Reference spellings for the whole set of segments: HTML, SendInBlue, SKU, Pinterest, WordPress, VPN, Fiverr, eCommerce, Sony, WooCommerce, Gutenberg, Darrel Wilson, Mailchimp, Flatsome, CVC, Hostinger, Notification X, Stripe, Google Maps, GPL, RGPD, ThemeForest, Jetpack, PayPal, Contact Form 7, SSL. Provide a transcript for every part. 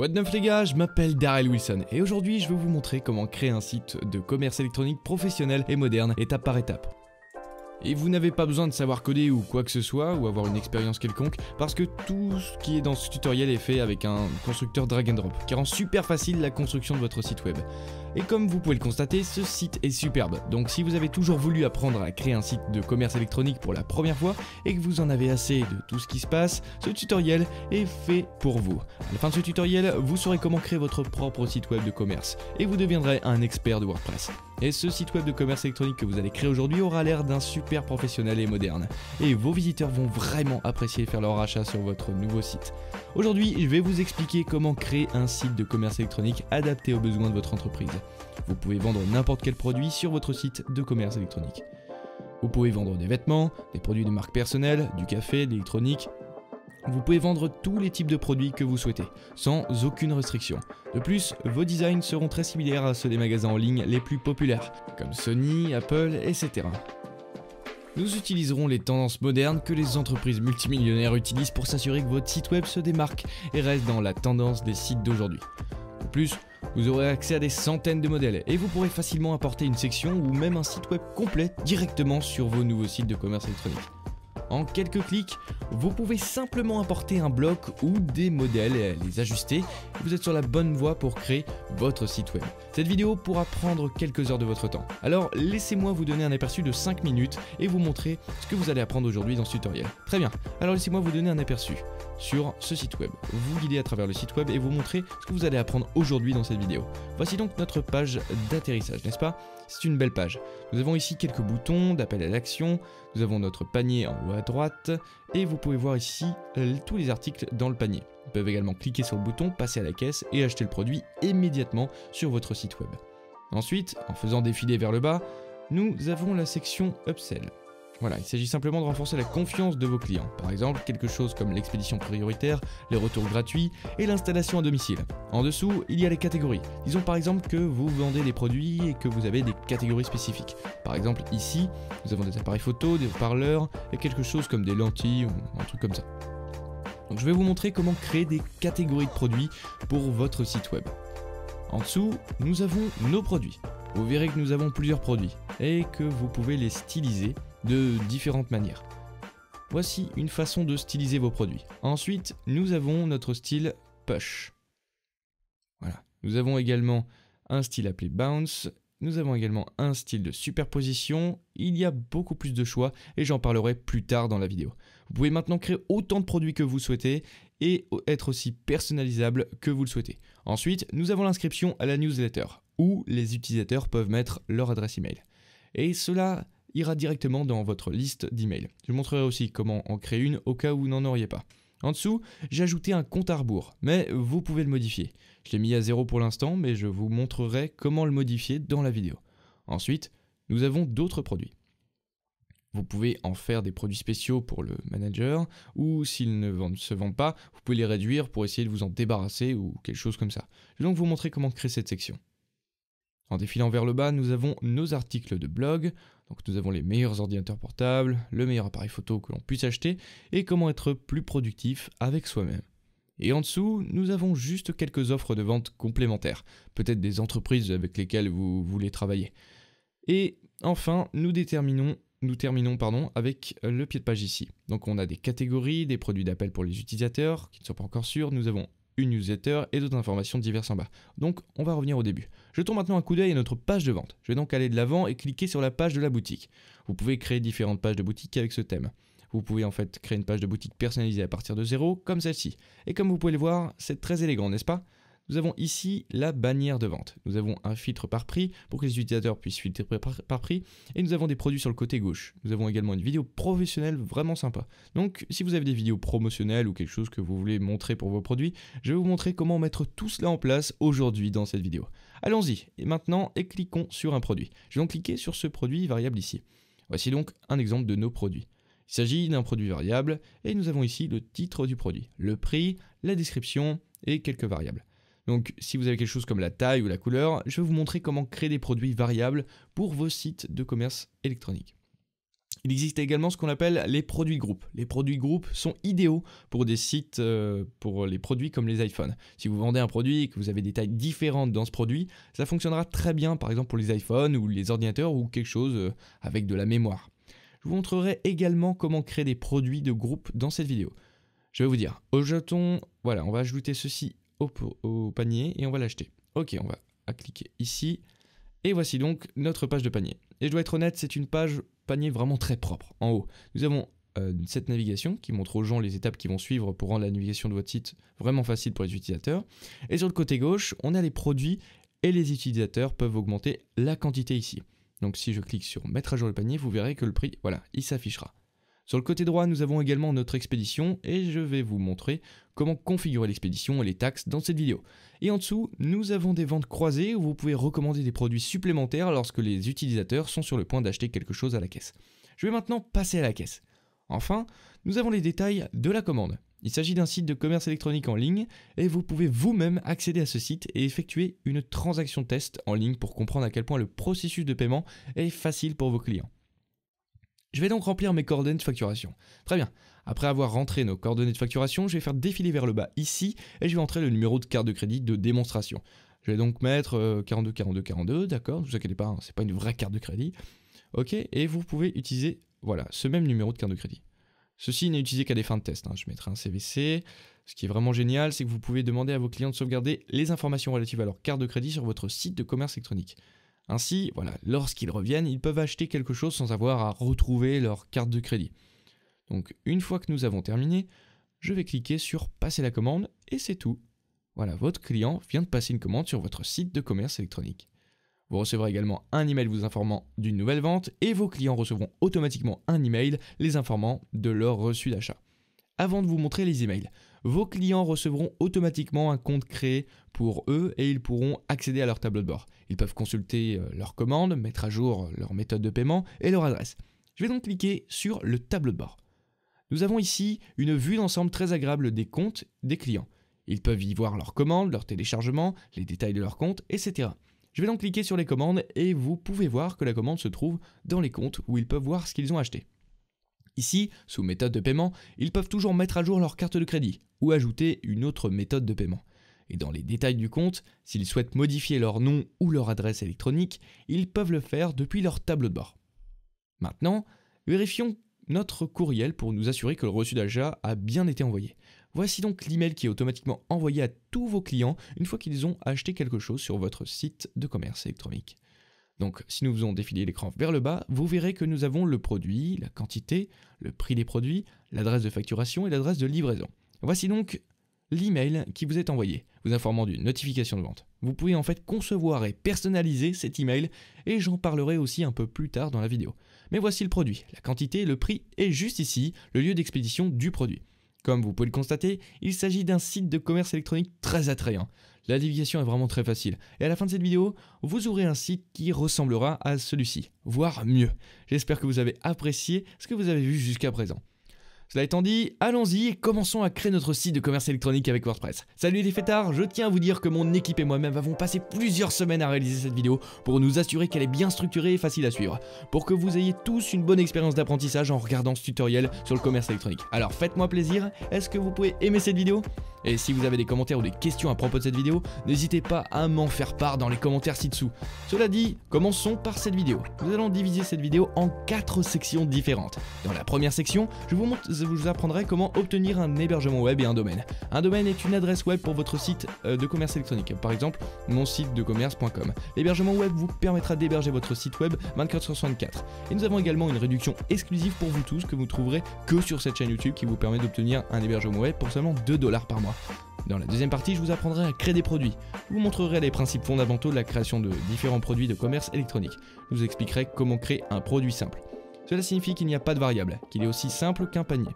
Quoi de neuf les gars, je m'appelle Darrel Wilson et aujourd'hui je vais vous montrer comment créer un site de commerce électronique professionnel et moderne étape par étape. Et vous n'avez pas besoin de savoir coder ou quoi que ce soit, ou avoir une expérience quelconque, parce que tout ce qui est dans ce tutoriel est fait avec un constructeur drag and drop, qui rend super facile la construction de votre site web. Et comme vous pouvez le constater, ce site est superbe, donc si vous avez toujours voulu apprendre à créer un site de commerce électronique pour la première fois, et que vous en avez assez de tout ce qui se passe, ce tutoriel est fait pour vous. À la fin de ce tutoriel, vous saurez comment créer votre propre site web de commerce, et vous deviendrez un expert de WordPress. Et ce site web de commerce électronique que vous allez créer aujourd'hui aura l'air d'un super professionnel et moderne. Et vos visiteurs vont vraiment apprécier faire leur achat sur votre nouveau site. Aujourd'hui, je vais vous expliquer comment créer un site de commerce électronique adapté aux besoins de votre entreprise. Vous pouvez vendre n'importe quel produit sur votre site de commerce électronique. Vous pouvez vendre des vêtements, des produits de marque personnelle, du café, de l'électronique. Vous pouvez vendre tous les types de produits que vous souhaitez, sans aucune restriction. De plus, vos designs seront très similaires à ceux des magasins en ligne les plus populaires, comme Sony, Apple, etc. Nous utiliserons les tendances modernes que les entreprises multimillionnaires utilisent pour s'assurer que votre site web se démarque et reste dans la tendance des sites d'aujourd'hui. De plus, vous aurez accès à des centaines de modèles et vous pourrez facilement apporter une section ou même un site web complet directement sur vos nouveaux sites de commerce électronique. En quelques clics, vous pouvez simplement importer un bloc ou des modèles et les ajuster. Vous êtes sur la bonne voie pour créer votre site web. Cette vidéo pourra prendre quelques heures de votre temps. Alors laissez-moi vous donner un aperçu de 5 minutes et vous montrer ce que vous allez apprendre aujourd'hui dans ce tutoriel. Très bien, alors laissez-moi vous donner un aperçu sur ce site web. Vous guider à travers le site web et vous montrer ce que vous allez apprendre aujourd'hui dans cette vidéo. Voici donc notre page d'atterrissage, n'est-ce pas? C'est une belle page. Nous avons ici quelques boutons d'appel à l'action. Nous avons notre panier en haut à droite et vous pouvez voir ici tous les articles dans le panier. Vous pouvez également cliquer sur le bouton, passer à la caisse et acheter le produit immédiatement sur votre site web. Ensuite, en faisant défiler vers le bas, nous avons la section upsell. Voilà, il s'agit simplement de renforcer la confiance de vos clients. Par exemple, quelque chose comme l'expédition prioritaire, les retours gratuits et l'installation à domicile. En dessous, il y a les catégories. Disons par exemple que vous vendez des produits et que vous avez des catégories spécifiques. Par exemple, ici, nous avons des appareils photo, des haut-parleurs et quelque chose comme des lentilles ou un truc comme ça. Donc je vais vous montrer comment créer des catégories de produits pour votre site web. En dessous, nous avons nos produits. Vous verrez que nous avons plusieurs produits et que vous pouvez les styliser de différentes manières. Voici une façon de styliser vos produits. Ensuite, nous avons notre style push. Voilà. Nous avons également un style appelé bounce. Nous avons également un style de superposition. Il y a beaucoup plus de choix et j'en parlerai plus tard dans la vidéo. Vous pouvez maintenant créer autant de produits que vous souhaitez et être aussi personnalisable que vous le souhaitez. Ensuite, nous avons l'inscription à la newsletter où les utilisateurs peuvent mettre leur adresse email. Et cela ira directement dans votre liste d'emails. Je vous montrerai aussi comment en créer une au cas où vous n'en auriez pas. En dessous, j'ai ajouté un compte à rebours, mais vous pouvez le modifier. Je l'ai mis à 0 pour l'instant, mais je vous montrerai comment le modifier dans la vidéo. Ensuite, nous avons d'autres produits. Vous pouvez en faire des produits spéciaux pour le manager, ou s'ils ne se vendent pas, vous pouvez les réduire pour essayer de vous en débarrasser ou quelque chose comme ça. Je vais donc vous montrer comment créer cette section. En défilant vers le bas, nous avons nos articles de blog. Donc nous avons les meilleurs ordinateurs portables, le meilleur appareil photo que l'on puisse acheter et comment être plus productif avec soi-même. Et en dessous, nous avons juste quelques offres de vente complémentaires, peut-être des entreprises avec lesquelles vous voulez travailler. Et enfin, nous terminons avec le pied de page ici. Donc on a des catégories, des produits d'appel pour les utilisateurs qui ne sont pas encore sûrs, nous avons une newsletter et d'autres informations diverses en bas. Donc on va revenir au début. Jetons maintenant un coup d'œil à notre page de vente. Je vais donc aller de l'avant et cliquer sur la page de la boutique. Vous pouvez créer différentes pages de boutique avec ce thème. Vous pouvez en fait créer une page de boutique personnalisée à partir de 0 comme celle-ci. Et comme vous pouvez le voir, c'est très élégant, n'est-ce pas? Nous avons ici la bannière de vente. Nous avons un filtre par prix pour que les utilisateurs puissent filtrer par prix. Et nous avons des produits sur le côté gauche. Nous avons également une vidéo professionnelle vraiment sympa. Donc si vous avez des vidéos promotionnelles ou quelque chose que vous voulez montrer pour vos produits, je vais vous montrer comment mettre tout cela en place aujourd'hui dans cette vidéo. Allons-y et maintenant et cliquons sur un produit. Je vais donc cliquer sur ce produit variable ici. Voici donc un exemple de nos produits. Il s'agit d'un produit variable et nous avons ici le titre du produit, le prix, la description et quelques variables. Donc si vous avez quelque chose comme la taille ou la couleur, je vais vous montrer comment créer des produits variables pour vos sites de commerce électronique. Il existe également ce qu'on appelle les produits de groupe. Les produits de groupe sont idéaux pour des sites, pour les produits comme les iPhones. Si vous vendez un produit et que vous avez des tailles différentes dans ce produit, ça fonctionnera très bien, par exemple pour les iPhones ou les ordinateurs ou quelque chose avec de la mémoire. Je vous montrerai également comment créer des produits de groupe dans cette vidéo. Je vais vous dire, au jeton, voilà, on va ajouter ceci au panier et on va l'acheter. Ok, on va cliquer ici. Et voici donc notre page de panier. Et je dois être honnête, c'est une page panier vraiment très propre. En haut, nous avons cette navigation qui montre aux gens les étapes qui vont suivre pour rendre la navigation de votre site vraiment facile pour les utilisateurs. Et sur le côté gauche, on a les produits et les utilisateurs peuvent augmenter la quantité ici. Donc si je clique sur mettre à jour le panier, vous verrez que le prix, voilà, il s'affichera. Sur le côté droit, nous avons également notre expédition et je vais vous montrer comment configurer l'expédition et les taxes dans cette vidéo. Et en dessous, nous avons des ventes croisées où vous pouvez recommander des produits supplémentaires lorsque les utilisateurs sont sur le point d'acheter quelque chose à la caisse. Je vais maintenant passer à la caisse. Enfin, nous avons les détails de la commande. Il s'agit d'un site de commerce électronique en ligne et vous pouvez vous-même accéder à ce site et effectuer une transaction test en ligne pour comprendre à quel point le processus de paiement est facile pour vos clients. Je vais donc remplir mes coordonnées de facturation. Très bien. Après avoir rentré nos coordonnées de facturation, je vais faire défiler vers le bas ici et je vais entrer le numéro de carte de crédit de démonstration. Je vais donc mettre 42 42 42, d'accord, ne vous inquiétez pas, hein, c'est pas une vraie carte de crédit. Ok, et vous pouvez utiliser, voilà, ce même numéro de carte de crédit. Ceci n'est utilisé qu'à des fins de test, hein. Je mettrai un CVC. Ce qui est vraiment génial, c'est que vous pouvez demander à vos clients de sauvegarder les informations relatives à leur carte de crédit sur votre site de commerce électronique. Ainsi, voilà, lorsqu'ils reviennent, ils peuvent acheter quelque chose sans avoir à retrouver leur carte de crédit. Donc, une fois que nous avons terminé, je vais cliquer sur « Passer la commande » et c'est tout. Voilà, votre client vient de passer une commande sur votre site de commerce électronique. Vous recevrez également un email vous informant d'une nouvelle vente et vos clients recevront automatiquement un email les informant de leur reçu d'achat. Avant de vous montrer les emails, vos clients recevront automatiquement un compte créé pour eux et ils pourront accéder à leur tableau de bord. Ils peuvent consulter leurs commandes, mettre à jour leur méthode de paiement et leur adresse. Je vais donc cliquer sur le tableau de bord. Nous avons ici une vue d'ensemble très agréable des comptes des clients. Ils peuvent y voir leurs commandes, leurs téléchargements, les détails de leurs comptes, etc. Je vais donc cliquer sur les commandes et vous pouvez voir que la commande se trouve dans les comptes où ils peuvent voir ce qu'ils ont acheté. Ici, sous méthode de paiement, ils peuvent toujours mettre à jour leur carte de crédit ou ajouter une autre méthode de paiement. Et dans les détails du compte, s'ils souhaitent modifier leur nom ou leur adresse électronique, ils peuvent le faire depuis leur tableau de bord. Maintenant, vérifions notre courriel pour nous assurer que le reçu d'achat a bien été envoyé. Voici donc l'email qui est automatiquement envoyé à tous vos clients une fois qu'ils ont acheté quelque chose sur votre site de commerce électronique. Donc, si nous faisons défiler l'écran vers le bas, vous verrez que nous avons le produit, la quantité, le prix des produits, l'adresse de facturation et l'adresse de livraison. Voici donc l'email qui vous est envoyé, vous informant d'une notification de vente. Vous pouvez en fait concevoir et personnaliser cet email et j'en parlerai aussi un peu plus tard dans la vidéo. Mais voici le produit, la quantité, le prix et juste ici, le lieu d'expédition du produit. Comme vous pouvez le constater, il s'agit d'un site de commerce électronique très attrayant. La navigation est vraiment très facile et à la fin de cette vidéo, vous aurez un site qui ressemblera à celui-ci, voire mieux. J'espère que vous avez apprécié ce que vous avez vu jusqu'à présent. Cela étant dit, allons-y et commençons à créer notre site de commerce électronique avec WordPress. Salut les fêtards, je tiens à vous dire que mon équipe et moi-même avons passé plusieurs semaines à réaliser cette vidéo pour nous assurer qu'elle est bien structurée et facile à suivre, pour que vous ayez tous une bonne expérience d'apprentissage en regardant ce tutoriel sur le commerce électronique. Alors faites-moi plaisir, est-ce que vous pouvez aimer cette vidéo ? Et si vous avez des commentaires ou des questions à propos de cette vidéo, n'hésitez pas à m'en faire part dans les commentaires ci-dessous. Cela dit, commençons par cette vidéo. Nous allons diviser cette vidéo en 4 sections différentes. Dans la première section, je vous apprendrai comment obtenir un hébergement web et un domaine. Un domaine est une adresse web pour votre site de commerce électronique, par exemple mon site de commerce.com. L'hébergement web vous permettra d'héberger votre site web 24/64. Et nous avons également une réduction exclusive pour vous tous que vous trouverez que sur cette chaîne YouTube qui vous permet d'obtenir un hébergement web pour seulement 2 $ par mois. Dans la deuxième partie, je vous apprendrai à créer des produits. Je vous montrerai les principes fondamentaux de la création de différents produits de commerce électronique. Je vous expliquerai comment créer un produit simple. Cela signifie qu'il n'y a pas de variable, qu'il est aussi simple qu'un panier.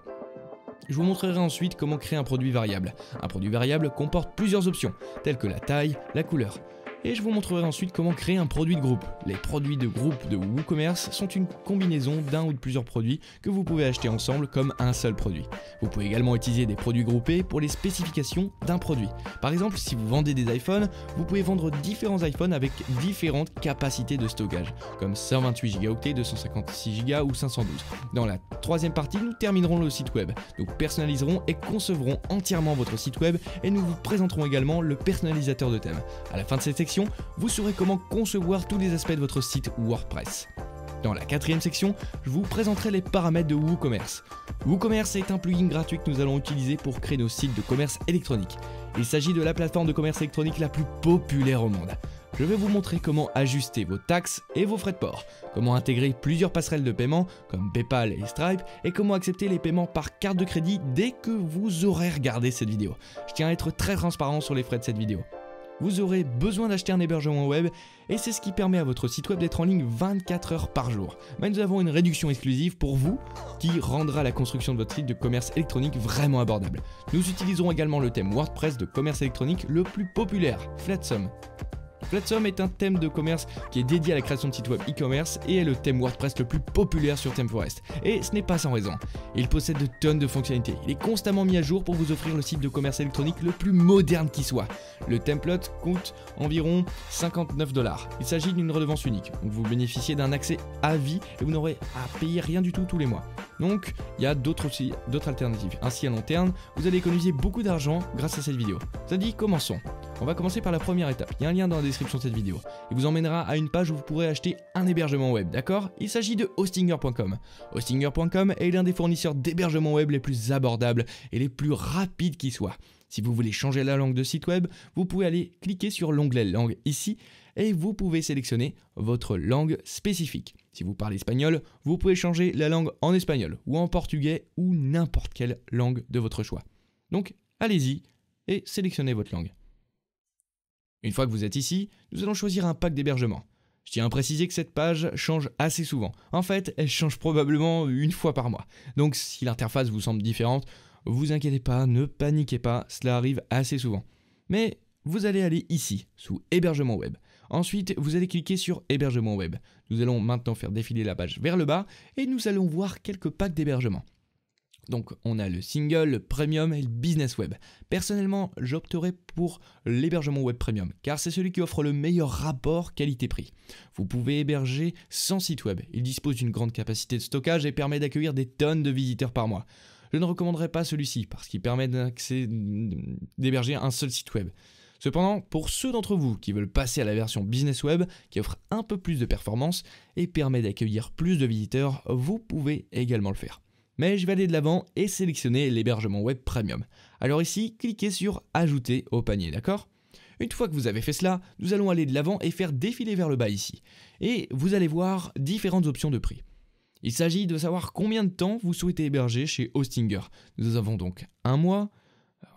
Je vous montrerai ensuite comment créer un produit variable. Un produit variable comporte plusieurs options, telles que la taille, la couleur. et je vous montrerai ensuite comment créer un produit de groupe. Les produits de groupe de WooCommerce sont une combinaison d'un ou de plusieurs produits que vous pouvez acheter ensemble comme un seul produit. Vous pouvez également utiliser des produits groupés pour les spécifications d'un produit. Par exemple, si vous vendez des iPhones, vous pouvez vendre différents iPhones avec différentes capacités de stockage, comme 128 Go, 256 Go ou 512. Dans la troisième partie, nous terminerons le site web. Nous personnaliserons et concevrons entièrement votre site web et nous vous présenterons également le personnalisateur de thème. À la fin de cette section, vous saurez comment concevoir tous les aspects de votre site WordPress. Dans la quatrième section, je vous présenterai les paramètres de WooCommerce. WooCommerce est un plugin gratuit que nous allons utiliser pour créer nos sites de commerce électronique. Il s'agit de la plateforme de commerce électronique la plus populaire au monde. Je vais vous montrer comment ajuster vos taxes et vos frais de port, comment intégrer plusieurs passerelles de paiement comme PayPal et Stripe et comment accepter les paiements par carte de crédit dès que vous aurez regardé cette vidéo. Je tiens à être très transparent sur les frais de cette vidéo. Vous aurez besoin d'acheter un hébergement web et c'est ce qui permet à votre site web d'être en ligne 24 heures par jour. Mais nous avons une réduction exclusive pour vous qui rendra la construction de votre site de commerce électronique vraiment abordable. Nous utiliserons également le thème WordPress de commerce électronique le plus populaire, Flatsome. Flatsome est un thème de commerce qui est dédié à la création de sites web e-commerce et est le thème WordPress le plus populaire sur ThemeForest. Et ce n'est pas sans raison. Il possède de tonnes de fonctionnalités. Il est constamment mis à jour pour vous offrir le site de commerce électronique le plus moderne qui soit. Le template coûte environ 59$. Il s'agit d'une redevance unique. Donc vous bénéficiez d'un accès à vie et vous n'aurez à payer rien du tout tous les mois. Donc il y a d'autres alternatives. Ainsi à long terme, vous allez économiser beaucoup d'argent grâce à cette vidéo. Ça dit, commençons. On va commencer par la première étape. Il y a un lien dans la description de cette vidéo. Il vous emmènera à une page où vous pourrez acheter un hébergement web, d'accord? Il s'agit de Hostinger.com. Hostinger.com est l'un des fournisseurs d'hébergement web les plus abordables et les plus rapides qui soient. Si vous voulez changer la langue de site web, vous pouvez aller cliquer sur l'onglet langue ici et vous pouvez sélectionner votre langue spécifique. Si vous parlez espagnol, vous pouvez changer la langue en espagnol ou en portugais ou n'importe quelle langue de votre choix. Donc allez-y et sélectionnez votre langue. Une fois que vous êtes ici, nous allons choisir un pack d'hébergement. Je tiens à préciser que cette page change assez souvent. En fait, elle change probablement une fois par mois. Donc si l'interface vous semble différente, vous inquiétez pas, ne paniquez pas, cela arrive assez souvent. Mais vous allez aller ici, sous hébergement web. Ensuite, vous allez cliquer sur hébergement web. Nous allons maintenant faire défiler la page vers le bas et nous allons voir quelques packs d'hébergement. Donc on a le single, le premium et le business web. Personnellement, j'opterai pour l'hébergement web premium car c'est celui qui offre le meilleur rapport qualité-prix. Vous pouvez héberger 100 sites web. Il dispose d'une grande capacité de stockage et permet d'accueillir des tonnes de visiteurs par mois. Je ne recommanderais pas celui-ci parce qu'il permet d'héberger un seul site web. Cependant, pour ceux d'entre vous qui veulent passer à la version business web qui offre un peu plus de performance et permet d'accueillir plus de visiteurs, vous pouvez également le faire. Mais je vais aller de l'avant et sélectionner l'hébergement web premium. Alors ici, cliquez sur ajouter au panier, d'accord? Une fois que vous avez fait cela, nous allons aller de l'avant et faire défiler vers le bas ici. Et vous allez voir différentes options de prix. Il s'agit de savoir combien de temps vous souhaitez héberger chez Hostinger. Nous avons donc 1 mois,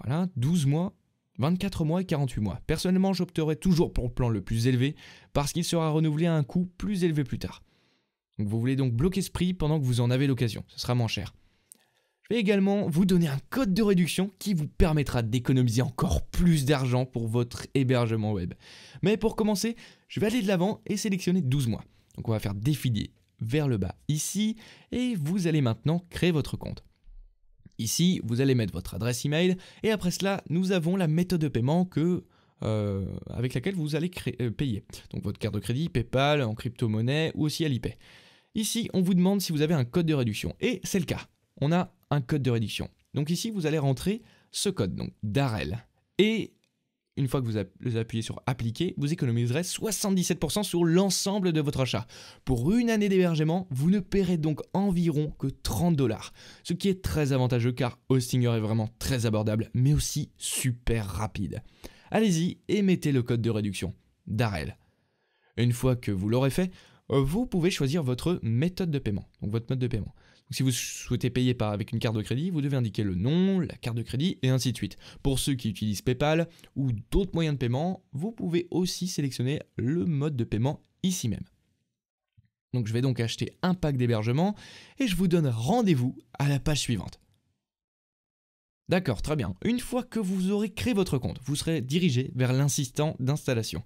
voilà, 12 mois, 24 mois et 48 mois. Personnellement, j'opterai toujours pour le plan le plus élevé parce qu'il sera renouvelé à un coût plus élevé plus tard. Donc vous voulez donc bloquer ce prix pendant que vous en avez l'occasion, ce sera moins cher. Je vais également vous donner un code de réduction qui vous permettra d'économiser encore plus d'argent pour votre hébergement web. Mais pour commencer, je vais aller de l'avant et sélectionner 12 mois. Donc on va faire défiler vers le bas ici et vous allez maintenant créer votre compte. Ici, vous allez mettre votre adresse email et après cela, nous avons la méthode de paiement que... avec laquelle vous allez payer. Donc votre carte de crédit, PayPal, en crypto-monnaie ou aussi Alipay. Ici, on vous demande si vous avez un code de réduction. Et c'est le cas. On a un code de réduction. Donc ici, vous allez rentrer ce code, donc Darrel. Et une fois que vous appuyez sur appliquer, vous économiserez 77% sur l'ensemble de votre achat. Pour une année d'hébergement, vous ne paierez donc environ que 30$. Ce qui est très avantageux car Hostinger est vraiment très abordable, mais aussi super rapide. Allez-y et mettez le code de réduction, Darrel. Une fois que vous l'aurez fait, vous pouvez choisir votre méthode de paiement. Donc votre mode de paiement. Donc si vous souhaitez payer avec une carte de crédit, vous devez indiquer le nom, la carte de crédit et ainsi de suite. Pour ceux qui utilisent PayPal ou d'autres moyens de paiement, vous pouvez aussi sélectionner le mode de paiement ici même. Donc je vais donc acheter un pack d'hébergement et je vous donne rendez-vous à la page suivante. D'accord, très bien. Une fois que vous aurez créé votre compte, vous serez dirigé vers l'assistant d'installation.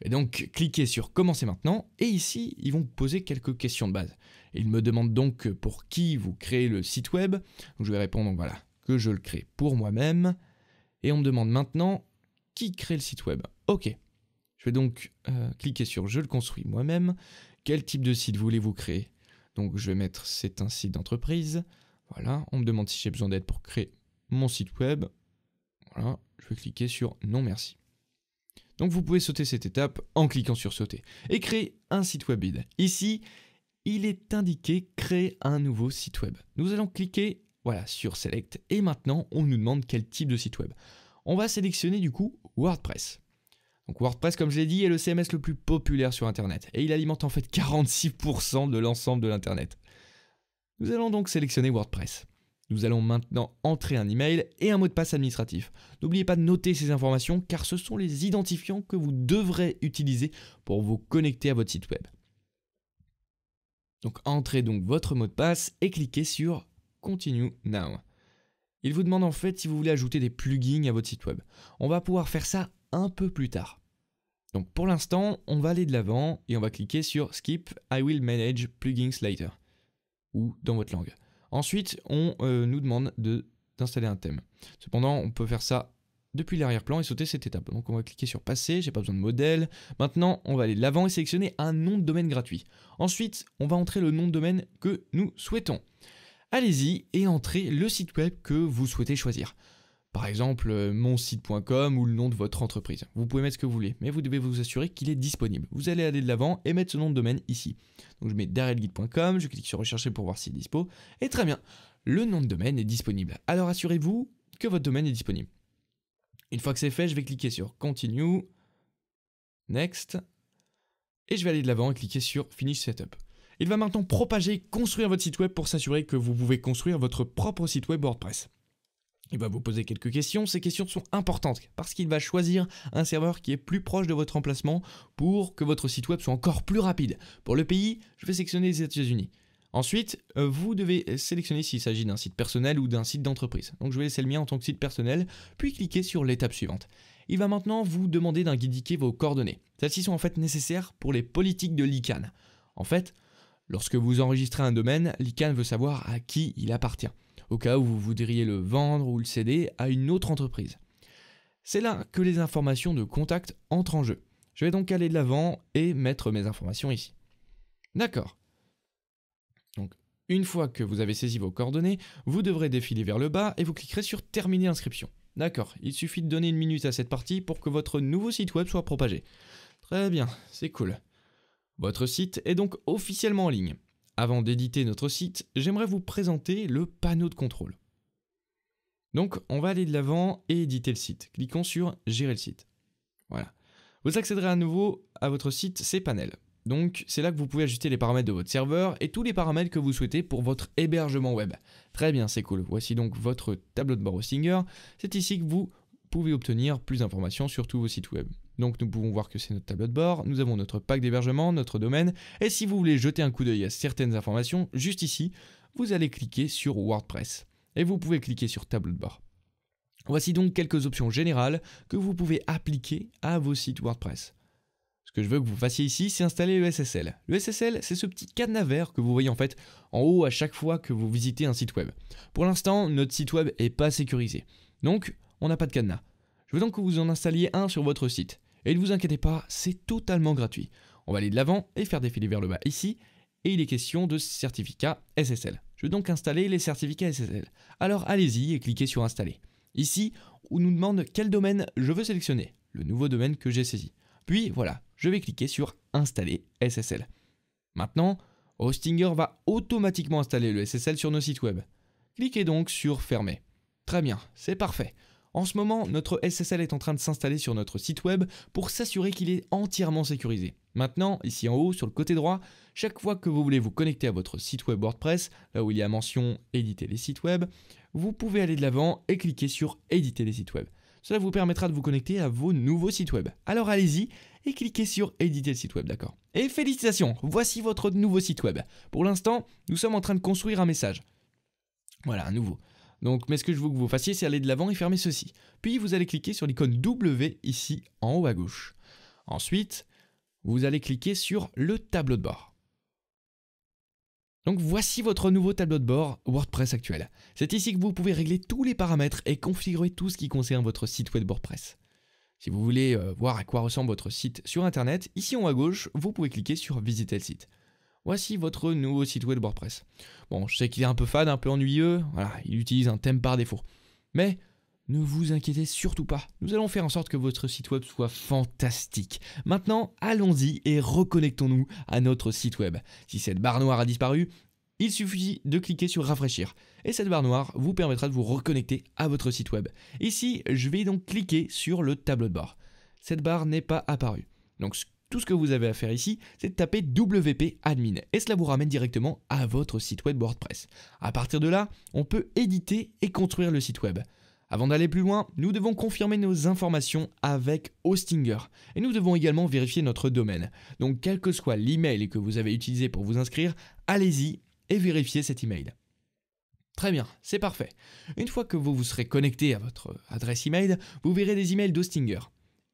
Je vais donc cliquer sur commencer maintenant et ici, ils vont poser quelques questions de base. Ils me demandent donc pour qui vous créez le site web. Donc, je vais répondre voilà, que je le crée pour moi-même. Et on me demande maintenant qui crée le site web. Ok, je vais donc cliquer sur je le construis moi-même. Quel type de site voulez-vous créer? Donc je vais mettre c'est un site d'entreprise. Voilà, on me demande si j'ai besoin d'aide pour créer mon site web. Voilà, je vais cliquer sur non merci. Donc vous pouvez sauter cette étape en cliquant sur sauter et créer un site web vide. Ici, il est indiqué créer un nouveau site web. Nous allons cliquer voilà, sur select et maintenant on nous demande quel type de site web. On va sélectionner du coup WordPress. Donc WordPress, comme je l'ai dit, est le CMS le plus populaire sur Internet et il alimente en fait 46% de l'ensemble de l'Internet. Nous allons donc sélectionner WordPress. Nous allons maintenant entrer un email et un mot de passe administratif. N'oubliez pas de noter ces informations car ce sont les identifiants que vous devrez utiliser pour vous connecter à votre site web. Donc entrez donc votre mot de passe et cliquez sur Continue Now. Il vous demande en fait si vous voulez ajouter des plugins à votre site web. On va pouvoir faire ça un peu plus tard. Donc pour l'instant, on va aller de l'avant et on va cliquer sur Skip, I will manage plugins later ou dans votre langue. Ensuite, on nous demande d'installer un thème. Cependant, on peut faire ça depuis l'arrière-plan et sauter cette étape. Donc on va cliquer sur passer, j'ai pas besoin de modèle. Maintenant, on va aller de l'avant et sélectionner un nom de domaine gratuit. Ensuite, on va entrer le nom de domaine que nous souhaitons. Allez-y et entrez le site web que vous souhaitez choisir. Par exemple, monsite.com ou le nom de votre entreprise. Vous pouvez mettre ce que vous voulez, mais vous devez vous assurer qu'il est disponible. Vous allez aller de l'avant et mettre ce nom de domaine ici. Donc je mets darrelguide.com, je clique sur rechercher pour voir s'il est dispo. Et très bien, le nom de domaine est disponible. Alors assurez-vous que votre domaine est disponible. Une fois que c'est fait, je vais cliquer sur Continue, Next, et je vais aller de l'avant et cliquer sur Finish Setup. Il va maintenant propager et construire votre site web pour s'assurer que vous pouvez construire votre propre site web WordPress. Il va vous poser quelques questions, ces questions sont importantes parce qu'il va choisir un serveur qui est plus proche de votre emplacement pour que votre site web soit encore plus rapide. Pour le pays, je vais sélectionner les États-Unis. Ensuite, vous devez sélectionner s'il s'agit d'un site personnel ou d'un site d'entreprise. Donc je vais laisser le mien en tant que site personnel, puis cliquer sur l'étape suivante. Il va maintenant vous demander d'indiquer vos coordonnées. Celles-ci sont en fait nécessaires pour les politiques de l'ICANN. En fait, lorsque vous enregistrez un domaine, l'ICANN veut savoir à qui il appartient, au cas où vous voudriez le vendre ou le céder à une autre entreprise. C'est là que les informations de contact entrent en jeu. Je vais donc aller de l'avant et mettre mes informations ici. D'accord. Donc, une fois que vous avez saisi vos coordonnées, vous devrez défiler vers le bas et vous cliquerez sur « Terminer l'inscription ». D'accord, il suffit de donner une minute à cette partie pour que votre nouveau site web soit propagé. Très bien, c'est cool. Votre site est donc officiellement en ligne. Avant d'éditer notre site, j'aimerais vous présenter le panneau de contrôle. Donc, on va aller de l'avant et éditer le site. Cliquons sur « Gérer le site ». Voilà. Vous accéderez à nouveau à votre site, ces panels. Donc, c'est là que vous pouvez ajuster les paramètres de votre serveur et tous les paramètres que vous souhaitez pour votre hébergement web. Très bien, c'est cool. Voici donc votre tableau de bord Hostinger. C'est ici que vous pouvez obtenir plus d'informations sur tous vos sites web. Donc nous pouvons voir que c'est notre tableau de bord, nous avons notre pack d'hébergement, notre domaine, et si vous voulez jeter un coup d'œil à certaines informations, juste ici, vous allez cliquer sur WordPress. Et vous pouvez cliquer sur tableau de bord. Voici donc quelques options générales que vous pouvez appliquer à vos sites WordPress. Ce que je veux que vous fassiez ici, c'est installer le SSL. Le SSL, c'est ce petit cadenas vert que vous voyez en fait en haut à chaque fois que vous visitez un site web. Pour l'instant, notre site web n'est pas sécurisé, donc on n'a pas de cadenas. Je veux donc que vous en installiez un sur votre site. Et ne vous inquiétez pas, c'est totalement gratuit. On va aller de l'avant et faire défiler vers le bas ici. Et il est question de certificats SSL. Je vais donc installer les certificats SSL. Alors allez-y et cliquez sur installer. Ici, on nous demande quel domaine je veux sélectionner, le nouveau domaine que j'ai saisi. Puis voilà, je vais cliquer sur installer SSL. Maintenant, Hostinger va automatiquement installer le SSL sur nos sites web. Cliquez donc sur fermer. Très bien, c'est parfait. En ce moment, notre SSL est en train de s'installer sur notre site web pour s'assurer qu'il est entièrement sécurisé. Maintenant, ici en haut, sur le côté droit, chaque fois que vous voulez vous connecter à votre site web WordPress, là où il y a mention « Éditer les sites web », vous pouvez aller de l'avant et cliquer sur « Éditer les sites web ». Cela vous permettra de vous connecter à vos nouveaux sites web. Alors allez-y et cliquez sur « Éditer le site web », d'accord. Et félicitations, voici votre nouveau site web. Pour l'instant, nous sommes en train de construire un message. Voilà, un nouveau. Donc, mais ce que je veux que vous fassiez, c'est aller de l'avant et fermer ceci. Puis, vous allez cliquer sur l'icône W ici en haut à gauche. Ensuite, vous allez cliquer sur le tableau de bord. Donc voici votre nouveau tableau de bord WordPress actuel. C'est ici que vous pouvez régler tous les paramètres et configurer tout ce qui concerne votre site web WordPress. Si vous voulez voir à quoi ressemble votre site sur Internet, ici en haut à gauche, vous pouvez cliquer sur visiter le site. Voici votre nouveau site web WordPress. Bon, je sais qu'il est un peu fade, un peu ennuyeux, voilà, il utilise un thème par défaut. Mais ne vous inquiétez surtout pas, nous allons faire en sorte que votre site web soit fantastique. Maintenant, allons-y et reconnectons-nous à notre site web. Si cette barre noire a disparu, il suffit de cliquer sur rafraîchir. Et cette barre noire vous permettra de vous reconnecter à votre site web. Ici, je vais donc cliquer sur le tableau de bord. Cette barre n'est pas apparue. Donc, tout ce que vous avez à faire ici, c'est de taper WP Admin et cela vous ramène directement à votre site web WordPress. À partir de là, on peut éditer et construire le site web. Avant d'aller plus loin, nous devons confirmer nos informations avec Hostinger et nous devons également vérifier notre domaine. Donc, quel que soit l'email que vous avez utilisé pour vous inscrire, allez-y et vérifiez cet email. Très bien, c'est parfait. Une fois que vous vous serez connecté à votre adresse email, vous verrez des emails d'Hostinger.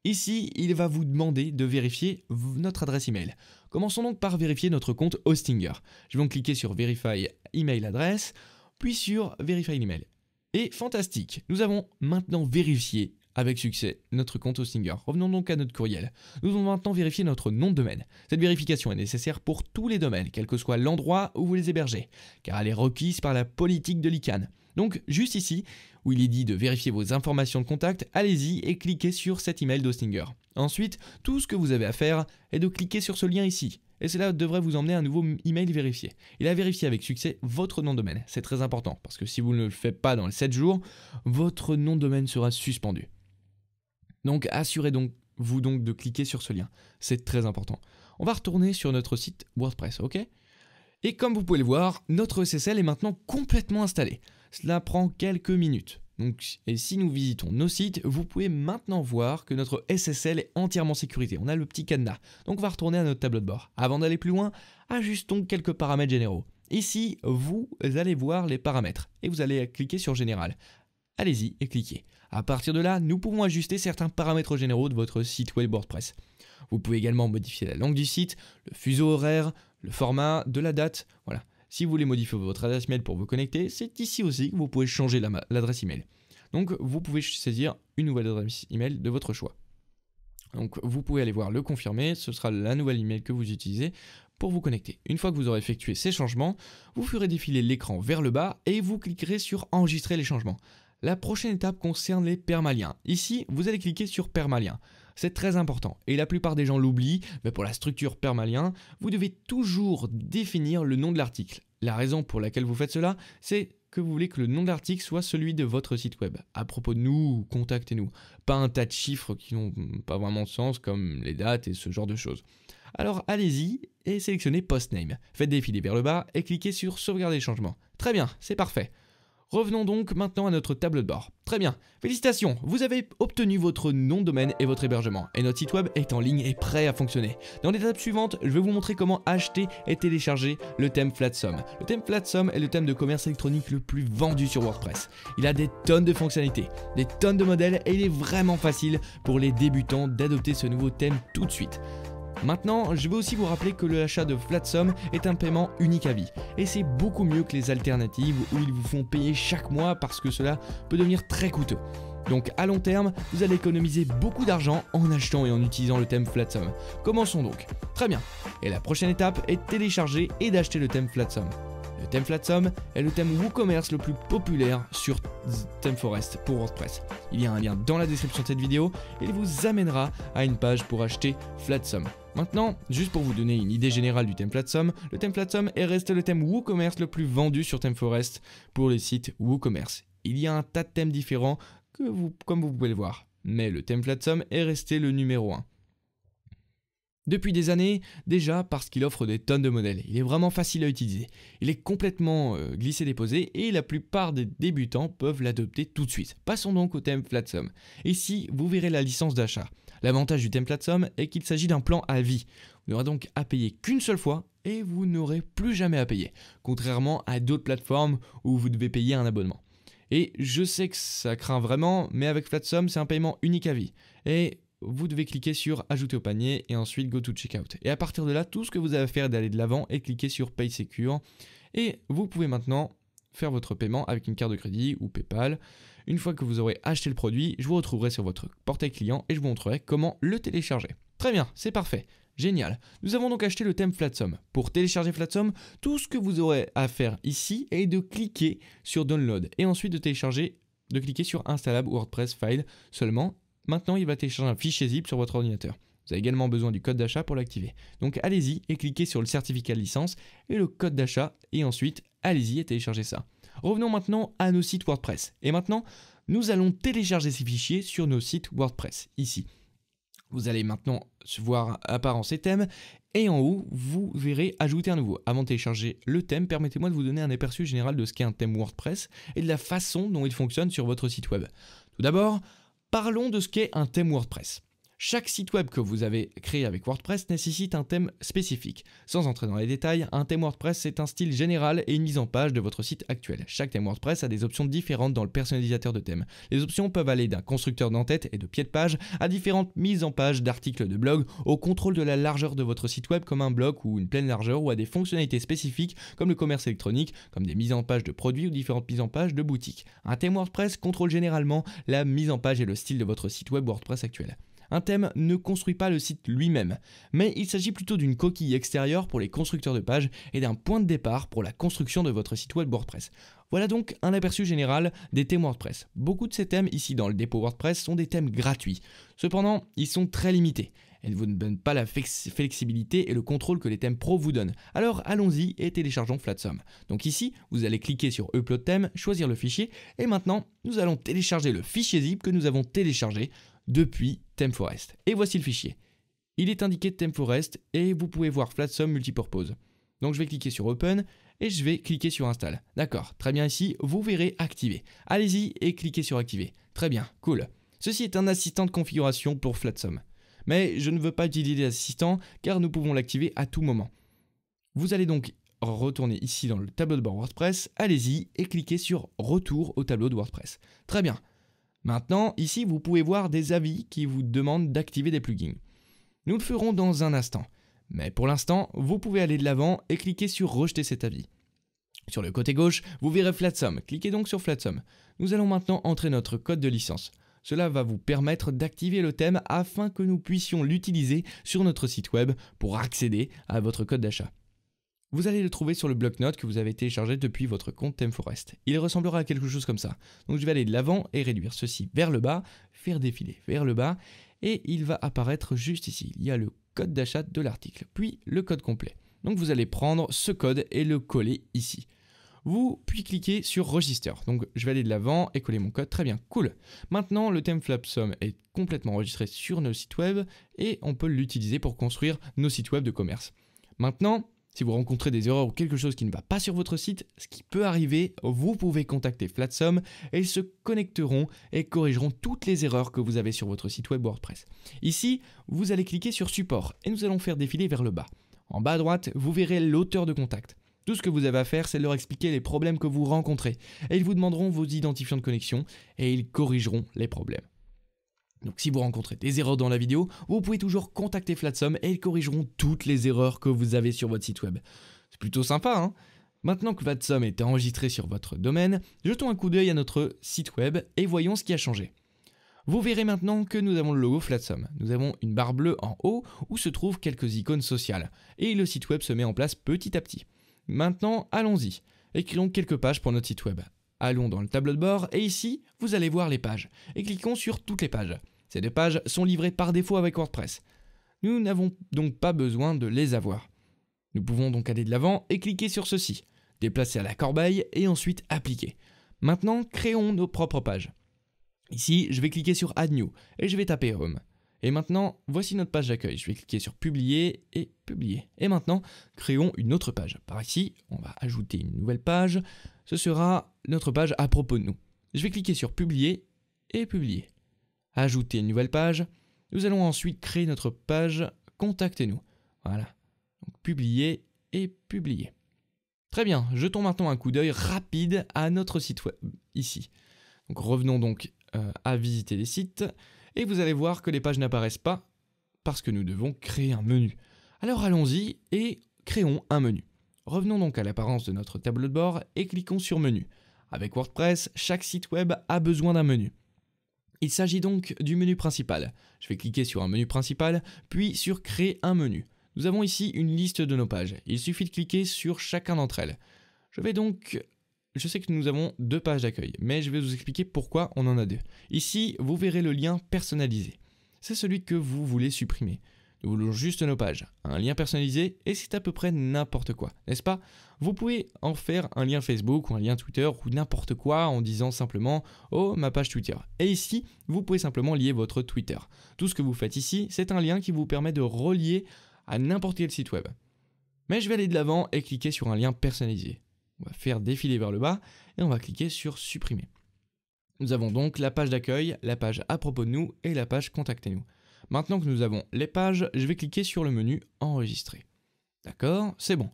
Ici, il va vous demander de vérifier notre adresse email. Commençons donc par vérifier notre compte Hostinger. Je vais donc cliquer sur Verify Email Address, puis sur Verify Email. Et fantastique, nous avons maintenant vérifié avec succès notre compte Hostinger. Revenons donc à notre courriel. Nous allons maintenant vérifier notre nom de domaine. Cette vérification est nécessaire pour tous les domaines, quel que soit l'endroit où vous les hébergez, car elle est requise par la politique de l'ICANN. Donc, juste ici, où il est dit de vérifier vos informations de contact, allez-y et cliquez sur cet email d'Hostinger. Ensuite, tout ce que vous avez à faire est de cliquer sur ce lien ici. Et cela devrait vous emmener à un nouveau email vérifié. Il a vérifié avec succès votre nom de domaine. C'est très important, parce que si vous ne le faites pas dans les 7 jours, votre nom de domaine sera suspendu. Donc, assurez-vous de cliquer sur ce lien. C'est très important. On va retourner sur notre site WordPress, ok? Et comme vous pouvez le voir, notre SSL est maintenant complètement installé. Cela prend quelques minutes. Donc, et si nous visitons nos sites, vous pouvez maintenant voir que notre SSL est entièrement sécurisé. On a le petit cadenas. Donc, on va retourner à notre tableau de bord. Avant d'aller plus loin, ajustons quelques paramètres généraux. Ici, vous allez voir les paramètres et vous allez cliquer sur Général. Allez-y et cliquez. À partir de là, nous pouvons ajuster certains paramètres généraux de votre site web WordPress. Vous pouvez également modifier la langue du site, le fuseau horaire, le format, de la date, voilà. Si vous voulez modifier votre adresse email pour vous connecter, c'est ici aussi que vous pouvez changer l'adresse email. Donc, vous pouvez saisir une nouvelle adresse email de votre choix. Donc, vous pouvez aller voir le confirmer, ce sera la nouvelle email que vous utilisez pour vous connecter. Une fois que vous aurez effectué ces changements, vous ferez défiler l'écran vers le bas et vous cliquerez sur enregistrer les changements. La prochaine étape concerne les permaliens. Ici, vous allez cliquer sur permalien. C'est très important et la plupart des gens l'oublient, mais pour la structure permalien, vous devez toujours définir le nom de l'article. La raison pour laquelle vous faites cela, c'est que vous voulez que le nom de l'article soit celui de votre site web. À propos de nous, contactez-nous. Pas un tas de chiffres qui n'ont pas vraiment de sens comme les dates et ce genre de choses. Alors allez-y et sélectionnez Postname. Faites défiler vers le bas et cliquez sur Sauvegarder les changements. Très bien, c'est parfait. Revenons donc maintenant à notre tableau de bord. Très bien, félicitations, vous avez obtenu votre nom de domaine et votre hébergement. Et notre site web est en ligne et prêt à fonctionner. Dans l'étape suivante, je vais vous montrer comment acheter et télécharger le thème Flatsome. Le thème Flatsome est le thème de commerce électronique le plus vendu sur WordPress. Il a des tonnes de fonctionnalités, des tonnes de modèles et il est vraiment facile pour les débutants d'adopter ce nouveau thème tout de suite. Maintenant, je vais aussi vous rappeler que l'achat de Flatsome est un paiement unique à vie. Et c'est beaucoup mieux que les alternatives où ils vous font payer chaque mois parce que cela peut devenir très coûteux. Donc à long terme, vous allez économiser beaucoup d'argent en achetant et en utilisant le thème Flatsome. Commençons donc. Très bien. Et la prochaine étape est de télécharger et d'acheter le thème Flatsome. Le thème Flatsome est le thème WooCommerce le plus populaire sur ThemeForest pour WordPress. Il y a un lien dans la description de cette vidéo et il vous amènera à une page pour acheter Flatsome. Maintenant, juste pour vous donner une idée générale du thème Flatsome, le thème Flatsome est resté le thème WooCommerce le plus vendu sur ThemeForest pour les sites WooCommerce. Il y a un tas de thèmes différents comme vous pouvez le voir, mais le thème Flatsome est resté le numéro 1. Depuis des années, déjà parce qu'il offre des tonnes de modèles, il est vraiment facile à utiliser. Il est complètement glissé-déposé et la plupart des débutants peuvent l'adopter tout de suite. Passons donc au thème Flatsome. Ici, vous verrez la licence d'achat. L'avantage du thème Flatsome est qu'il s'agit d'un plan à vie. Vous n'aurez donc à payer qu'une seule fois et vous n'aurez plus jamais à payer, contrairement à d'autres plateformes où vous devez payer un abonnement. Et je sais que ça craint vraiment, mais avec Flatsome, c'est un paiement unique à vie. Et vous devez cliquer sur ajouter au panier et ensuite go to checkout. Et à partir de là, tout ce que vous avez à faire est d'aller de l'avant et cliquer sur Pay Secure. Et vous pouvez maintenant faire votre paiement avec une carte de crédit ou PayPal. Une fois que vous aurez acheté le produit, je vous retrouverai sur votre portail client et je vous montrerai comment le télécharger. Très bien, c'est parfait. Génial. Nous avons donc acheté le thème Flatsome. Pour télécharger Flatsome, tout ce que vous aurez à faire ici est de cliquer sur Download et ensuite de télécharger, de cliquer sur Installable WordPress File seulement. Maintenant, il va télécharger un fichier zip sur votre ordinateur. Vous avez également besoin du code d'achat pour l'activer. Donc allez-y et cliquez sur le certificat de licence et le code d'achat et ensuite allez-y et téléchargez ça. Revenons maintenant à nos sites WordPress. Et maintenant, nous allons télécharger ces fichiers sur nos sites WordPress ici. Vous allez maintenant voir apparence et thème et en haut, vous verrez ajouter un nouveau. Avant de télécharger le thème, permettez-moi de vous donner un aperçu général de ce qu'est un thème WordPress et de la façon dont il fonctionne sur votre site web. Tout d'abord, parlons de ce qu'est un thème WordPress. Chaque site web que vous avez créé avec WordPress nécessite un thème spécifique. Sans entrer dans les détails, un thème WordPress c'est un style général et une mise en page de votre site actuel. Chaque thème WordPress a des options différentes dans le personnalisateur de thème. Les options peuvent aller d'un constructeur d'entête et de pied de page à différentes mises en page d'articles de blog, au contrôle de la largeur de votre site web comme un bloc ou une pleine largeur ou à des fonctionnalités spécifiques comme le commerce électronique, comme des mises en page de produits ou différentes mises en page de boutiques. Un thème WordPress contrôle généralement la mise en page et le style de votre site web WordPress actuel. Un thème ne construit pas le site lui-même, mais il s'agit plutôt d'une coquille extérieure pour les constructeurs de pages et d'un point de départ pour la construction de votre site web WordPress. Voilà donc un aperçu général des thèmes WordPress. Beaucoup de ces thèmes ici dans le dépôt WordPress sont des thèmes gratuits. Cependant, ils sont très limités. Ils ne vous donnent pas la flexibilité et le contrôle que les thèmes pro vous donnent. Alors allons-y et téléchargeons Flatsome. Donc ici, vous allez cliquer sur Upload Theme, choisir le fichier et maintenant, nous allons télécharger le fichier zip que nous avons téléchargé depuis ThemeForest. Et voici le fichier. Il est indiqué ThemeForest et vous pouvez voir Flatsome Multipurpose. Donc je vais cliquer sur Open et je vais cliquer sur Install. D'accord, très bien ici, vous verrez Activer. Allez-y et cliquez sur Activer. Très bien, cool. Ceci est un assistant de configuration pour Flatsome. Mais je ne veux pas utiliser l'assistant car nous pouvons l'activer à tout moment. Vous allez donc retourner ici dans le tableau de bord WordPress. Allez-y et cliquez sur Retour au tableau de WordPress. Très bien. Maintenant, ici, vous pouvez voir des avis qui vous demandent d'activer des plugins. Nous le ferons dans un instant. Mais pour l'instant, vous pouvez aller de l'avant et cliquer sur Rejeter cet avis. Sur le côté gauche, vous verrez Flatsome. Cliquez donc sur Flatsome. Nous allons maintenant entrer notre code de licence. Cela va vous permettre d'activer le thème afin que nous puissions l'utiliser sur notre site web pour accéder à votre code d'achat. Vous allez le trouver sur le bloc-notes que vous avez téléchargé depuis votre compte ThemeForest. Il ressemblera à quelque chose comme ça. Donc je vais aller de l'avant et réduire ceci vers le bas, faire défiler vers le bas et il va apparaître juste ici. Il y a le code d'achat de l'article, puis le code complet. Donc vous allez prendre ce code et le coller ici. Vous puis cliquer sur Register. Donc je vais aller de l'avant et coller mon code. Très bien, cool. Maintenant le thème Flatsome est complètement enregistré sur nos sites web et on peut l'utiliser pour construire nos sites web de commerce. Maintenant, si vous rencontrez des erreurs ou quelque chose qui ne va pas sur votre site, ce qui peut arriver, vous pouvez contacter Flatsome et ils se connecteront et corrigeront toutes les erreurs que vous avez sur votre site web WordPress. Ici, vous allez cliquer sur Support et nous allons faire défiler vers le bas. En bas à droite, vous verrez l'auteur de contact. Tout ce que vous avez à faire, c'est de leur expliquer les problèmes que vous rencontrez et ils vous demanderont vos identifiants de connexion et ils corrigeront les problèmes. Donc si vous rencontrez des erreurs dans la vidéo, vous pouvez toujours contacter Flatsome et ils corrigeront toutes les erreurs que vous avez sur votre site web. C'est plutôt sympa, hein? Maintenant que Flatsome est enregistré sur votre domaine, jetons un coup d'œil à notre site web et voyons ce qui a changé. Vous verrez maintenant que nous avons le logo Flatsome. Nous avons une barre bleue en haut où se trouvent quelques icônes sociales. Et le site web se met en place petit à petit. Maintenant, allons-y. Écrions quelques pages pour notre site web. Allons dans le tableau de bord et ici, vous allez voir les pages. Et cliquons sur toutes les pages. Ces deux pages sont livrées par défaut avec WordPress. Nous n'avons donc pas besoin de les avoir. Nous pouvons donc aller de l'avant et cliquer sur ceci. Déplacer à la corbeille et ensuite appliquer. Maintenant, créons nos propres pages. Ici, je vais cliquer sur Add New et je vais taper Home. Et maintenant, voici notre page d'accueil. Je vais cliquer sur Publier et Publier. Et maintenant, créons une autre page. Par ici, on va ajouter une nouvelle page. Ce sera notre page à propos de nous. Je vais cliquer sur Publier et Publier. Ajouter une nouvelle page. Nous allons ensuite créer notre page Contactez-nous. Voilà. Donc, publier et publier. Très bien. Jetons maintenant un coup d'œil rapide à notre site web ici. Donc, revenons donc à visiter les sites et vous allez voir que les pages n'apparaissent pas parce que nous devons créer un menu. Alors allons-y et créons un menu. Revenons donc à l'apparence de notre tableau de bord et cliquons sur menu. Avec WordPress, chaque site web a besoin d'un menu. Il s'agit donc du menu principal. Je vais cliquer sur un menu principal, puis sur créer un menu. Nous avons ici une liste de nos pages. Il suffit de cliquer sur chacun d'entre elles. Je sais que nous avons deux pages d'accueil, mais je vais vous expliquer pourquoi on en a deux. Ici, vous verrez le lien personnalisé. C'est celui que vous voulez supprimer. Nous voulons juste nos pages, un lien personnalisé, et c'est à peu près n'importe quoi, n'est-ce pas? Vous pouvez en faire un lien Facebook ou un lien Twitter ou n'importe quoi en disant simplement « Oh, ma page Twitter ». Et ici, vous pouvez simplement lier votre Twitter. Tout ce que vous faites ici, c'est un lien qui vous permet de relier à n'importe quel site web. Mais je vais aller de l'avant et cliquer sur un lien personnalisé. On va faire défiler vers le bas et on va cliquer sur « Supprimer ». Nous avons donc la page d'accueil, la page « À propos de nous » et la page « Contactez-nous ». Maintenant que nous avons les pages, je vais cliquer sur le menu « Enregistrer ». D'accord, c'est bon.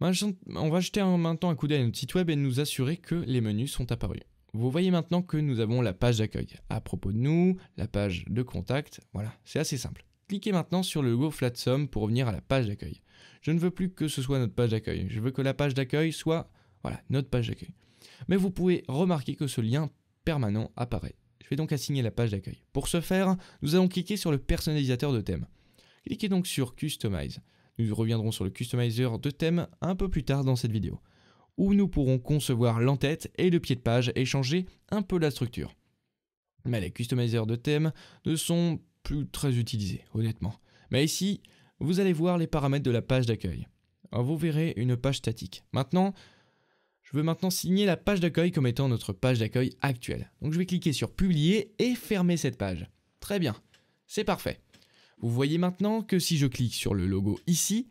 On va jeter maintenant un coup d'œil à notre site web et nous assurer que les menus sont apparus. Vous voyez maintenant que nous avons la page d'accueil « À propos de nous », la page de contact, voilà, c'est assez simple. Cliquez maintenant sur le logo Flatsome pour revenir à la page d'accueil. Je ne veux plus que ce soit notre page d'accueil, je veux que la page d'accueil soit, voilà, notre page d'accueil. Mais vous pouvez remarquer que ce lien permanent apparaît. Je vais donc assigner la page d'accueil. Pour ce faire, nous allons cliquer sur le personnalisateur de thème. Cliquez donc sur Customize. Nous reviendrons sur le customizer de thème un peu plus tard dans cette vidéo, où nous pourrons concevoir l'entête et le pied de page et changer un peu la structure. Mais les customizers de thème ne sont plus très utilisés, honnêtement. Mais ici, vous allez voir les paramètres de la page d'accueil. Vous verrez une page statique. Je veux maintenant signer la page d'accueil comme étant notre page d'accueil actuelle. Donc je vais cliquer sur publier et fermer cette page. Très bien, c'est parfait. Vous voyez maintenant que si je clique sur le logo ici,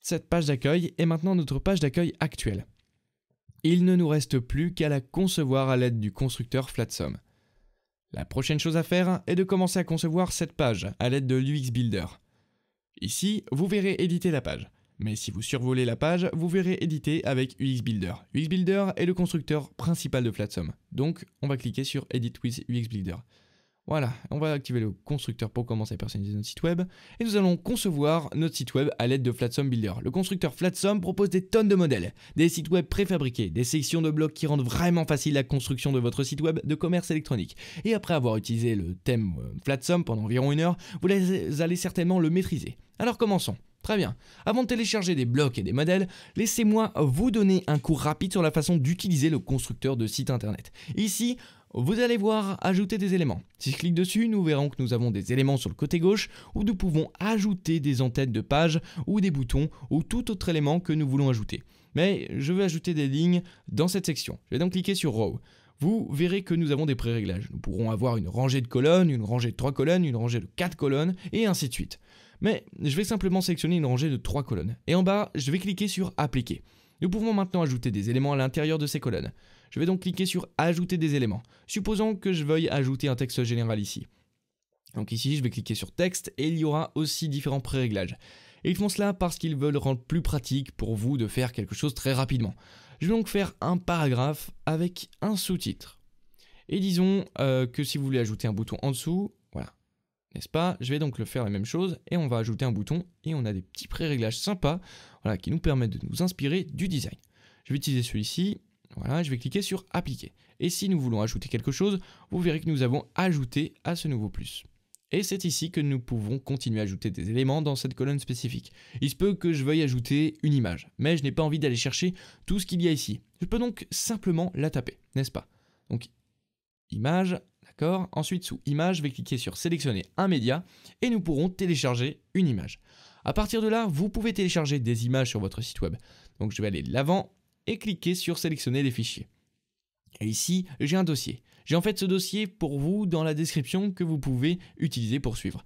cette page d'accueil est maintenant notre page d'accueil actuelle. Il ne nous reste plus qu'à la concevoir à l'aide du constructeur Flatsome. La prochaine chose à faire est de commencer à concevoir cette page à l'aide de l'UX Builder. Ici, vous verrez éditer la page. Mais si vous survolez la page, vous verrez éditer avec UX Builder. UX Builder est le constructeur principal de Flatsome. Donc, on va cliquer sur Edit with UX Builder. Voilà, on va activer le constructeur pour commencer à personnaliser notre site web. Et nous allons concevoir notre site web à l'aide de Flatsome Builder. Le constructeur Flatsome propose des tonnes de modèles, des sites web préfabriqués, des sections de blogs qui rendent vraiment facile la construction de votre site web de commerce électronique. Et après avoir utilisé le thème Flatsome pendant environ une heure, vous allez certainement le maîtriser. Alors commençons. Très bien, avant de télécharger des blocs et des modèles, laissez-moi vous donner un cours rapide sur la façon d'utiliser le constructeur de site internet. Ici, vous allez voir ajouter des éléments. Si je clique dessus, nous verrons que nous avons des éléments sur le côté gauche où nous pouvons ajouter des entêtes de page ou des boutons ou tout autre élément que nous voulons ajouter. Mais je vais ajouter des lignes dans cette section. Je vais donc cliquer sur Row. Vous verrez que nous avons des pré-réglages. Nous pourrons avoir une rangée de colonnes, une rangée de 3 colonnes, une rangée de 4 colonnes et ainsi de suite. Mais je vais simplement sélectionner une rangée de 3 colonnes. Et en bas, je vais cliquer sur Appliquer. Nous pouvons maintenant ajouter des éléments à l'intérieur de ces colonnes. Je vais donc cliquer sur Ajouter des éléments. Supposons que je veuille ajouter un texte général ici. Donc ici, je vais cliquer sur Texte et il y aura aussi différents pré-réglages. Et ils font cela parce qu'ils veulent rendre plus pratique pour vous de faire quelque chose très rapidement. Je vais donc faire un paragraphe avec un sous-titre. Et disons que si vous voulez ajouter un bouton en dessous, voilà. N'est-ce pas? Je vais donc le faire la même chose et on va ajouter un bouton et on a des petits pré-réglages sympas, voilà, qui nous permettent de nous inspirer du design. Je vais utiliser celui-ci, voilà, je vais cliquer sur Appliquer. Et si nous voulons ajouter quelque chose, vous verrez que nous avons ajouté à ce nouveau plus. Et c'est ici que nous pouvons continuer à ajouter des éléments dans cette colonne spécifique. Il se peut que je veuille ajouter une image, mais je n'ai pas envie d'aller chercher tout ce qu'il y a ici. Je peux donc simplement la taper, n'est-ce pas? Donc, image, d'accord. Ensuite, sous image, je vais cliquer sur sélectionner un média et nous pourrons télécharger une image. À partir de là, vous pouvez télécharger des images sur votre site web. Donc, je vais aller de l'avant et cliquer sur sélectionner les fichiers. Et ici, j'ai un dossier. J'ai en fait ce dossier pour vous dans la description que vous pouvez utiliser pour suivre.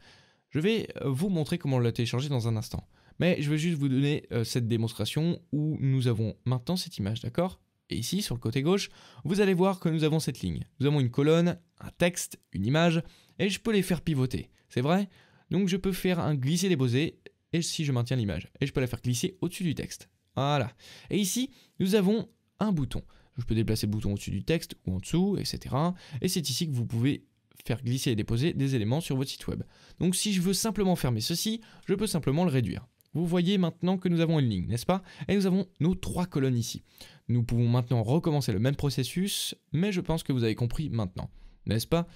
Je vais vous montrer comment le télécharger dans un instant. Mais je vais juste vous donner cette démonstration où nous avons maintenant cette image, d'accord? Et ici, sur le côté gauche, vous allez voir que nous avons cette ligne. Nous avons une colonne, un texte, une image, et je peux les faire pivoter, c'est vrai? Donc je peux faire un glisser-déposer, et si je maintiens l'image, et je peux la faire glisser au-dessus du texte. Voilà. Et ici, nous avons un bouton. Je peux déplacer le bouton au-dessus du texte ou en dessous, etc. Et c'est ici que vous pouvez faire glisser et déposer des éléments sur votre site web. Donc si je veux simplement fermer ceci, je peux simplement le réduire. Vous voyez maintenant que nous avons une ligne, n'est-ce pas? Et nous avons nos trois colonnes ici. Nous pouvons maintenant recommencer le même processus, mais je pense que vous avez compris maintenant, n'est-ce pas?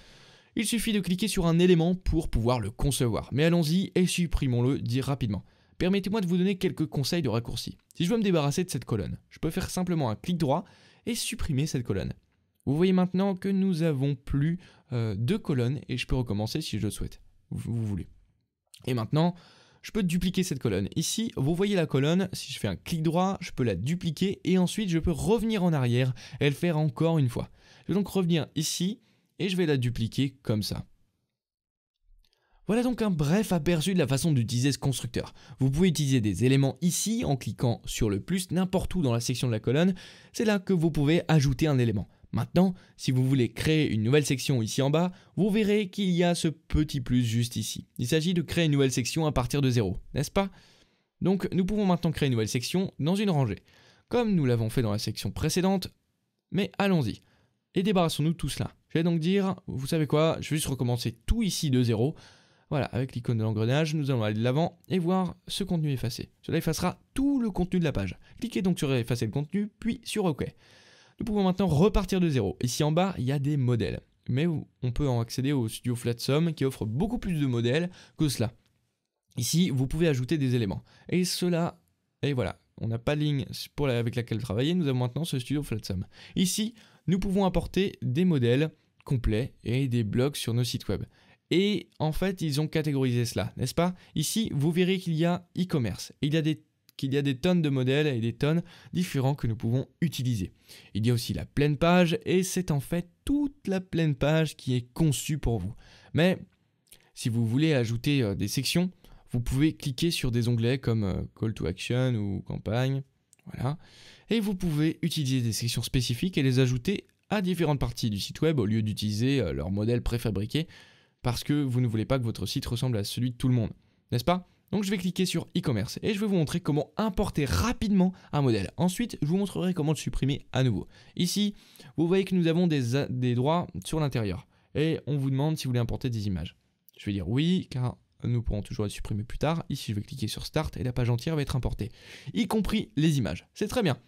Il suffit de cliquer sur un élément pour pouvoir le concevoir. Mais allons-y et supprimons-le rapidement. Permettez-moi de vous donner quelques conseils de raccourcis. Si je veux me débarrasser de cette colonne, je peux faire simplement un clic droit et supprimer cette colonne. Vous voyez maintenant que nous avons plus deux colonnes et je peux recommencer si je le souhaite, vous voulez. Et maintenant, je peux dupliquer cette colonne. Ici, vous voyez la colonne, si je fais un clic droit, je peux la dupliquer et ensuite je peux revenir en arrière et le faire encore une fois. Je vais donc revenir ici et je vais la dupliquer comme ça. Voilà donc un bref aperçu de la façon d'utiliser ce constructeur. Vous pouvez utiliser des éléments ici en cliquant sur le plus n'importe où dans la section de la colonne. C'est là que vous pouvez ajouter un élément. Maintenant, si vous voulez créer une nouvelle section ici en bas, vous verrez qu'il y a ce petit plus juste ici. Il s'agit de créer une nouvelle section à partir de zéro, n'est-ce pas? Donc, nous pouvons maintenant créer une nouvelle section dans une rangée, comme nous l'avons fait dans la section précédente. Mais allons-y et débarrassons-nous de tout cela. Je vais donc dire, vous savez quoi, je vais juste recommencer tout ici de zéro. Voilà, avec l'icône de l'engrenage, nous allons aller de l'avant et voir ce contenu effacé. Cela effacera tout le contenu de la page. Cliquez donc sur effacer le contenu, puis sur OK. Nous pouvons maintenant repartir de zéro. Ici en bas, il y a des modèles. Mais on peut en accéder au studio Flatsome qui offre beaucoup plus de modèles que cela. Ici, vous pouvez ajouter des éléments. Et cela, et voilà, on n'a pas de ligne avec laquelle travailler. Nous avons maintenant ce studio Flatsome. Ici, nous pouvons apporter des modèles complets et des blocs sur nos sites web. Et en fait, ils ont catégorisé cela, n'est-ce pas? Ici, vous verrez qu'il y a e-commerce. Il y a des tonnes de modèles et des tonnes différents que nous pouvons utiliser. Il y a aussi la pleine page et c'est en fait toute la pleine page qui est conçue pour vous. Mais si vous voulez ajouter des sections, vous pouvez cliquer sur des onglets comme Call to Action ou Campagne. Voilà. Et vous pouvez utiliser des sections spécifiques et les ajouter à différentes parties du site web au lieu d'utiliser leur modèle préfabriqué parce que vous ne voulez pas que votre site ressemble à celui de tout le monde, n'est-ce pas ? Donc je vais cliquer sur e-commerce et je vais vous montrer comment importer rapidement un modèle. Ensuite, je vous montrerai comment le supprimer à nouveau. Ici, vous voyez que nous avons des droits sur l'intérieur et on vous demande si vous voulez importer des images. Je vais dire oui car nous pourrons toujours les supprimer plus tard. Ici, je vais cliquer sur Start et la page entière va être importée, y compris les images. C'est très bien.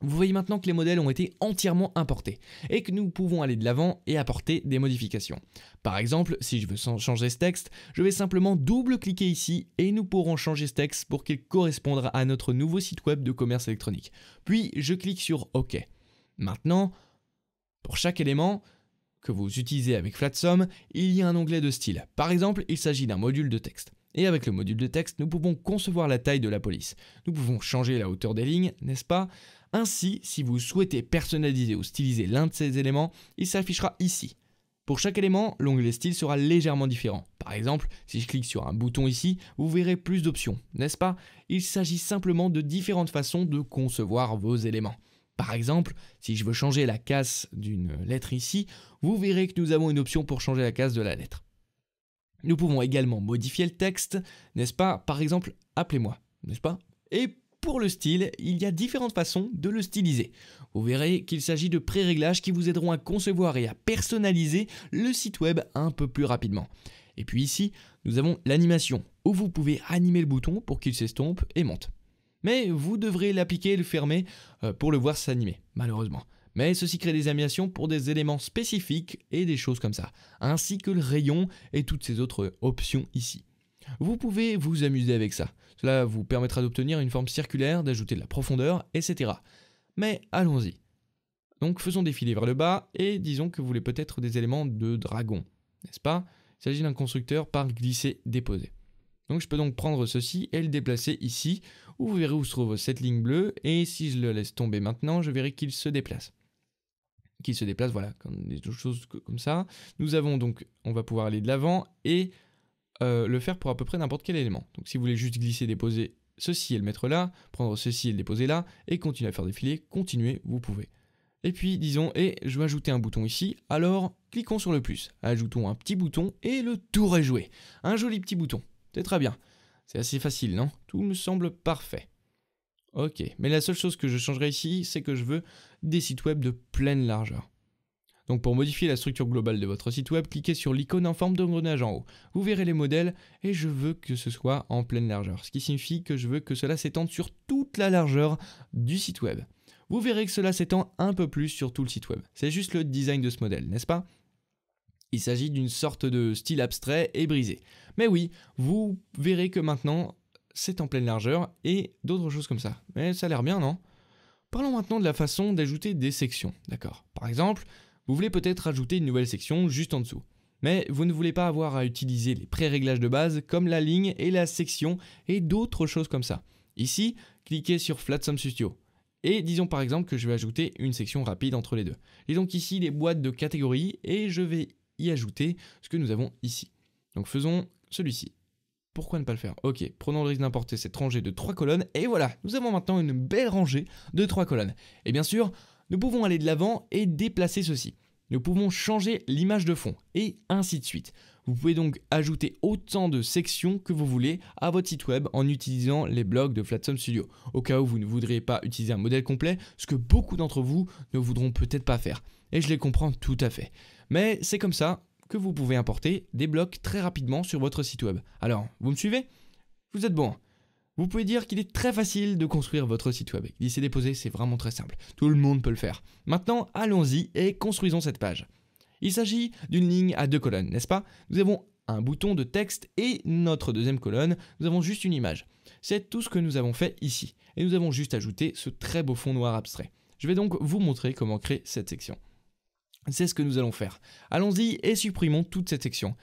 Vous voyez maintenant que les modèles ont été entièrement importés et que nous pouvons aller de l'avant et apporter des modifications. Par exemple, si je veux changer ce texte, je vais simplement double-cliquer ici et nous pourrons changer ce texte pour qu'il corresponde à notre nouveau site web de commerce électronique. Puis, je clique sur OK. Maintenant, pour chaque élément que vous utilisez avec Flatsome, il y a un onglet de style. Par exemple, il s'agit d'un module de texte. Et avec le module de texte, nous pouvons concevoir la taille de la police. Nous pouvons changer la hauteur des lignes, n'est-ce pas? Ainsi, si vous souhaitez personnaliser ou styliser l'un de ces éléments, il s'affichera ici. Pour chaque élément, l'onglet style sera légèrement différent. Par exemple, si je clique sur un bouton ici, vous verrez plus d'options, n'est-ce pas? Il s'agit simplement de différentes façons de concevoir vos éléments. Par exemple, si je veux changer la case d'une lettre ici, vous verrez que nous avons une option pour changer la case de la lettre. Nous pouvons également modifier le texte, n'est-ce pas? Par exemple, appelez-moi, n'est-ce pas? Et pour le style, il y a différentes façons de le styliser. Vous verrez qu'il s'agit de pré-réglages qui vous aideront à concevoir et à personnaliser le site web un peu plus rapidement. Et puis ici, nous avons l'animation, où vous pouvez animer le bouton pour qu'il s'estompe et monte. Mais vous devrez l'appliquer et le fermer pour le voir s'animer, malheureusement. Mais ceci crée des animations pour des éléments spécifiques et des choses comme ça, ainsi que le rayon et toutes ces autres options ici. Vous pouvez vous amuser avec ça. Cela vous permettra d'obtenir une forme circulaire, d'ajouter de la profondeur, etc. Mais allons-y. Donc faisons défiler vers le bas et disons que vous voulez peut-être des éléments de dragon, n'est-ce pas? Il s'agit d'un constructeur par glisser-déposer. Donc je peux donc prendre ceci et le déplacer ici, où vous verrez où se trouve cette ligne bleue. Et si je le laisse tomber maintenant, je verrai qu'il se déplace. Voilà, comme des choses comme ça. Nous avons donc, on va pouvoir aller de l'avant et... le faire pour à peu près n'importe quel élément. Donc si vous voulez juste glisser, déposer ceci et le mettre là, prendre ceci et le déposer là, et continuer à faire défiler, continuez, vous pouvez. Et puis disons, et je vais ajouter un bouton ici, alors cliquons sur le plus, ajoutons un petit bouton et le tour est joué. Un joli petit bouton, c'est très bien. C'est assez facile, non? Tout me semble parfait. Ok, mais la seule chose que je changerai ici, c'est que je veux des sites web de pleine largeur. Donc pour modifier la structure globale de votre site web, cliquez sur l'icône en forme d'engrenage en haut. Vous verrez les modèles et je veux que ce soit en pleine largeur, ce qui signifie que je veux que cela s'étende sur toute la largeur du site web. Vous verrez que cela s'étend un peu plus sur tout le site web. C'est juste le design de ce modèle, n'est-ce pas? Il s'agit d'une sorte de style abstrait et brisé. Mais oui, vous verrez que maintenant, c'est en pleine largeur et d'autres choses comme ça. Mais ça a l'air bien, non? Parlons maintenant de la façon d'ajouter des sections, d'accord? Par exemple, vous voulez peut-être ajouter une nouvelle section juste en dessous. Mais vous ne voulez pas avoir à utiliser les pré-réglages de base comme la ligne et la section et d'autres choses comme ça. Ici, cliquez sur Flatsome Studio. Et disons par exemple que je vais ajouter une section rapide entre les deux. Et donc ici les boîtes de catégories et je vais y ajouter ce que nous avons ici. Donc faisons celui-ci. Pourquoi ne pas le faire? Ok, prenons le risque d'importer cette rangée de 3 colonnes et voilà, nous avons maintenant une belle rangée de 3 colonnes. Et bien sûr, nous pouvons aller de l'avant et déplacer ceci. Nous pouvons changer l'image de fond et ainsi de suite. Vous pouvez donc ajouter autant de sections que vous voulez à votre site web en utilisant les blogs de Flatsome Studio. Au cas où vous ne voudriez pas utiliser un modèle complet, ce que beaucoup d'entre vous ne voudront peut-être pas faire. Et je les comprends tout à fait. Mais c'est comme ça que vous pouvez importer des blocs très rapidement sur votre site web. Alors, vous me suivez? Vous êtes bon? Vous pouvez dire qu'il est très facile de construire votre site web. Glisser, déposer, c'est vraiment très simple. Tout le monde peut le faire. Maintenant, allons-y et construisons cette page. Il s'agit d'une ligne à 2 colonnes, n'est-ce pas? Nous avons un bouton de texte et notre deuxième colonne, nous avons juste une image. C'est tout ce que nous avons fait ici. Et nous avons juste ajouté ce très beau fond noir abstrait. Je vais donc vous montrer comment créer cette section. C'est ce que nous allons faire. Allons-y et supprimons toute cette section.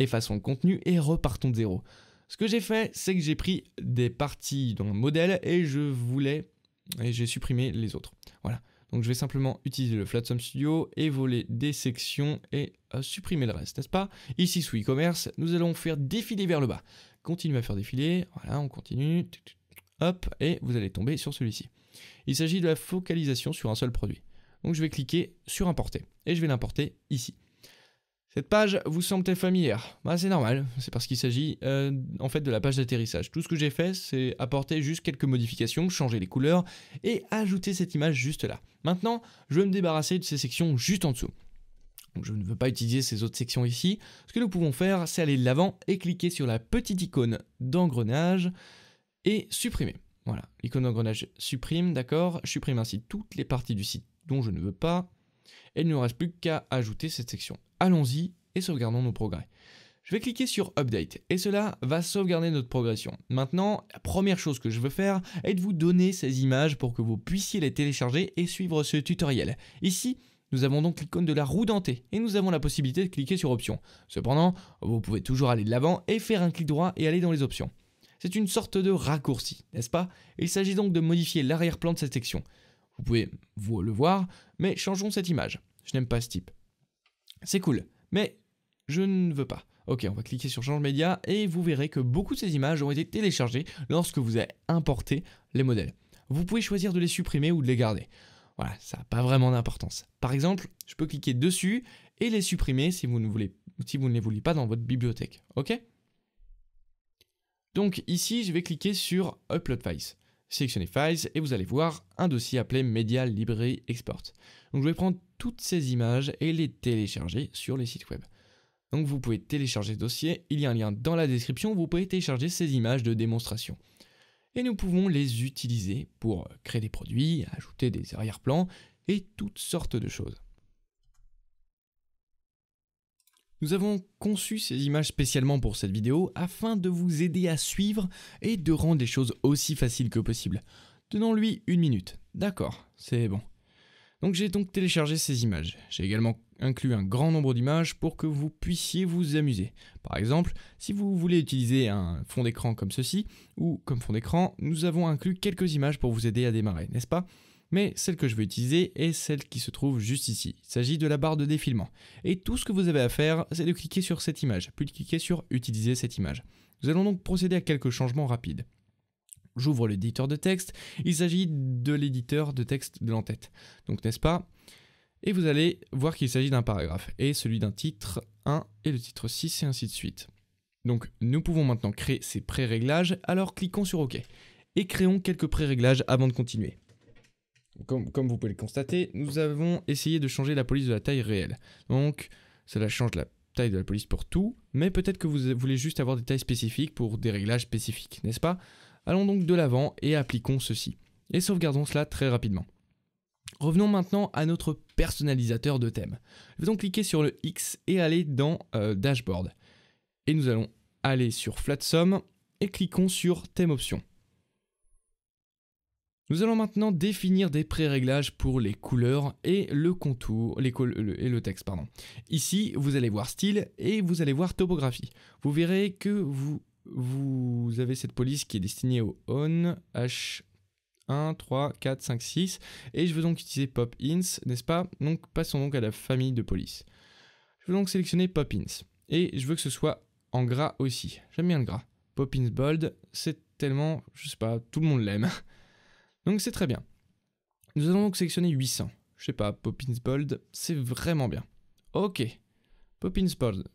Effaçons le contenu et repartons de zéro. Ce que j'ai fait, c'est que j'ai pris des parties dans le modèle et j'ai supprimé les autres. Voilà. Donc je vais simplement utiliser le Flatsome Studio et voler des sections et supprimer le reste, n'est-ce pas? Ici sous e-commerce, nous allons faire défiler vers le bas. Continuez à faire défiler. Voilà, on continue. Hop, et vous allez tomber sur celui-ci. Il s'agit de la focalisation sur un seul produit. Donc je vais cliquer sur importer et je vais l'importer ici. Cette page vous semble-t-elle familière? Bah, c'est normal, c'est parce qu'il s'agit en fait de la page d'atterrissage. Tout ce que j'ai fait, c'est apporter juste quelques modifications, changer les couleurs et ajouter cette image juste là. Maintenant, je vais me débarrasser de ces sections juste en dessous. Donc, je ne veux pas utiliser ces autres sections ici. Ce que nous pouvons faire, c'est aller de l'avant et cliquer sur la petite icône d'engrenage et supprimer. Voilà, l'icône d'engrenage supprime, d'accord? Je supprime ainsi toutes les parties du site dont je ne veux pas. Et il ne nous reste plus qu'à ajouter cette section. Allons-y et sauvegardons nos progrès. Je vais cliquer sur Update et cela va sauvegarder notre progression. Maintenant, la première chose que je veux faire est de vous donner ces images pour que vous puissiez les télécharger et suivre ce tutoriel. Ici, nous avons donc l'icône de la roue dentée et nous avons la possibilité de cliquer sur Options. Cependant, vous pouvez toujours aller de l'avant et faire un clic droit et aller dans les options. C'est une sorte de raccourci, n'est-ce pas? Il s'agit donc de modifier l'arrière-plan de cette section. Vous pouvez le voir, mais changeons cette image. Je n'aime pas ce type. C'est cool, mais je ne veux pas. Ok, on va cliquer sur Change Média et vous verrez que beaucoup de ces images ont été téléchargées lorsque vous avez importé les modèles. Vous pouvez choisir de les supprimer ou de les garder. Voilà, ça n'a pas vraiment d'importance. Par exemple, je peux cliquer dessus et les supprimer si vous ne les voulez pas dans votre bibliothèque. Ok? Donc ici, je vais cliquer sur Upload Files. Sélectionnez Files et vous allez voir un dossier appelé Media Library Export. Donc je vais prendre toutes ces images et les télécharger sur les sites web. Donc vous pouvez télécharger ce dossier, il y a un lien dans la description, vous pouvez télécharger ces images de démonstration. Et nous pouvons les utiliser pour créer des produits, ajouter des arrière-plans et toutes sortes de choses. Nous avons conçu ces images spécialement pour cette vidéo afin de vous aider à suivre et de rendre les choses aussi faciles que possible. Donnons-lui 1 minute. D'accord, c'est bon. Donc j'ai donc téléchargé ces images. J'ai également inclus un grand nombre d'images pour que vous puissiez vous amuser. Par exemple, si vous voulez utiliser un fond d'écran comme ceci ou comme fond d'écran, nous avons inclus quelques images pour vous aider à démarrer, n'est-ce pas ? Mais celle que je vais utiliser est celle qui se trouve juste ici. Il s'agit de la barre de défilement. Et tout ce que vous avez à faire, c'est de cliquer sur cette image, puis de cliquer sur Utiliser cette image. Nous allons donc procéder à quelques changements rapides. J'ouvre l'éditeur de texte. Il s'agit de l'éditeur de texte de l'entête. Donc, n'est-ce pas? Et vous allez voir qu'il s'agit d'un paragraphe et celui d'un titre 1 et le titre 6 et ainsi de suite. Donc, nous pouvons maintenant créer ces pré-réglages. Alors, cliquons sur OK et créons quelques pré-réglages avant de continuer. Comme vous pouvez le constater, nous avons essayé de changer la police de la taille réelle. Donc, cela change la taille de la police pour tout, mais peut-être que vous voulez juste avoir des tailles spécifiques pour des réglages spécifiques, n'est-ce pas? Allons donc de l'avant et appliquons ceci. Et sauvegardons cela très rapidement. Revenons maintenant à notre personnalisateur de thème. Je vais donc cliquer sur le X et aller dans Dashboard. Et nous allons aller sur Flatsome et cliquons sur Thème Options. Nous allons maintenant définir des pré-réglages pour les couleurs et le contour, et le texte. Pardon. Ici, vous allez voir style et vous allez voir topographie. Vous verrez que vous avez cette police qui est destinée au on, H1, 3, 4, 5, 6. Et je veux donc utiliser pop-ins, n'est-ce pas? Donc passons donc à la famille de police. Je veux donc sélectionner pop-ins. Et je veux que ce soit en gras aussi. J'aime bien le gras. Pop-ins bold, c'est tellement, je sais pas, tout le monde l'aime. Donc c'est très bien. Nous allons donc sélectionner 800. Je sais pas, Poppins Bold, c'est vraiment bien. Ok, Poppins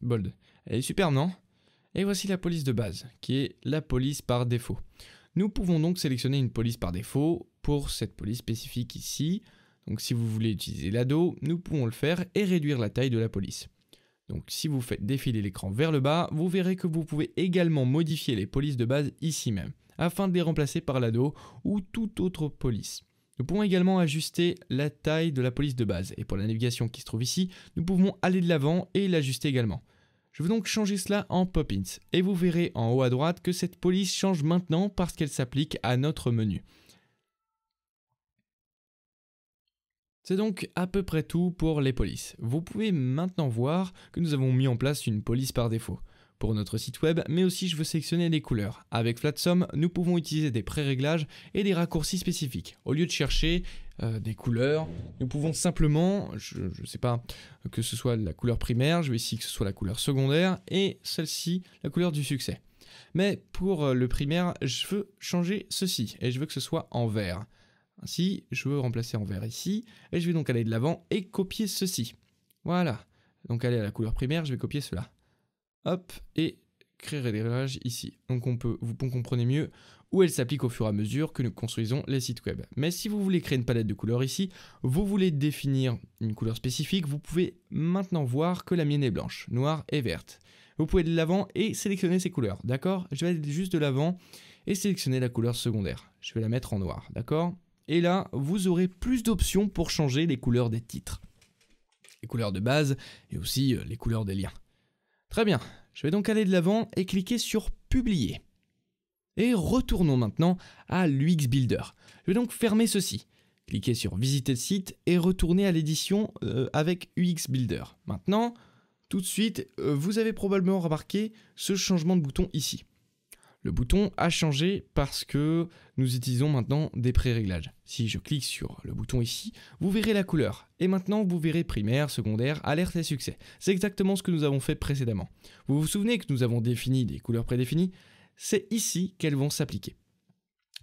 Bold. Elle est superbe, non? Et voici la police de base, qui est la police par défaut. Nous pouvons donc sélectionner une police par défaut pour cette police spécifique ici. Donc si vous voulez utiliser l'ado, nous pouvons le faire et réduire la taille de la police. Donc si vous faites défiler l'écran vers le bas, vous verrez que vous pouvez également modifier les polices de base ici même, afin de les remplacer par l'ado ou toute autre police. Nous pouvons également ajuster la taille de la police de base, et pour la navigation qui se trouve ici, nous pouvons aller de l'avant et l'ajuster également. Je veux donc changer cela en Pop-ins, et vous verrez en haut à droite que cette police change maintenant parce qu'elle s'applique à notre menu. C'est donc à peu près tout pour les polices. Vous pouvez maintenant voir que nous avons mis en place une police par défaut pour notre site web, mais aussi je veux sélectionner les couleurs. Avec Flatsome, nous pouvons utiliser des pré-réglages et des raccourcis spécifiques. Au lieu de chercher des couleurs, nous pouvons simplement, je ne sais pas, que ce soit la couleur primaire, je veux ici que ce soit la couleur secondaire, et celle-ci, la couleur du succès. Mais pour le primaire, je veux changer ceci, et je veux que ce soit en vert. Ainsi, je veux remplacer en vert ici, et je vais donc aller de l'avant et copier ceci. Voilà, donc aller à la couleur primaire, je vais copier cela. Hop, et créer des réglages ici. Donc vous comprenez mieux où elle s'applique au fur et à mesure que nous construisons les sites web. Mais si vous voulez créer une palette de couleurs ici, vous voulez définir une couleur spécifique, vous pouvez maintenant voir que la mienne est blanche, noire et verte. Vous pouvez aller de l'avant et sélectionner ces couleurs, d'accord? Je vais aller juste de l'avant et sélectionner la couleur secondaire. Je vais la mettre en noir, d'accord? Et là, vous aurez plus d'options pour changer les couleurs des titres, les couleurs de base et aussi les couleurs des liens. Très bien, je vais donc aller de l'avant et cliquer sur Publier. Et retournons maintenant à l'UX Builder. Je vais donc fermer ceci. Cliquez sur Visiter le site et retourner à l'édition avec UX Builder. Maintenant, tout de suite, vous avez probablement remarqué ce changement de bouton ici. Le bouton a changé parce que nous utilisons maintenant des pré-réglages. Si je clique sur le bouton ici, vous verrez la couleur. Et maintenant, vous verrez primaire, secondaire, alerte et succès. C'est exactement ce que nous avons fait précédemment. Vous vous souvenez que nous avons défini des couleurs prédéfinies? C'est ici qu'elles vont s'appliquer.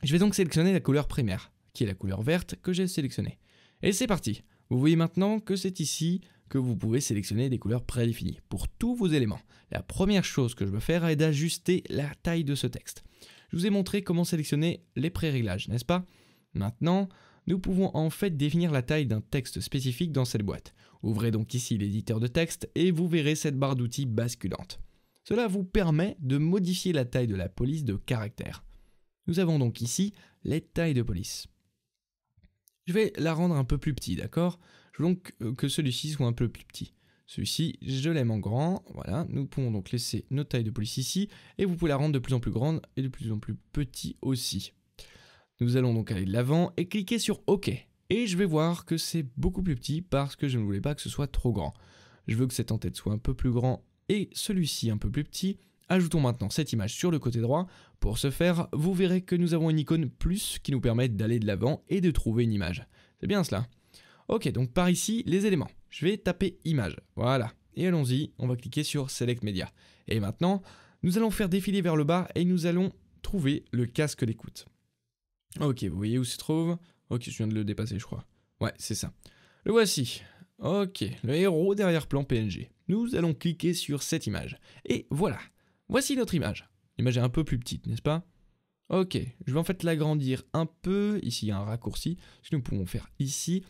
Je vais donc sélectionner la couleur primaire, qui est la couleur verte que j'ai sélectionnée. Et c'est parti. Vous voyez maintenant que c'est ici que vous pouvez sélectionner des couleurs prédéfinies pour tous vos éléments. La première chose que je veux faire est d'ajuster la taille de ce texte. Je vous ai montré comment sélectionner les pré-réglages, n'est-ce pas? Maintenant, nous pouvons en fait définir la taille d'un texte spécifique dans cette boîte. Ouvrez donc ici l'éditeur de texte et vous verrez cette barre d'outils basculante. Cela vous permet de modifier la taille de la police de caractère. Nous avons donc ici les tailles de police. Je vais la rendre un peu plus petite, d'accord? Je veux donc que celui-ci soit un peu plus petit. Celui-ci, je l'aime en grand. Voilà, nous pouvons donc laisser nos tailles de police ici. Et vous pouvez la rendre de plus en plus grande et de plus en plus petit aussi. Nous allons donc aller de l'avant et cliquer sur OK. Et je vais voir que c'est beaucoup plus petit parce que je ne voulais pas que ce soit trop grand. Je veux que cette en-tête soit un peu plus grand et celui-ci un peu plus petit. Ajoutons maintenant cette image sur le côté droit. Pour ce faire, vous verrez que nous avons une icône plus qui nous permet d'aller de l'avant et de trouver une image. C'est bien cela. Ok, donc par ici, les éléments. Je vais taper image, voilà. Et allons-y, on va cliquer sur Select Media. Et maintenant, nous allons faire défiler vers le bas et nous allons trouver le casque d'écoute. Ok, vous voyez où se trouve? Ok, je viens de le dépasser, je crois. Ouais, c'est ça. Le voici. Ok, le héros d'arrière-plan PNG. Nous allons cliquer sur cette image. Et voilà, voici notre image. L'image est un peu plus petite, n'est-ce pas? Ok, je vais en fait l'agrandir un peu. Ici, il y a un raccourci. Ce que nous pouvons faire ici,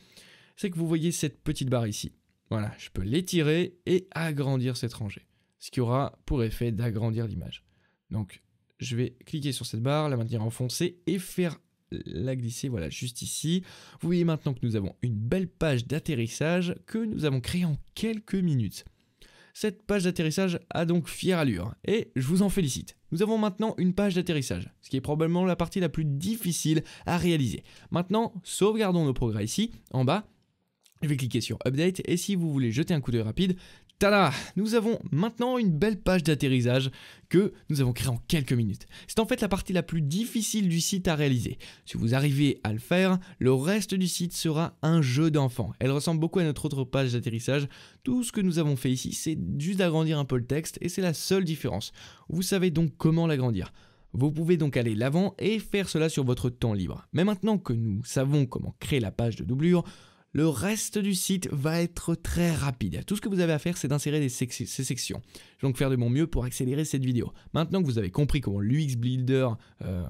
c'est que vous voyez cette petite barre ici. Voilà, je peux l'étirer et agrandir cette rangée. Ce qui aura pour effet d'agrandir l'image. Donc, je vais cliquer sur cette barre, la maintenir enfoncée et faire la glisser, voilà, juste ici. Vous voyez maintenant que nous avons une belle page d'atterrissage que nous avons créée en quelques minutes. Cette page d'atterrissage a donc fière allure et je vous en félicite. Nous avons maintenant une page d'atterrissage, ce qui est probablement la partie la plus difficile à réaliser. Maintenant, sauvegardons nos progrès ici, en bas. Je vais cliquer sur Update et si vous voulez jeter un coup d'œil rapide, tada! Nous avons maintenant une belle page d'atterrissage que nous avons créée en quelques minutes. C'est en fait la partie la plus difficile du site à réaliser. Si vous arrivez à le faire, le reste du site sera un jeu d'enfant. Elle ressemble beaucoup à notre autre page d'atterrissage. Tout ce que nous avons fait ici, c'est juste d'agrandir un peu le texte et c'est la seule différence. Vous savez donc comment l'agrandir. Vous pouvez donc aller l'avant et faire cela sur votre temps libre. Mais maintenant que nous savons comment créer la page de doublure, le reste du site va être très rapide. Tout ce que vous avez à faire, c'est d'insérer ces sections. Je vais donc faire de mon mieux pour accélérer cette vidéo. Maintenant que vous avez compris comment l'UX Builder,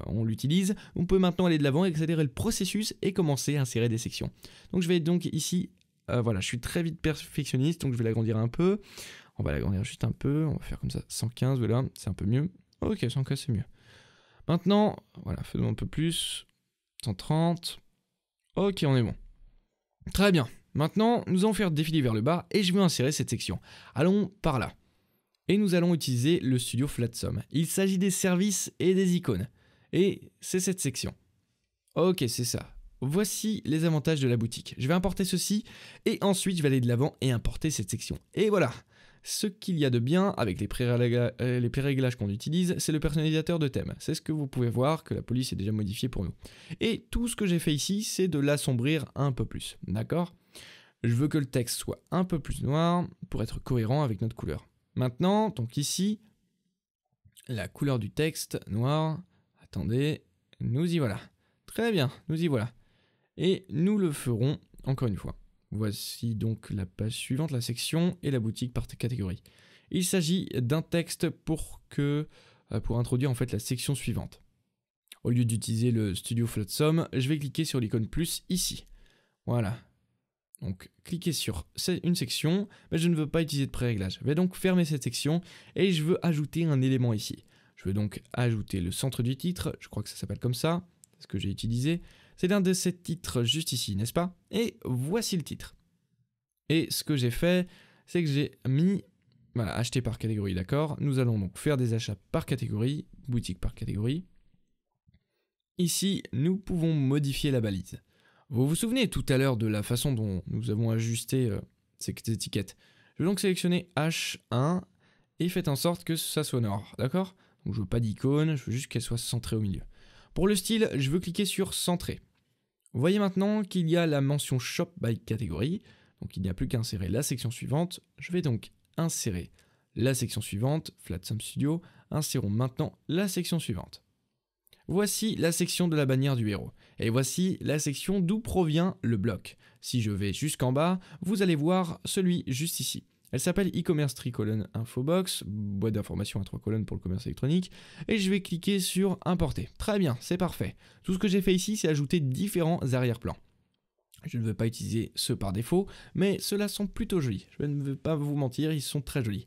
on l'utilise, on peut maintenant aller de l'avant, accélérer le processus et commencer à insérer des sections. Donc je vais donc ici, voilà, je suis très vite perfectionniste, donc je vais l'agrandir un peu. On va l'agrandir juste un peu, on va faire comme ça, 115, voilà, c'est un peu mieux. Ok, 115 c'est mieux. Maintenant, voilà, faisons un peu plus, 130. Ok, on est bon. Très bien, maintenant nous allons faire défiler vers le bas et je vais insérer cette section. Allons par là. Et nous allons utiliser le studio Flatsome. Il s'agit des services et des icônes. Et c'est cette section. Ok, c'est ça. Voici les avantages de la boutique. Je vais importer ceci et ensuite je vais aller de l'avant et importer cette section. Et voilà. Ce qu'il y a de bien avec les pré-réglages qu'on utilise, c'est le personnalisateur de thème. C'est ce que vous pouvez voir que la police est déjà modifiée pour nous. Et tout ce que j'ai fait ici, c'est de l'assombrir un peu plus. D'accord? Je veux que le texte soit un peu plus noir pour être cohérent avec notre couleur. Maintenant, donc ici, la couleur du texte noir. Attendez, nous y voilà. Très bien, nous y voilà. Et nous le ferons encore une fois. Voici donc la page suivante, la section et la boutique par catégorie. Il s'agit d'un texte pour introduire en fait la section suivante. Au lieu d'utiliser le studio Flatsome, je vais cliquer sur l'icône plus ici. Voilà. Donc cliquez sur une section, mais je ne veux pas utiliser de pré-réglage. Je vais donc fermer cette section et je veux ajouter un élément ici. Je veux donc ajouter le centre du titre, je crois que ça s'appelle comme ça, c'est ce que j'ai utilisé. C'est l'un de ces titres juste ici, n'est-ce pas? Et voici le titre. Et ce que j'ai fait, c'est que j'ai mis, voilà, acheter par catégorie, d'accord? Nous allons donc faire des achats par catégorie, boutique par catégorie. Ici, nous pouvons modifier la balise. Vous vous souvenez tout à l'heure de la façon dont nous avons ajusté cette étiquette. Je vais donc sélectionner H1 et faites en sorte que ça soit noir, d'accord? Donc je veux pas d'icône, je veux juste qu'elle soit centrée au milieu. Pour le style, je veux cliquer sur centrer. Vous voyez maintenant qu'il y a la mention Shop by catégorie. Donc il n'y a plus qu'à insérer la section suivante. Je vais donc insérer la section suivante, Flatsome Studio. Insérons maintenant la section suivante. Voici la section de la bannière du héros. Et voici la section d'où provient le bloc. Si je vais jusqu'en bas, vous allez voir celui juste ici. Elle s'appelle e-commerce 3 colonnes infobox, boîte d'information à 3 colonnes pour le commerce électronique, et je vais cliquer sur importer. Très bien, c'est parfait. Tout ce que j'ai fait ici, c'est ajouter différents arrière-plans. Je ne veux pas utiliser ceux par défaut, mais ceux-là sont plutôt jolis. Je ne veux pas vous mentir, ils sont très jolis.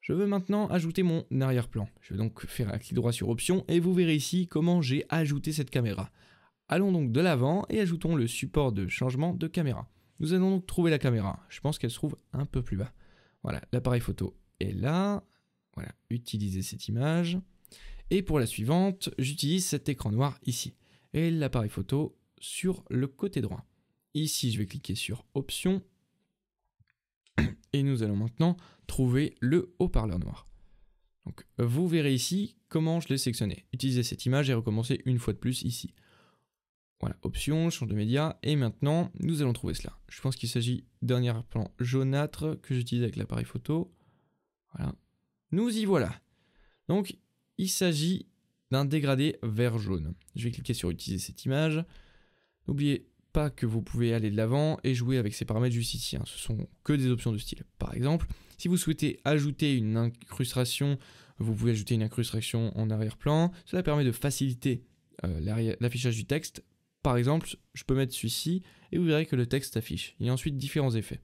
Je veux maintenant ajouter mon arrière-plan. Je vais donc faire un clic droit sur options et vous verrez ici comment j'ai ajouté cette caméra. Allons donc de l'avant et ajoutons le support de changement de caméra. Nous allons donc trouver la caméra. Je pense qu'elle se trouve un peu plus bas. Voilà, l'appareil photo est là. Voilà, utilisez cette image. Et pour la suivante, j'utilise cet écran noir ici. Et l'appareil photo sur le côté droit. Ici, je vais cliquer sur Options. Et nous allons maintenant trouver le haut-parleur noir. Donc, vous verrez ici comment je l'ai sélectionné. Utilisez cette image et recommencez une fois de plus ici. Voilà, options, change de média, et maintenant, nous allons trouver cela. Je pense qu'il s'agit d'un arrière-plan jaunâtre que j'utilise avec l'appareil photo. Voilà, nous y voilà. Donc, il s'agit d'un dégradé vert jaune. Je vais cliquer sur utiliser cette image. N'oubliez pas que vous pouvez aller de l'avant et jouer avec ces paramètres juste ici. Ce sont que des options de style. Par exemple, si vous souhaitez ajouter une incrustation Vous pouvez ajouter une incrustation en arrière-plan. Cela permet de faciliter l'affichage du texte. Par exemple, je peux mettre celui-ci et vous verrez que le texte s'affiche. Il y a ensuite différents effets.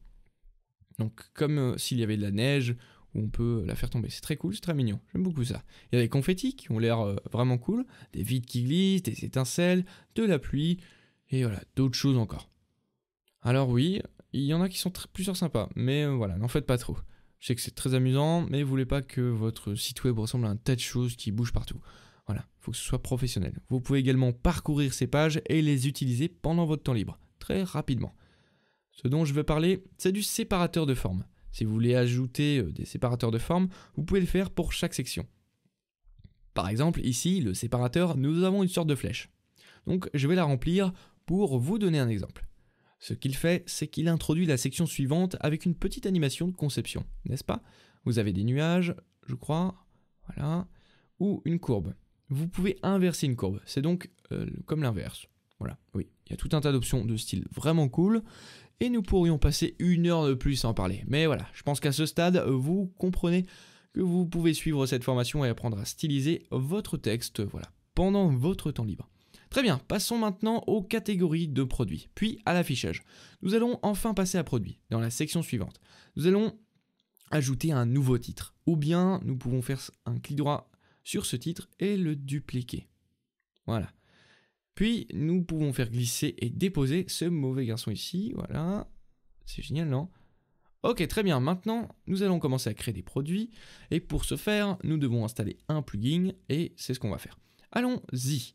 Donc comme s'il y avait de la neige, où on peut la faire tomber. C'est très cool, c'est très mignon. J'aime beaucoup ça. Il y a des confettis qui ont l'air vraiment cool, des vides qui glissent, des étincelles, de la pluie et voilà, d'autres choses encore. Alors oui, il y en a qui sont plusieurs sympas, mais voilà, n'en faites pas trop. Je sais que c'est très amusant, mais vous voulez pas que votre site web ressemble à un tas de choses qui bougent partout. Voilà, il faut que ce soit professionnel. Vous pouvez également parcourir ces pages et les utiliser pendant votre temps libre, très rapidement. Ce dont je veux parler, c'est du séparateur de formes. Si vous voulez ajouter des séparateurs de formes, vous pouvez le faire pour chaque section. Par exemple, ici, le séparateur, nous avons une sorte de flèche. Donc, je vais la remplir pour vous donner un exemple. Ce qu'il fait, c'est qu'il introduit la section suivante avec une petite animation de conception, n'est-ce pas? Vous avez des nuages, je crois, voilà, ou une courbe. Vous pouvez inverser une courbe, c'est donc comme l'inverse. Voilà, oui, il y a tout un tas d'options de style vraiment cool. Et nous pourrions passer une heure de plus à en parler. Mais voilà, je pense qu'à ce stade, vous comprenez que vous pouvez suivre cette formation et apprendre à styliser votre texte, voilà, pendant votre temps libre. Très bien, passons maintenant aux catégories de produits, puis à l'affichage. Nous allons enfin passer à produits, dans la section suivante. Nous allons ajouter un nouveau titre, ou bien nous pouvons faire un clic droit sur ce titre et le dupliquer. Voilà. Puis, nous pouvons faire glisser et déposer ce mauvais garçon ici, voilà. C'est génial, non? Ok, très bien, maintenant, nous allons commencer à créer des produits. Et pour ce faire, nous devons installer un plugin, et c'est ce qu'on va faire. Allons-y,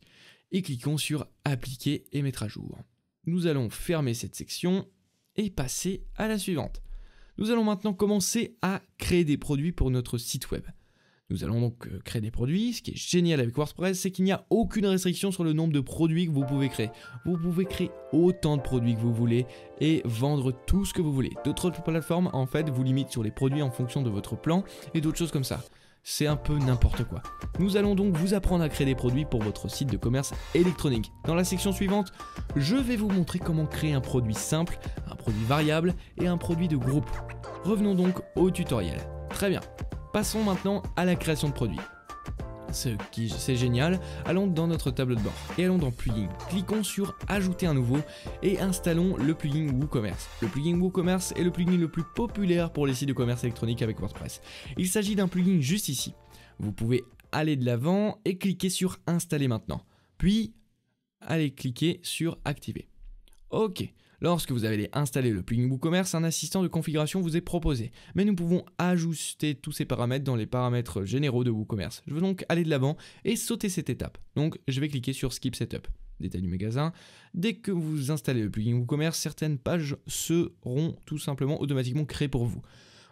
et cliquons sur « Appliquer et mettre à jour ». Nous allons fermer cette section et passer à la suivante. Nous allons maintenant commencer à créer des produits pour notre site web. Nous allons donc créer des produits. Ce qui est génial avec WordPress, c'est qu'il n'y a aucune restriction sur le nombre de produits que vous pouvez créer. Vous pouvez créer autant de produits que vous voulez et vendre tout ce que vous voulez. D'autres plateformes, en fait, vous limitent sur les produits en fonction de votre plan et d'autres choses comme ça. C'est un peu n'importe quoi. Nous allons donc vous apprendre à créer des produits pour votre site de commerce électronique. Dans la section suivante, je vais vous montrer comment créer un produit simple, un produit variable et un produit de groupe. Revenons donc au tutoriel. Très bien. Passons maintenant à la création de produits. C'est génial, allons dans notre tableau de bord et allons dans plugin. Cliquons sur ajouter un nouveau et installons le plugin WooCommerce. Le plugin WooCommerce est le plugin le plus populaire pour les sites de commerce électronique avec WordPress. Il s'agit d'un plugin juste ici. Vous pouvez aller de l'avant et cliquer sur installer maintenant. Puis, allez cliquer sur activer. Ok. Lorsque vous avez installé le plugin WooCommerce, un assistant de configuration vous est proposé. Mais nous pouvons ajuster tous ces paramètres dans les paramètres généraux de WooCommerce. Je veux donc aller de l'avant et sauter cette étape. Donc, je vais cliquer sur Skip Setup. Détail du magasin. Dès que vous installez le plugin WooCommerce, certaines pages seront tout simplement automatiquement créées pour vous.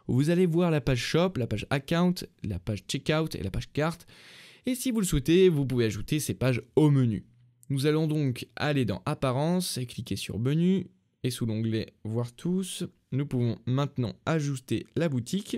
Vous allez voir la page Shop, la page Account, la page Checkout et la page Carte. Et si vous le souhaitez, vous pouvez ajouter ces pages au menu. Nous allons donc aller dans Apparence et cliquer sur Menu. Et sous l'onglet Voir tous, nous pouvons maintenant ajouter la boutique.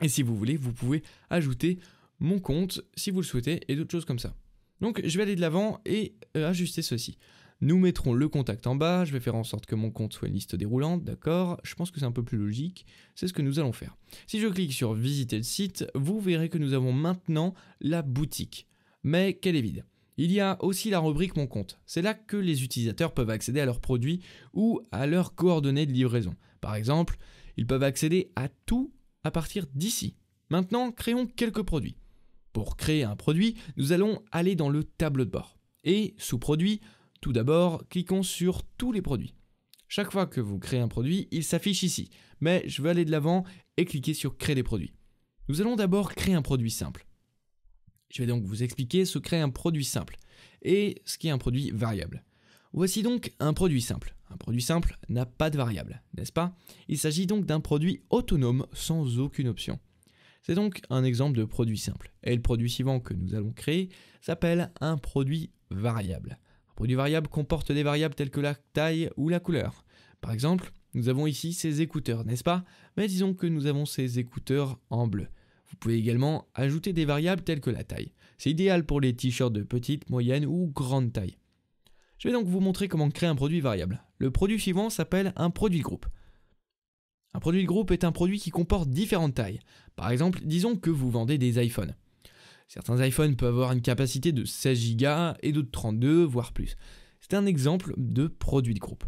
Et si vous voulez, vous pouvez ajouter mon compte si vous le souhaitez et d'autres choses comme ça. Donc, je vais aller de l'avant et ajuster ceci. Nous mettrons le contact en bas. Je vais faire en sorte que mon compte soit une liste déroulante. D'accord, je pense que c'est un peu plus logique. C'est ce que nous allons faire. Si je clique sur Visiter le site, vous verrez que nous avons maintenant la boutique. Mais qu'elle est vide. Il y a aussi la rubrique Mon compte. C'est là que les utilisateurs peuvent accéder à leurs produits ou à leurs coordonnées de livraison. Par exemple, ils peuvent accéder à tout à partir d'ici. Maintenant, créons quelques produits. Pour créer un produit, nous allons aller dans le tableau de bord. Et sous produits, tout d'abord, cliquons sur tous les produits. Chaque fois que vous créez un produit, il s'affiche ici. Mais je vais aller de l'avant et cliquer sur Créer des produits. Nous allons d'abord créer un produit simple. Je vais donc vous expliquer ce qu'est un produit simple et ce qu'est un produit variable. Voici donc un produit simple. Un produit simple n'a pas de variable, n'est-ce pas? Il s'agit donc d'un produit autonome sans aucune option. C'est donc un exemple de produit simple. Et le produit suivant que nous allons créer s'appelle un produit variable. Un produit variable comporte des variables telles que la taille ou la couleur. Par exemple, nous avons ici ces écouteurs, n'est-ce pas? Mais disons que nous avons ces écouteurs en bleu. Vous pouvez également ajouter des variables telles que la taille. C'est idéal pour les t-shirts de petite, moyenne ou grande taille. Je vais donc vous montrer comment créer un produit variable. Le produit suivant s'appelle un produit de groupe. Un produit de groupe est un produit qui comporte différentes tailles. Par exemple, disons que vous vendez des iPhones. Certains iPhones peuvent avoir une capacité de 16 Go et d'autres 32, voire plus. C'est un exemple de produit de groupe.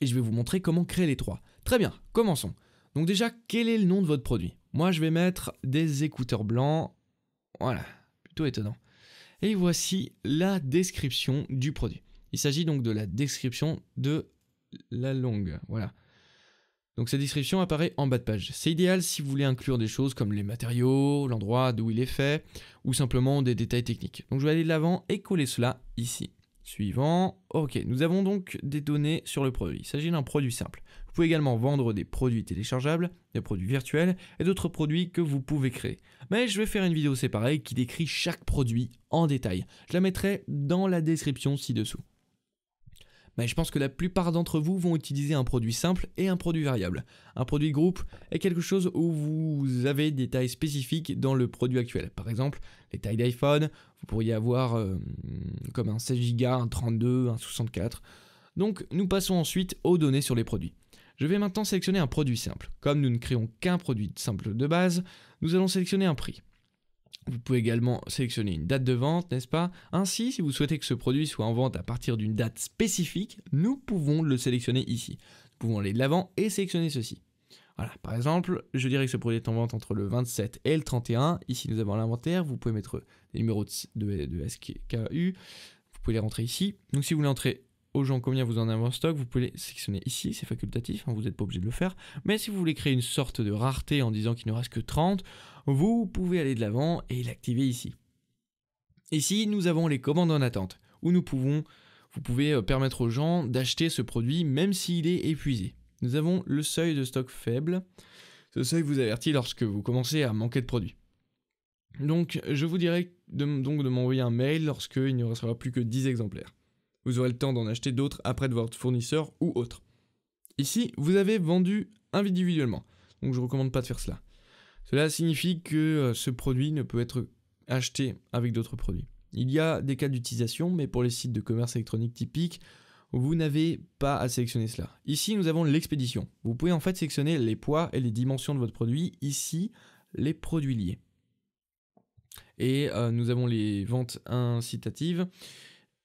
Et je vais vous montrer comment créer les trois. Très bien, commençons. Donc déjà, quel est le nom de votre produit? Moi, je vais mettre des écouteurs blancs. Voilà, plutôt étonnant. Et voici la description du produit. Il s'agit donc de la description de la longue. Voilà. Donc cette description apparaît en bas de page. C'est idéal si vous voulez inclure des choses comme les matériaux, l'endroit d'où il est fait, ou simplement des détails techniques. Donc je vais aller de l'avant et coller cela ici. Suivant. Ok, nous avons donc des données sur le produit. Il s'agit d'un produit simple. Vous pouvez également vendre des produits téléchargeables, des produits virtuels et d'autres produits que vous pouvez créer. Mais je vais faire une vidéo séparée qui décrit chaque produit en détail. Je la mettrai dans la description ci-dessous. Mais je pense que la plupart d'entre vous vont utiliser un produit simple et un produit variable. Un produit de groupe est quelque chose où vous avez des tailles spécifiques dans le produit actuel. Par exemple, les tailles d'iPhone, vous pourriez avoir comme un 16 Go, un 32, un 64. Donc nous passons ensuite aux données sur les produits. Je vais maintenant sélectionner un produit simple. Comme nous ne créons qu'un produit simple de base, nous allons sélectionner un prix. Vous pouvez également sélectionner une date de vente, n'est-ce pas? Ainsi, si vous souhaitez que ce produit soit en vente à partir d'une date spécifique, nous pouvons le sélectionner ici. Nous pouvons aller de l'avant et sélectionner ceci. Voilà, par exemple, je dirais que ce produit est en vente entre le 27 et le 31. Ici, nous avons l'inventaire. Vous pouvez mettre des numéros de SKU. Vous pouvez les rentrer ici. Donc, si vous voulez entrer aux gens combien vous en avez en stock, vous pouvez les sélectionner ici. C'est facultatif, hein, vous n'êtes pas obligé de le faire. Mais si vous voulez créer une sorte de rareté en disant qu'il ne reste que 30, vous pouvez aller de l'avant et l'activer ici. Ici, nous avons les commandes en attente, où vous pouvez permettre aux gens d'acheter ce produit même s'il est épuisé. Nous avons le seuil de stock faible. Ce seuil vous avertit lorsque vous commencez à manquer de produits. Donc, je vous dirais de m'envoyer un mail lorsqu'il ne restera plus que 10 exemplaires. Vous aurez le temps d'en acheter d'autres après de votre fournisseur ou autre. Ici, vous avez vendu individuellement, donc je ne recommande pas de faire cela. Cela signifie que ce produit ne peut être acheté avec d'autres produits. Il y a des cas d'utilisation, mais pour les sites de commerce électronique typiques, vous n'avez pas à sélectionner cela. Ici, nous avons l'expédition. Vous pouvez en fait sélectionner les poids et les dimensions de votre produit. Ici, les produits liés. Et nous avons les ventes incitatives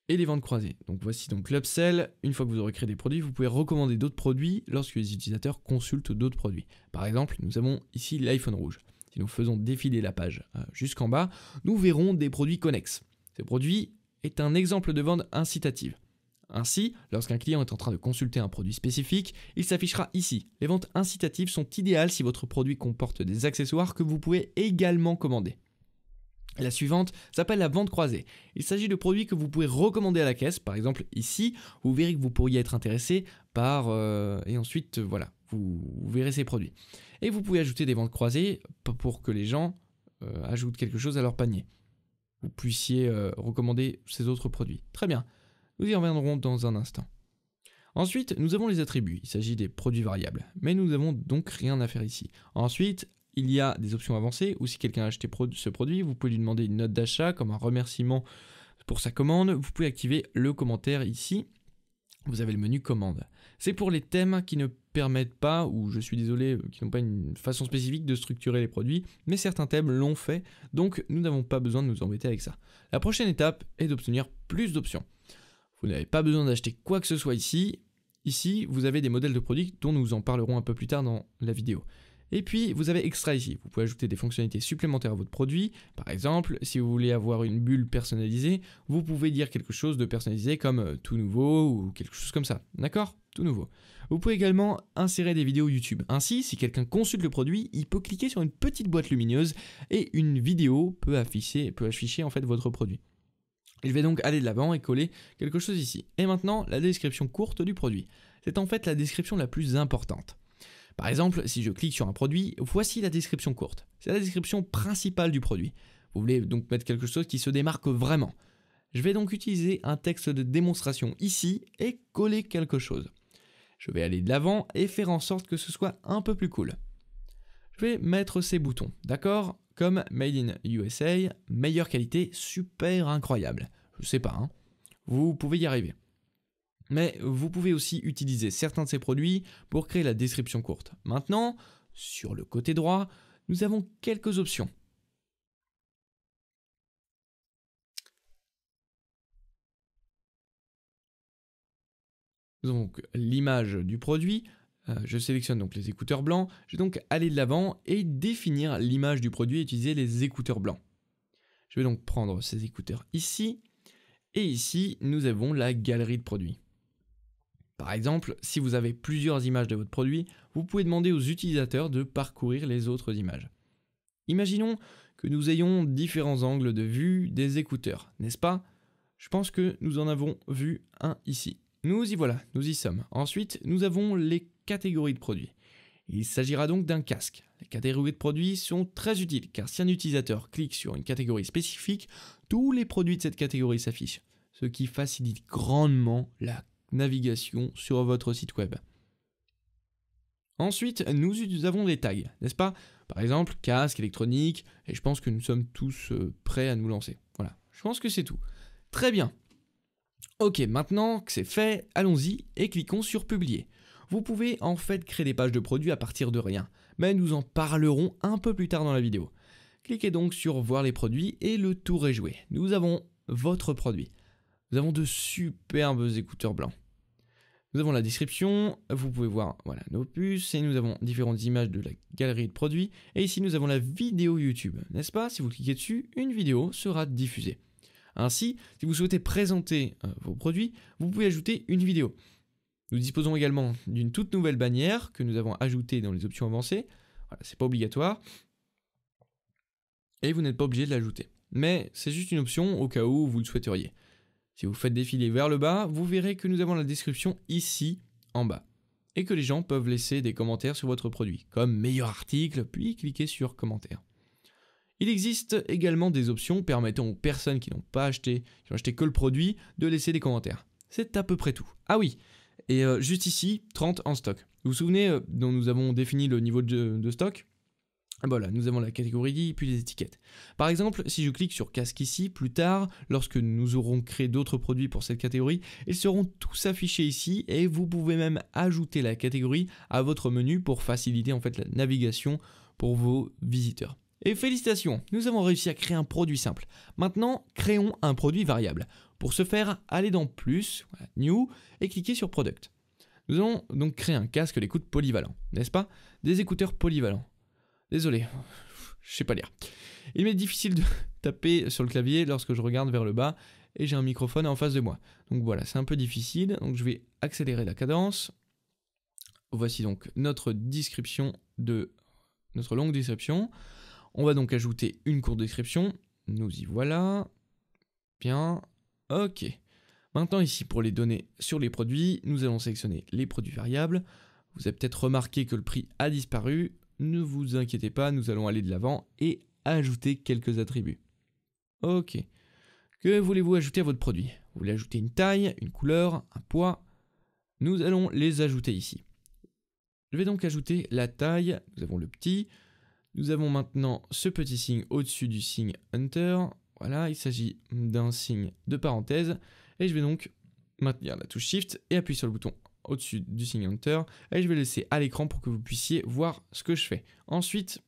et les ventes croisées. Donc voici donc l'upsell. Une fois que vous aurez créé des produits, vous pouvez recommander d'autres produits lorsque les utilisateurs consultent d'autres produits. Par exemple, nous avons ici l'iPhone rouge. Si nous faisons défiler la page jusqu'en bas, nous verrons des produits connexes. Ce produit est un exemple de vente incitative. Ainsi, lorsqu'un client est en train de consulter un produit spécifique, il s'affichera ici. Les ventes incitatives sont idéales si votre produit comporte des accessoires que vous pouvez également commander. La suivante s'appelle la vente croisée. Il s'agit de produits que vous pouvez recommander à la caisse. Par exemple, ici, vous verrez que vous pourriez être intéressé par... et ensuite, voilà, vous verrez ces produits. Et vous pouvez ajouter des ventes croisées pour que les gens ajoutent quelque chose à leur panier. Vous puissiez recommander ces autres produits. Très bien, nous y reviendrons dans un instant. Ensuite, nous avons les attributs. Il s'agit des produits variables. Mais nous n'avons donc rien à faire ici. Ensuite... il y a des options avancées où si quelqu'un a acheté ce produit, vous pouvez lui demander une note d'achat comme un remerciement pour sa commande. Vous pouvez activer le commentaire ici. Vous avez le menu commande. C'est pour les thèmes qui ne permettent pas, ou je suis désolé, qui n'ont pas une façon spécifique de structurer les produits, mais certains thèmes l'ont fait, donc nous n'avons pas besoin de nous embêter avec ça. La prochaine étape est d'obtenir plus d'options. Vous n'avez pas besoin d'acheter quoi que ce soit ici. Ici, vous avez des modèles de produits dont nous en parlerons un peu plus tard dans la vidéo. Et puis, vous avez extra ici. Vous pouvez ajouter des fonctionnalités supplémentaires à votre produit. Par exemple, si vous voulez avoir une bulle personnalisée, vous pouvez dire quelque chose de personnalisé comme tout nouveau ou quelque chose comme ça. D'accord? Tout nouveau. Vous pouvez également insérer des vidéos YouTube. Ainsi, si quelqu'un consulte le produit, il peut cliquer sur une petite boîte lumineuse et une vidéo peut afficher en fait votre produit. Je vais donc aller de l'avant et coller quelque chose ici. Et maintenant, la description courte du produit. C'est en fait la description la plus importante. Par exemple, si je clique sur un produit, voici la description courte. C'est la description principale du produit. Vous voulez donc mettre quelque chose qui se démarque vraiment. Je vais donc utiliser un texte de démonstration ici et coller quelque chose. Je vais aller de l'avant et faire en sorte que ce soit un peu plus cool. Je vais mettre ces boutons, d'accord? Comme Made in USA, meilleure qualité, super incroyable. Je sais pas, hein. Vous pouvez y arriver. Mais vous pouvez aussi utiliser certains de ces produits pour créer la description courte. Maintenant, sur le côté droit, nous avons quelques options. donc l'image du produit, je sélectionne donc les écouteurs blancs, je vais donc aller de l'avant et définir l'image du produit et utiliser les écouteurs blancs. Je vais donc prendre ces écouteurs ici, et ici nous avons la galerie de produits. Par exemple, si vous avez plusieurs images de votre produit, vous pouvez demander aux utilisateurs de parcourir les autres images. Imaginons que nous ayons différents angles de vue des écouteurs, n'est-ce pas? Je pense que nous en avons vu un ici. Nous y voilà, nous y sommes. Ensuite, nous avons les catégories de produits. Il s'agira donc d'un casque. Les catégories de produits sont très utiles, car si un utilisateur clique sur une catégorie spécifique, tous les produits de cette catégorie s'affichent, ce qui facilite grandement la navigation sur votre site web. Ensuite, nous avons les tags, n'est-ce pas? Par exemple, casque, électronique, et je pense que nous sommes tous prêts à nous lancer. Voilà, je pense que c'est tout. Très bien. Ok, maintenant que c'est fait, allons-y et cliquons sur publier. Vous pouvez en fait créer des pages de produits à partir de rien, mais nous en parlerons un peu plus tard dans la vidéo. Cliquez donc sur voir les produits et le tour est joué. Nous avons votre produit. Nous avons de superbes écouteurs blancs. Nous avons la description, vous pouvez voir voilà, nos puces, et nous avons différentes images de la galerie de produits, et ici nous avons la vidéo YouTube, n'est-ce pas? Si vous cliquez dessus, une vidéo sera diffusée. Ainsi, si vous souhaitez présenter vos produits, vous pouvez ajouter une vidéo. Nous disposons également d'une toute nouvelle bannière que nous avons ajoutée dans les options avancées, voilà, c'est pas obligatoire, et vous n'êtes pas obligé de l'ajouter, mais c'est juste une option au cas où vous le souhaiteriez. Si vous faites défiler vers le bas, vous verrez que nous avons la description ici, en bas. Et que les gens peuvent laisser des commentaires sur votre produit, comme meilleur article, puis cliquer sur commentaire. Il existe également des options permettant aux personnes qui n'ont pas acheté, qui n'ont acheté que le produit, de laisser des commentaires. C'est à peu près tout. Ah oui, et juste ici, 30 en stock. Vous vous souvenez dont nous avons défini le niveau de stock? Voilà, nous avons la catégorie, puis les étiquettes. Par exemple, si je clique sur casque ici, plus tard, lorsque nous aurons créé d'autres produits pour cette catégorie, ils seront tous affichés ici et vous pouvez même ajouter la catégorie à votre menu pour faciliter en fait la navigation pour vos visiteurs. Et félicitations, nous avons réussi à créer un produit simple. Maintenant, créons un produit variable. Pour ce faire, allez dans plus, new, et cliquez sur product. Nous allons donc créer un casque d'écoute polyvalent, n'est-ce pas? Des écouteurs polyvalents. Désolé, je sais pas lire. Il m'est difficile de taper sur le clavier lorsque je regarde vers le bas et j'ai un microphone en face de moi. Donc voilà, c'est un peu difficile. Donc je vais accélérer la cadence. Voici donc notre description de notre longue description. On va donc ajouter une courte description. Nous y voilà. Bien. Ok. Maintenant ici pour les données sur les produits, nous allons sélectionner les produits variables. Vous avez peut-être remarqué que le prix a disparu. Ne vous inquiétez pas, nous allons aller de l'avant et ajouter quelques attributs. Ok. Que voulez-vous ajouter à votre produit? Vous voulez ajouter une taille, une couleur, un poids? Nous allons les ajouter ici. Je vais donc ajouter la taille. Nous avons le petit. Nous avons maintenant ce petit signe au-dessus du signe Hunter. Voilà, il s'agit d'un signe de parenthèse. Et je vais donc maintenir la touche Shift et appuyer sur le bouton au-dessus du signe Hunter, et je vais laisser à l'écran pour que vous puissiez voir ce que je fais. Ensuite,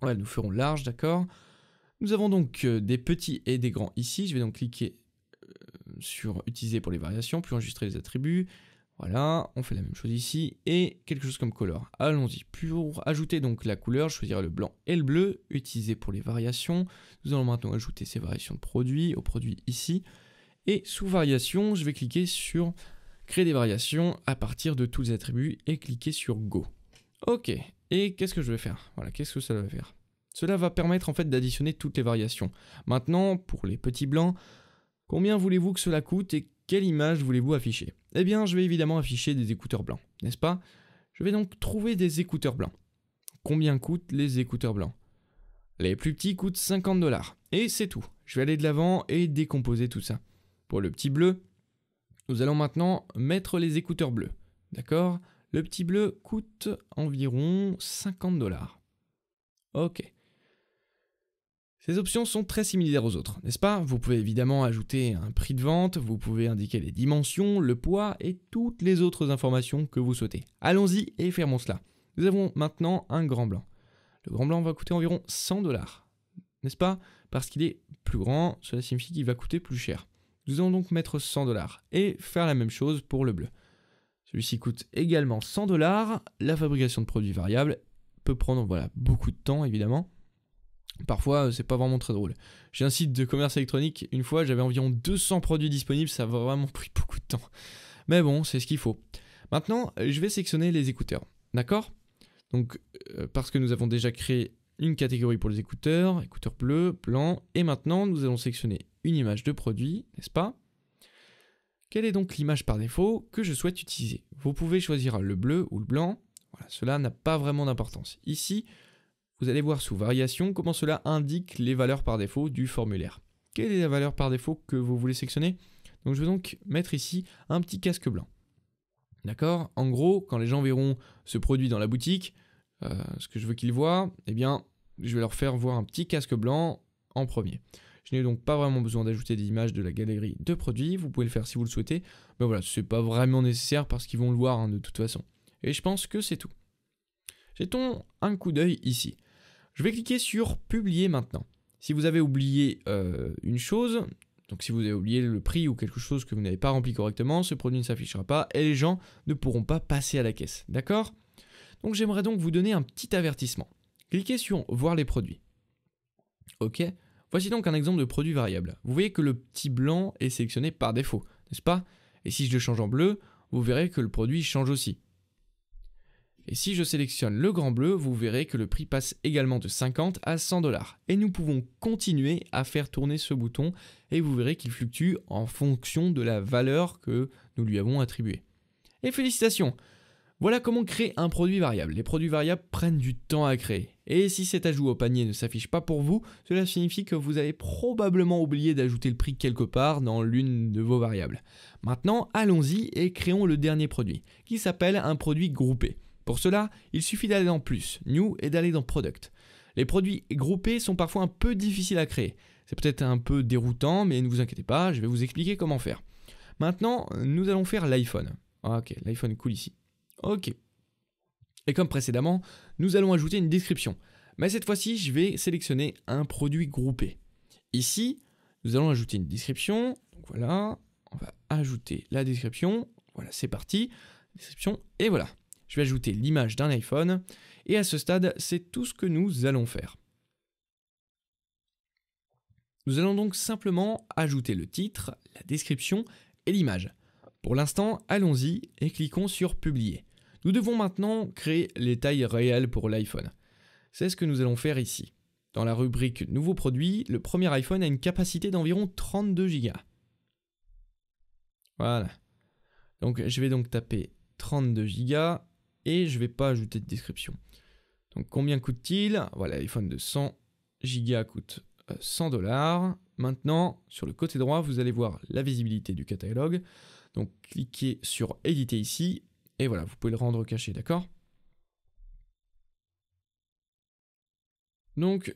voilà, nous ferons large, d'accord. Nous avons donc des petits et des grands ici. Je vais donc cliquer sur utiliser pour les variations, puis enregistrer les attributs. Voilà, on fait la même chose ici, et quelque chose comme color. Allons-y, pour ajouter donc la couleur, je choisirai le blanc et le bleu, utiliser pour les variations. Nous allons maintenant ajouter ces variations de produits au produit ici, et sous variations, je vais cliquer sur créer des variations à partir de tous les attributs et cliquez sur Go. Ok, et qu'est-ce que je vais faire? Voilà, qu'est-ce que ça va faire? Cela va permettre en fait d'additionner toutes les variations. Maintenant, pour les petits blancs, combien voulez-vous que cela coûte et quelle image voulez-vous afficher? Eh bien, je vais évidemment afficher des écouteurs blancs, n'est-ce pas? Je vais donc trouver des écouteurs blancs. Combien coûtent les écouteurs blancs? Les plus petits coûtent 50$. Et c'est tout. Je vais aller de l'avant et décomposer tout ça. Pour le petit bleu, nous allons maintenant mettre les écouteurs bleus, d'accord? Le petit bleu coûte environ 50$. Ok. Ces options sont très similaires aux autres, n'est-ce pas? Vous pouvez évidemment ajouter un prix de vente, vous pouvez indiquer les dimensions, le poids et toutes les autres informations que vous souhaitez. Allons-y et fermons cela. Nous avons maintenant un grand blanc. Le grand blanc va coûter environ 100$, n'est-ce pas? Parce qu'il est plus grand, cela signifie qu'il va coûter plus cher. Nous allons donc mettre 100$ et faire la même chose pour le bleu. Celui-ci coûte également 100 $. La fabrication de produits variables peut prendre beaucoup de temps, évidemment. Parfois, c'est pas vraiment très drôle. J'ai un site de commerce électronique. Une fois, j'avais environ 200 produits disponibles. Ça a vraiment pris beaucoup de temps. Mais bon, c'est ce qu'il faut. Maintenant, je vais sectionner les écouteurs. D'accord? Donc, parce que nous avons déjà créé une catégorie pour les écouteurs. Écouteurs bleus, blancs. Et maintenant, nous allons sectionner une image de produit, n'est-ce pas? Quelle est donc l'image par défaut que je souhaite utiliser? Vous pouvez choisir le bleu ou le blanc. Voilà, cela n'a pas vraiment d'importance. Ici, vous allez voir sous variation comment cela indique les valeurs par défaut du formulaire. Quelle est la valeur par défaut que vous voulez sectionner? Donc je vais donc mettre ici un petit casque blanc. D'accord? En gros, quand les gens verront ce produit dans la boutique, ce que je veux qu'ils voient, eh bien, je vais leur faire voir un petit casque blanc en premier. Je n'ai donc pas vraiment besoin d'ajouter des images de la galerie de produits. Vous pouvez le faire si vous le souhaitez. Mais voilà, c'est pas vraiment nécessaire parce qu'ils vont le voir hein, de toute façon. Et je pense que c'est tout. Jetons un coup d'œil ici. Je vais cliquer sur publier maintenant. Si vous avez oublié une chose, donc si vous avez oublié le prix ou quelque chose que vous n'avez pas rempli correctement, ce produit ne s'affichera pas et les gens ne pourront pas passer à la caisse. D'accord? Donc j'aimerais donc vous donner un petit avertissement. Cliquez sur voir les produits. Ok. Voici donc un exemple de produit variable. Vous voyez que le petit blanc est sélectionné par défaut, n'est-ce pas? Et si je le change en bleu, vous verrez que le produit change aussi. Et si je sélectionne le grand bleu, vous verrez que le prix passe également de 50 à 100 $. Et nous pouvons continuer à faire tourner ce bouton et vous verrez qu'il fluctue en fonction de la valeur que nous lui avons attribuée. Et félicitations! Voilà comment créer un produit variable. Les produits variables prennent du temps à créer. Et si cet ajout au panier ne s'affiche pas pour vous, cela signifie que vous avez probablement oublié d'ajouter le prix quelque part dans l'une de vos variables. Maintenant, allons-y et créons le dernier produit, qui s'appelle un produit groupé. Pour cela, il suffit d'aller dans Plus, New et d'aller dans Product. Les produits groupés sont parfois un peu difficiles à créer. C'est peut-être un peu déroutant, mais ne vous inquiétez pas, je vais vous expliquer comment faire. Maintenant, nous allons faire l'iPhone. Ok, l'iPhone coule ici. Ok. Et comme précédemment, nous allons ajouter une description. Mais cette fois-ci, je vais sélectionner un produit groupé. Ici, nous allons ajouter une description. Donc voilà, on va ajouter la description. Voilà, c'est parti. Description, et voilà. Je vais ajouter l'image d'un iPhone. Et à ce stade, c'est tout ce que nous allons faire. Nous allons donc simplement ajouter le titre, la description et l'image. Pour l'instant, allons-y et cliquons sur Publier. Nous devons maintenant créer les tailles réelles pour l'iPhone. C'est ce que nous allons faire ici. Dans la rubrique Nouveaux produits, le premier iPhone a une capacité d'environ 32 Go. Voilà. Donc je vais donc taper 32 Go. Et je ne vais pas ajouter de description. Donc combien coûte-t-il? Voilà, l'iPhone de 100 Go coûte 100 $. Maintenant, sur le côté droit, vous allez voir la visibilité du catalogue. Donc cliquez sur éditer ici. Et voilà, vous pouvez le rendre caché, d'accord? Donc,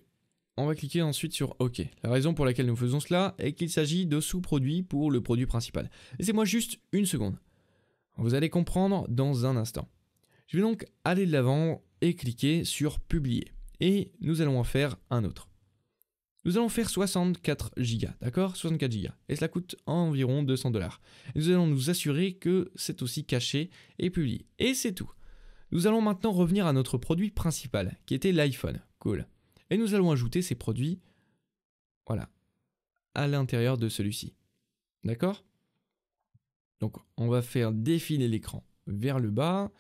on va cliquer ensuite sur OK. La raison pour laquelle nous faisons cela est qu'il s'agit de sous-produits pour le produit principal. Laissez-moi juste une seconde. Vous allez comprendre dans un instant. Je vais donc aller de l'avant et cliquer sur Publier. Et nous allons en faire un autre. Nous allons faire 64 Go, d'accord? 64 Go. Et cela coûte environ 200 $. Nous allons nous assurer que c'est aussi caché et publié. Et c'est tout. Nous allons maintenant revenir à notre produit principal, qui était l'iPhone. Cool. Et nous allons ajouter ces produits, voilà, à l'intérieur de celui-ci. D'accord? Donc, on va faire défiler l'écran vers le bas.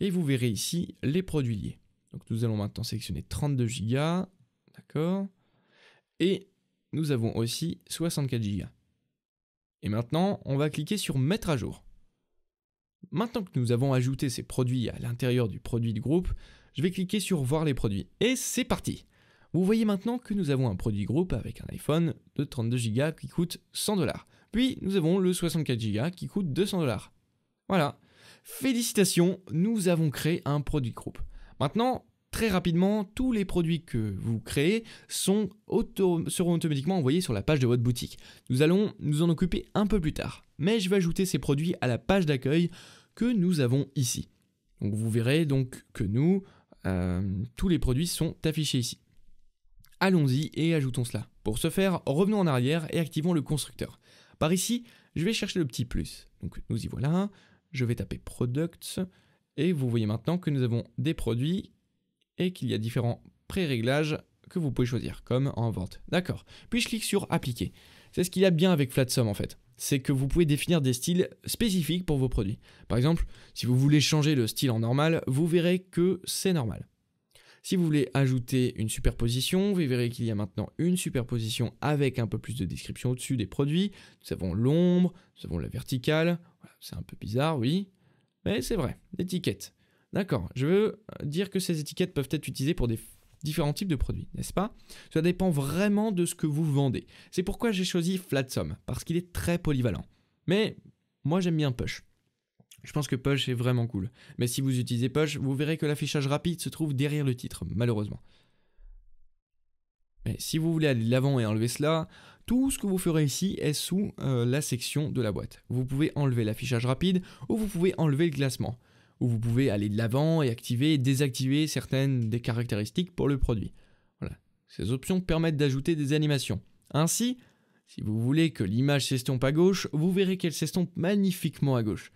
Et vous verrez ici les produits liés. Donc nous allons maintenant sélectionner 32 Go, d'accord. Et nous avons aussi 64 Go. Et maintenant, on va cliquer sur Mettre à jour. Maintenant que nous avons ajouté ces produits à l'intérieur du produit de groupe, je vais cliquer sur Voir les produits. Et c'est parti. Vous voyez maintenant que nous avons un produit groupe avec un iPhone de 32 Go qui coûte 100 $. Puis nous avons le 64 Go qui coûte 200 $. Voilà. Félicitations, nous avons créé un produit groupe. Maintenant, très rapidement, tous les produits que vous créez seront automatiquement envoyés sur la page de votre boutique. Nous allons nous en occuper un peu plus tard, mais je vais ajouter ces produits à la page d'accueil que nous avons ici. Donc vous verrez donc que tous les produits sont affichés ici. Allons-y et ajoutons cela. Pour ce faire, revenons en arrière et activons le constructeur. Par ici, je vais chercher le petit plus. Donc nous y voilà. je vais taper Products et vous voyez maintenant que nous avons des produits et qu'il y a différents pré-réglages que vous pouvez choisir comme en vente. D'accord. Puis je clique sur Appliquer. C'est ce qu'il y a de bien avec Flatsome en fait. C'est que vous pouvez définir des styles spécifiques pour vos produits. Par exemple, si vous voulez changer le style en normal, vous verrez que c'est normal. Si vous voulez ajouter une superposition, vous verrez qu'il y a maintenant une superposition avec un peu plus de description au-dessus des produits. Nous avons l'ombre, nous avons la verticale. C'est un peu bizarre, oui, mais c'est vrai. L'étiquette. D'accord, je veux dire que ces étiquettes peuvent être utilisées pour des différents types de produits, n'est-ce pas? Ça dépend vraiment de ce que vous vendez. C'est pourquoi j'ai choisi Flatsome, parce qu'il est très polyvalent. Mais moi j'aime bien Push. Je pense que Push est vraiment cool. Mais si vous utilisez Push, vous verrez que l'affichage rapide se trouve derrière le titre, malheureusement. Mais si vous voulez aller de l'avant et enlever cela, tout ce que vous ferez ici est sous la section de la boîte. Vous pouvez enlever l'affichage rapide ou vous pouvez enlever le classement. Où vous pouvez aller de l'avant et activer et désactiver certaines des caractéristiques pour le produit. Voilà. Ces options permettent d'ajouter des animations. Ainsi, si vous voulez que l'image s'estompe à gauche, vous verrez qu'elle s'estompe magnifiquement à gauche.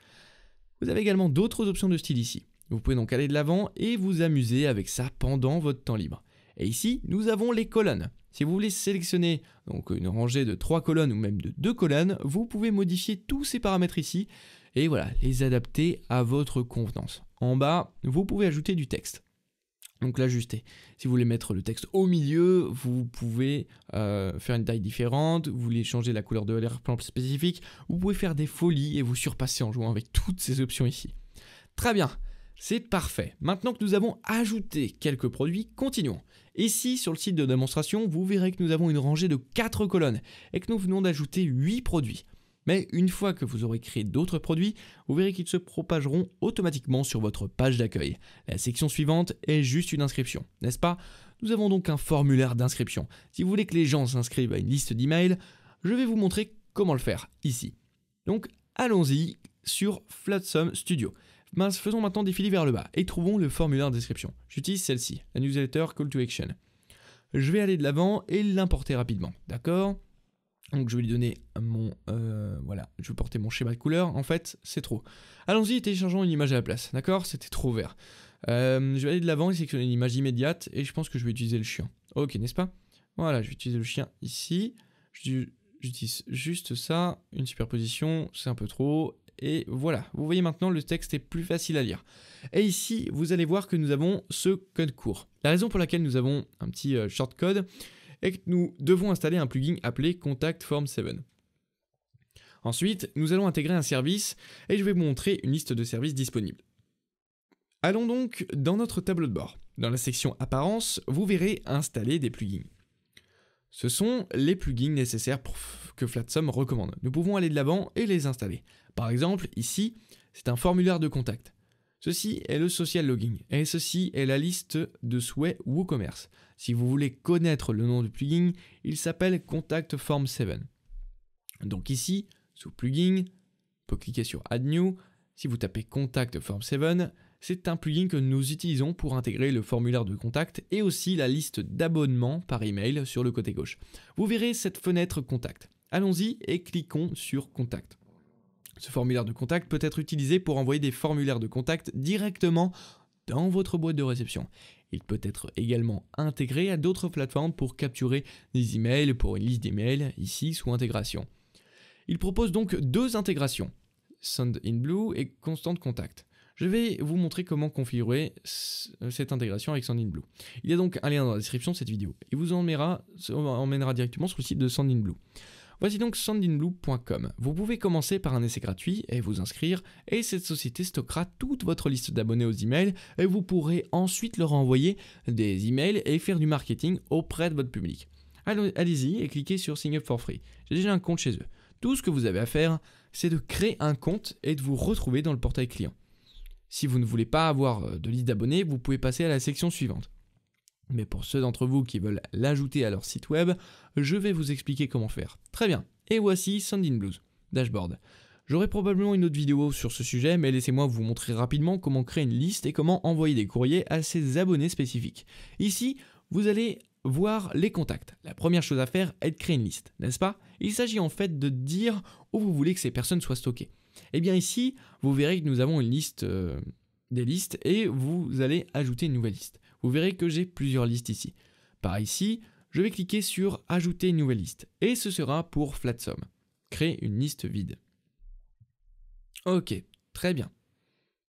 Vous avez également d'autres options de style ici. Vous pouvez donc aller de l'avant et vous amuser avec ça pendant votre temps libre. Et ici, nous avons les colonnes. Si vous voulez sélectionner donc une rangée de 3 colonnes ou même de 2 colonnes, vous pouvez modifier tous ces paramètres ici. Et voilà, les adapter à votre convenance. En bas, vous pouvez ajouter du texte. Donc l'ajuster. Si vous voulez mettre le texte au milieu, vous pouvez faire une taille différente. Vous voulez changer la couleur de l'arrière-plan spécifique. Vous pouvez faire des folies et vous surpasser en jouant avec toutes ces options ici. Très bien, c'est parfait. Maintenant que nous avons ajouté quelques produits, continuons. Ici, sur le site de démonstration, vous verrez que nous avons une rangée de 4 colonnes et que nous venons d'ajouter 8 produits. Mais une fois que vous aurez créé d'autres produits, vous verrez qu'ils se propageront automatiquement sur votre page d'accueil. La section suivante est juste une inscription, n'est-ce pas? Nous avons donc un formulaire d'inscription. Si vous voulez que les gens s'inscrivent à une liste d'emails, je vais vous montrer comment le faire ici. Donc allons-y sur Flatsome Studio. Faisons maintenant défiler vers le bas et trouvons le formulaire d'inscription. J'utilise celle-ci, la newsletter Call to Action. Je vais aller de l'avant et l'importer rapidement, d'accord? Donc je vais lui donner mon... voilà, je vais porter mon schéma de couleur. En fait, c'est trop. Allons-y, téléchargeons une image à la place. D'accord? C'était trop vert. Je vais aller de l'avant et sélectionner une image immédiate. Et je pense que je vais utiliser le chien. Ok, n'est-ce pas? Voilà, je vais utiliser le chien ici. J'utilise juste ça. Une superposition, c'est un peu trop. Et voilà, vous voyez maintenant, le texte est plus facile à lire. Et ici, vous allez voir que nous avons ce code court. La raison pour laquelle nous avons un petit short code... et que nous devons installer un plugin appelé Contact Form 7. Ensuite, nous allons intégrer un service et je vais vous montrer une liste de services disponibles. Allons donc dans notre tableau de bord. Dans la section Apparence, vous verrez Installer des plugins. Ce sont les plugins nécessaires pour que Flatsome recommande. Nous pouvons aller de l'avant et les installer. Par exemple, ici, c'est un formulaire de contact. Ceci est le social logging et ceci est la liste de souhaits WooCommerce. Si vous voulez connaître le nom du plugin, il s'appelle Contact Form 7. Donc ici, sous plugin, vous pouvez cliquer sur Add New. Si vous tapez Contact Form 7, c'est un plugin que nous utilisons pour intégrer le formulaire de contact et aussi la liste d'abonnements par email sur le côté gauche. Vous verrez cette fenêtre Contact. Allons-y et cliquons sur Contact. Ce formulaire de contact peut être utilisé pour envoyer des formulaires de contact directement dans votre boîte de réception. Il peut être également intégré à d'autres plateformes pour capturer des emails, pour une liste d'emails, ici sous intégration. Il propose donc 2 intégrations, SendInBlue et Constant Contact. Je vais vous montrer comment configurer cette intégration avec SendInBlue. Il y a donc un lien dans la description de cette vidéo. Il vous emmènera directement sur le site de SendInBlue. Voici donc sendinblue.com. Vous pouvez commencer par un essai gratuit et vous inscrire et cette société stockera toute votre liste d'abonnés aux emails et vous pourrez ensuite leur envoyer des emails et faire du marketing auprès de votre public. Allez-y et cliquez sur Sign up for free. J'ai déjà un compte chez eux. Tout ce que vous avez à faire, c'est de créer un compte et de vous retrouver dans le portail client. Si vous ne voulez pas avoir de liste d'abonnés, vous pouvez passer à la section suivante. Mais pour ceux d'entre vous qui veulent l'ajouter à leur site web, je vais vous expliquer comment faire. Très bien, et voici SendInBlue, dashboard. J'aurai probablement une autre vidéo sur ce sujet, mais laissez-moi vous montrer rapidement comment créer une liste et comment envoyer des courriers à ses abonnés spécifiques. Ici, vous allez voir les contacts. La première chose à faire est de créer une liste, n'est-ce pas? Il s'agit en fait de dire où vous voulez que ces personnes soient stockées. Eh bien ici, vous verrez que nous avons une liste, des listes, et vous allez ajouter une nouvelle liste. Vous verrez que j'ai plusieurs listes ici. Par ici, je vais cliquer sur « Ajouter une nouvelle liste » et ce sera pour Flatsome. Créer une liste vide. Ok, très bien.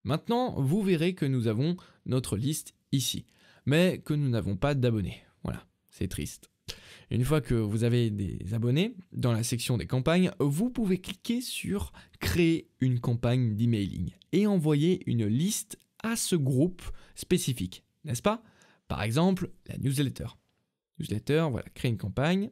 Maintenant, vous verrez que nous avons notre liste ici, mais que nous n'avons pas d'abonnés. Voilà, c'est triste. Une fois que vous avez des abonnés, dans la section des campagnes, vous pouvez cliquer sur « Créer une campagne d'emailing » et envoyer une liste à ce groupe spécifique, n'est-ce pas? Par exemple, la newsletter. Newsletter, voilà, créer une campagne.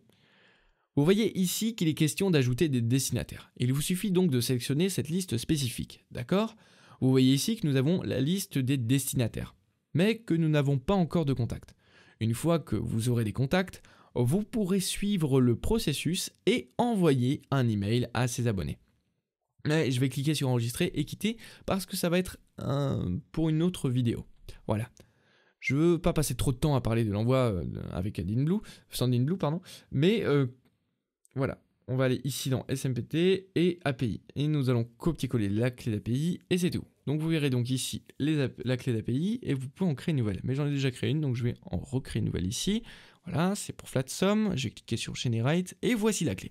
Vous voyez ici qu'il est question d'ajouter des destinataires. Il vous suffit donc de sélectionner cette liste spécifique, d'accord? Vous voyez ici que nous avons la liste des destinataires, mais que nous n'avons pas encore de contacts. Une fois que vous aurez des contacts, vous pourrez suivre le processus et envoyer un email à ses abonnés. Mais je vais cliquer sur enregistrer et quitter parce que ça va être pour une autre vidéo. Voilà. Je veux pas passer trop de temps à parler de l'envoi avec SendInBlue, pardon, mais voilà. On va aller ici dans SMPT et API. Et nous allons copier-coller la clé d'API et c'est tout. Donc vous verrez donc ici la clé d'API et vous pouvez en créer une nouvelle. Mais j'en ai déjà créé une, donc je vais en recréer une nouvelle ici. Voilà, c'est pour Flatsome. Je vais cliquer sur Generate et voici la clé.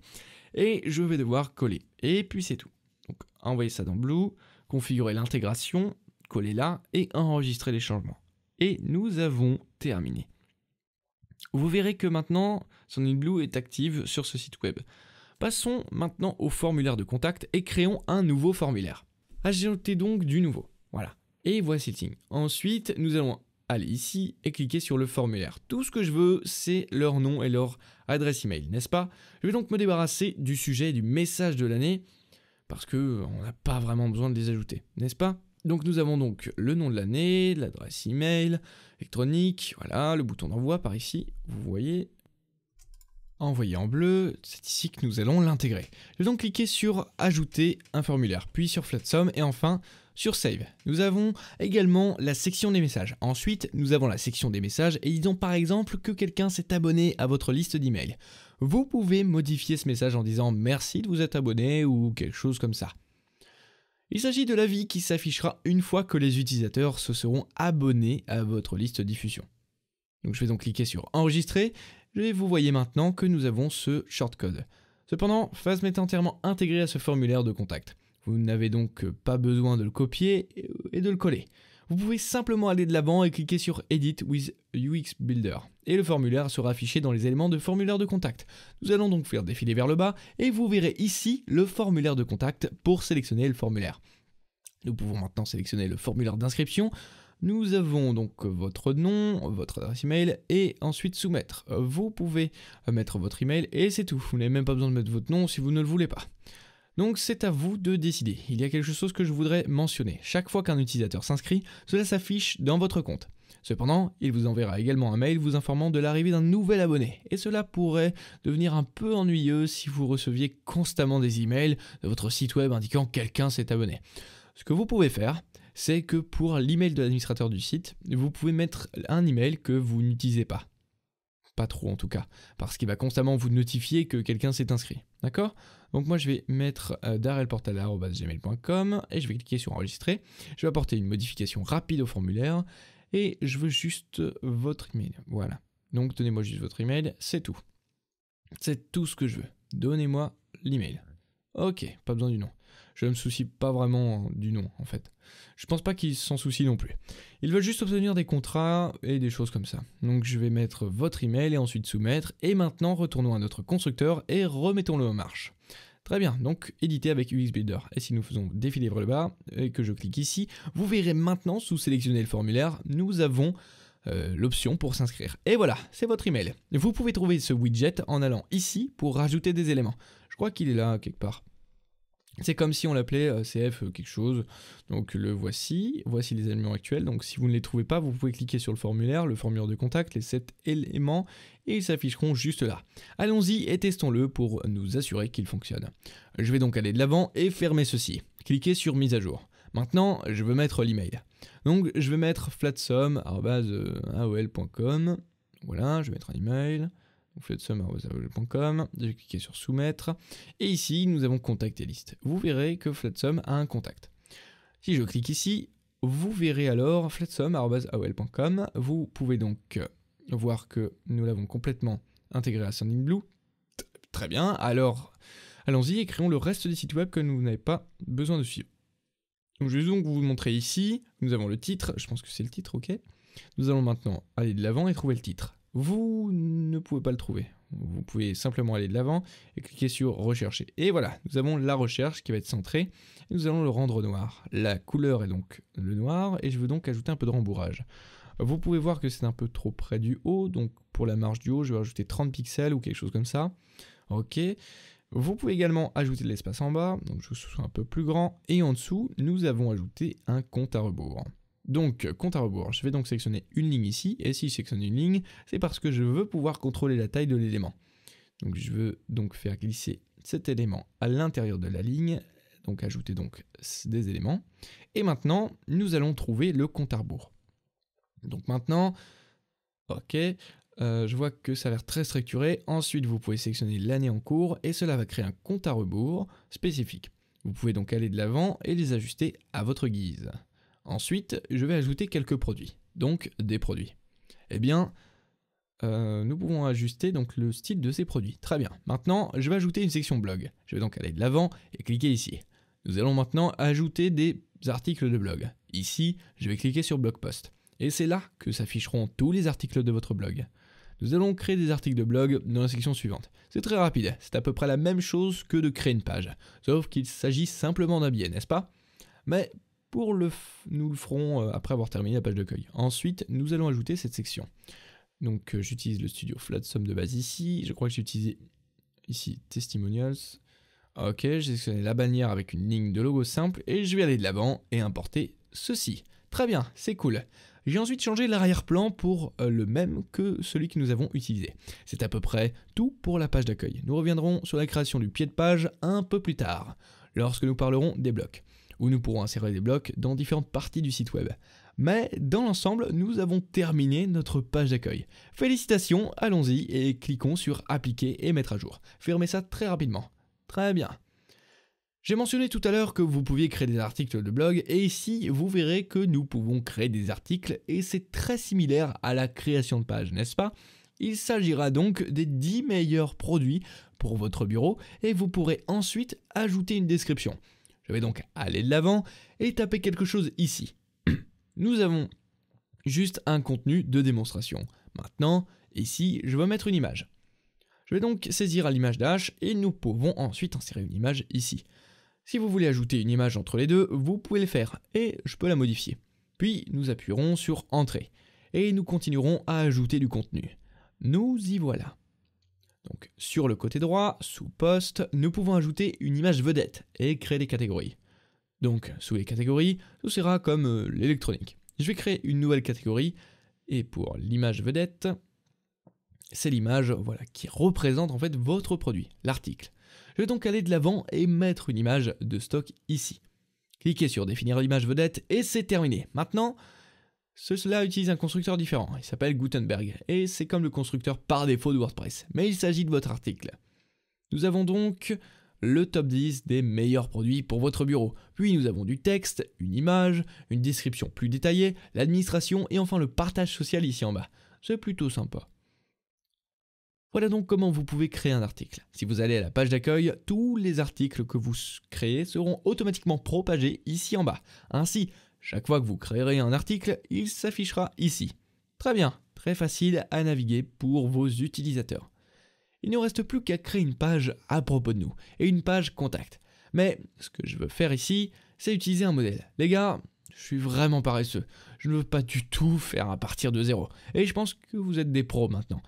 Et je vais devoir coller. Et puis c'est tout. Donc envoyer ça dans Blue, configurer l'intégration, coller là et enregistrer les changements. Et nous avons terminé. Vous verrez que maintenant, SendInBlue est active sur ce site web. Passons maintenant au formulaire de contact et créons un nouveau formulaire. Ajoutez donc du nouveau. Voilà. Et voici le signe. Ensuite, nous allons aller ici et cliquer sur le formulaire. Tout ce que je veux, c'est leur nom et leur adresse email, n'est-ce pas? Je vais donc me débarrasser du sujet du message de l'année parce qu'on n'a pas vraiment besoin de les ajouter, n'est-ce pas? Donc nous avons donc le nom de l'année, l'adresse email, électronique, voilà, le bouton d'envoi par ici, vous voyez, envoyer en bleu, c'est ici que nous allons l'intégrer. Je vais donc cliquer sur ajouter un formulaire, puis sur Flatsome et enfin sur Save. Nous avons également la section des messages. Ensuite, nous avons la section des messages et disons par exemple que quelqu'un s'est abonné à votre liste d'emails. Vous pouvez modifier ce message en disant merci de vous être abonné ou quelque chose comme ça. Il s'agit de l'avis qui s'affichera une fois que les utilisateurs se seront abonnés à votre liste de diffusion. Donc je vais donc cliquer sur enregistrer et vous voyez maintenant que nous avons ce shortcode. Cependant, Flatsome est entièrement intégré à ce formulaire de contact. Vous n'avez donc pas besoin de le copier et de le coller. Vous pouvez simplement aller de l'avant et cliquer sur Edit with UX Builder. Et le formulaire sera affiché dans les éléments de formulaire de contact. Nous allons donc faire défiler vers le bas et vous verrez ici le formulaire de contact pour sélectionner le formulaire. Nous pouvons maintenant sélectionner le formulaire d'inscription. Nous avons donc votre nom, votre adresse email et ensuite soumettre. Vous pouvez mettre votre email et c'est tout. Vous n'avez même pas besoin de mettre votre nom si vous ne le voulez pas. Donc c'est à vous de décider. Il y a quelque chose que je voudrais mentionner. Chaque fois qu'un utilisateur s'inscrit, cela s'affiche dans votre compte. Cependant, il vous enverra également un mail vous informant de l'arrivée d'un nouvel abonné. Et cela pourrait devenir un peu ennuyeux si vous receviez constamment des emails de votre site web indiquant que quelqu'un s'est abonné. Ce que vous pouvez faire, c'est que pour l'email de l'administrateur du site, vous pouvez mettre un email que vous n'utilisez pas. Pas trop en tout cas, parce qu'il va constamment vous notifier que quelqu'un s'est inscrit. D'accord? Donc moi je vais mettre darrelportal@gmail.com et je vais cliquer sur enregistrer. Je vais apporter une modification rapide au formulaire et je veux juste votre email. Voilà. Donc donnez-moi juste votre email, c'est tout. C'est tout ce que je veux. Donnez-moi l'email. Ok, pas besoin du nom. Je ne me soucie pas vraiment du nom en fait. Je pense pas qu'ils s'en soucient non plus. Ils veulent juste obtenir des contrats et des choses comme ça. Donc je vais mettre votre email et ensuite soumettre. Et maintenant retournons à notre constructeur et remettons-le en marche. Très bien, donc éditer avec UX Builder. Et si nous faisons défiler vers le bas et que je clique ici, vous verrez maintenant sous sélectionner le formulaire, nous avons l'option pour s'inscrire. Et voilà, c'est votre email. Vous pouvez trouver ce widget en allant ici pour rajouter des éléments. Je crois qu'il est là quelque part. C'est comme si on l'appelait CF quelque chose, donc le voici, voici les éléments actuels, donc si vous ne les trouvez pas, vous pouvez cliquer sur le formulaire de contact, les 7 éléments, et ils s'afficheront juste là. Allons-y et testons-le pour nous assurer qu'il fonctionne. Je vais donc aller de l'avant et fermer ceci. Cliquez sur mise à jour. Maintenant, je veux mettre l'email. Donc je vais mettre flatsome@aol.com, voilà, je vais mettre un email, Flatsome@outlook.com, j'ai cliqué sur soumettre et ici nous avons contact et liste. Vous verrez que Flatsome a un contact. Si je clique ici, vous verrez alors flatsome@aol.com. Vous pouvez donc voir que nous l'avons complètement intégré à SendInBlue. Très bien, alors allons-y et créons le reste des sites web que vous n'avez pas besoin de suivre. Donc, je vais donc vous montrer ici, nous avons le titre, je pense que c'est le titre, ok. Nous allons maintenant aller de l'avant et trouver le titre. Vous ne pouvez pas le trouver. Vous pouvez simplement aller de l'avant et cliquer sur rechercher. Et voilà, nous avons la recherche qui va être centrée. Et nous allons le rendre noir. La couleur est donc le noir et je veux donc ajouter un peu de rembourrage. Vous pouvez voir que c'est un peu trop près du haut. Donc pour la marge du haut, je vais rajouter 30 pixels ou quelque chose comme ça. Ok. Vous pouvez également ajouter de l'espace en bas. Donc je veux que ce soit un peu plus grand. Et en dessous, nous avons ajouté un compte à rebours. Donc, compte à rebours, je vais donc sélectionner une ligne ici, et si je sélectionne une ligne, c'est parce que je veux pouvoir contrôler la taille de l'élément. Donc, je veux donc faire glisser cet élément à l'intérieur de la ligne, donc ajouter donc des éléments. Et maintenant, nous allons trouver le compte à rebours. Donc maintenant, ok, je vois que ça a l'air très structuré. Ensuite, vous pouvez sélectionner l'année en cours, et cela va créer un compte à rebours spécifique. Vous pouvez donc aller de l'avant et les ajuster à votre guise. Ensuite, je vais ajouter quelques produits, donc des produits. Eh bien, nous pouvons ajuster donc le style de ces produits. Très bien. Maintenant, je vais ajouter une section blog. Je vais donc aller de l'avant et cliquer ici. Nous allons maintenant ajouter des articles de blog. Ici, je vais cliquer sur blog post. Et c'est là que s'afficheront tous les articles de votre blog. Nous allons créer des articles de blog dans la section suivante. C'est très rapide. C'est à peu près la même chose que de créer une page. Sauf qu'il s'agit simplement d'un biais, n'est-ce pas? Mais pour nous le ferons après avoir terminé la page d'accueil. Ensuite, nous allons ajouter cette section. Donc, j'utilise le studio Flatsome de base ici. Je crois que j'ai utilisé ici Testimonials. Ok, j'ai sélectionné la bannière avec une ligne de logo simple et je vais aller de l'avant et importer ceci. Très bien, c'est cool. J'ai ensuite changé l'arrière-plan pour le même que celui que nous avons utilisé. C'est à peu près tout pour la page d'accueil. Nous reviendrons sur la création du pied de page un peu plus tard, lorsque nous parlerons des blocs, où nous pourrons insérer des blocs dans différentes parties du site web. Mais dans l'ensemble, nous avons terminé notre page d'accueil. Félicitations, allons-y et cliquons sur appliquer et mettre à jour. Fermez ça très rapidement. Très bien. J'ai mentionné tout à l'heure que vous pouviez créer des articles de blog et ici, vous verrez que nous pouvons créer des articles et c'est très similaire à la création de page, n'est-ce pas? Il s'agira donc des 10 meilleurs produits pour votre bureau et vous pourrez ensuite ajouter une description. Je vais donc aller de l'avant et taper quelque chose ici. Nous avons juste un contenu de démonstration. Maintenant, ici, je vais mettre une image. Je vais donc saisir à l'image d'H et nous pouvons ensuite insérer une image ici. Si vous voulez ajouter une image entre les deux, vous pouvez le faire et je peux la modifier. Puis, nous appuierons sur Entrée et nous continuerons à ajouter du contenu. Nous y voilà. Donc, sur le côté droit, sous poste, nous pouvons ajouter une image vedette et créer des catégories. Donc, sous les catégories, ce sera comme l'électronique. Je vais créer une nouvelle catégorie et pour l'image vedette, c'est l'image voilà, qui représente en fait votre produit, l'article. Je vais donc aller de l'avant et mettre une image de stock ici. Cliquez sur définir l'image vedette et c'est terminé. Maintenant, cela utilise un constructeur différent, il s'appelle Gutenberg, et c'est comme le constructeur par défaut de WordPress, mais il s'agit de votre article. Nous avons donc le top 10 des meilleurs produits pour votre bureau, puis nous avons du texte, une image, une description plus détaillée, l'administration et enfin le partage social ici en bas. C'est plutôt sympa. Voilà donc comment vous pouvez créer un article. Si vous allez à la page d'accueil, tous les articles que vous créez seront automatiquement propagés ici en bas. Ainsi, chaque fois que vous créerez un article, il s'affichera ici. Très bien, très facile à naviguer pour vos utilisateurs. Il ne reste plus qu'à créer une page à propos de nous et une page contact. Mais ce que je veux faire ici, c'est utiliser un modèle. Les gars, je suis vraiment paresseux. Je ne veux pas du tout faire à partir de zéro. Et je pense que vous êtes des pros maintenant.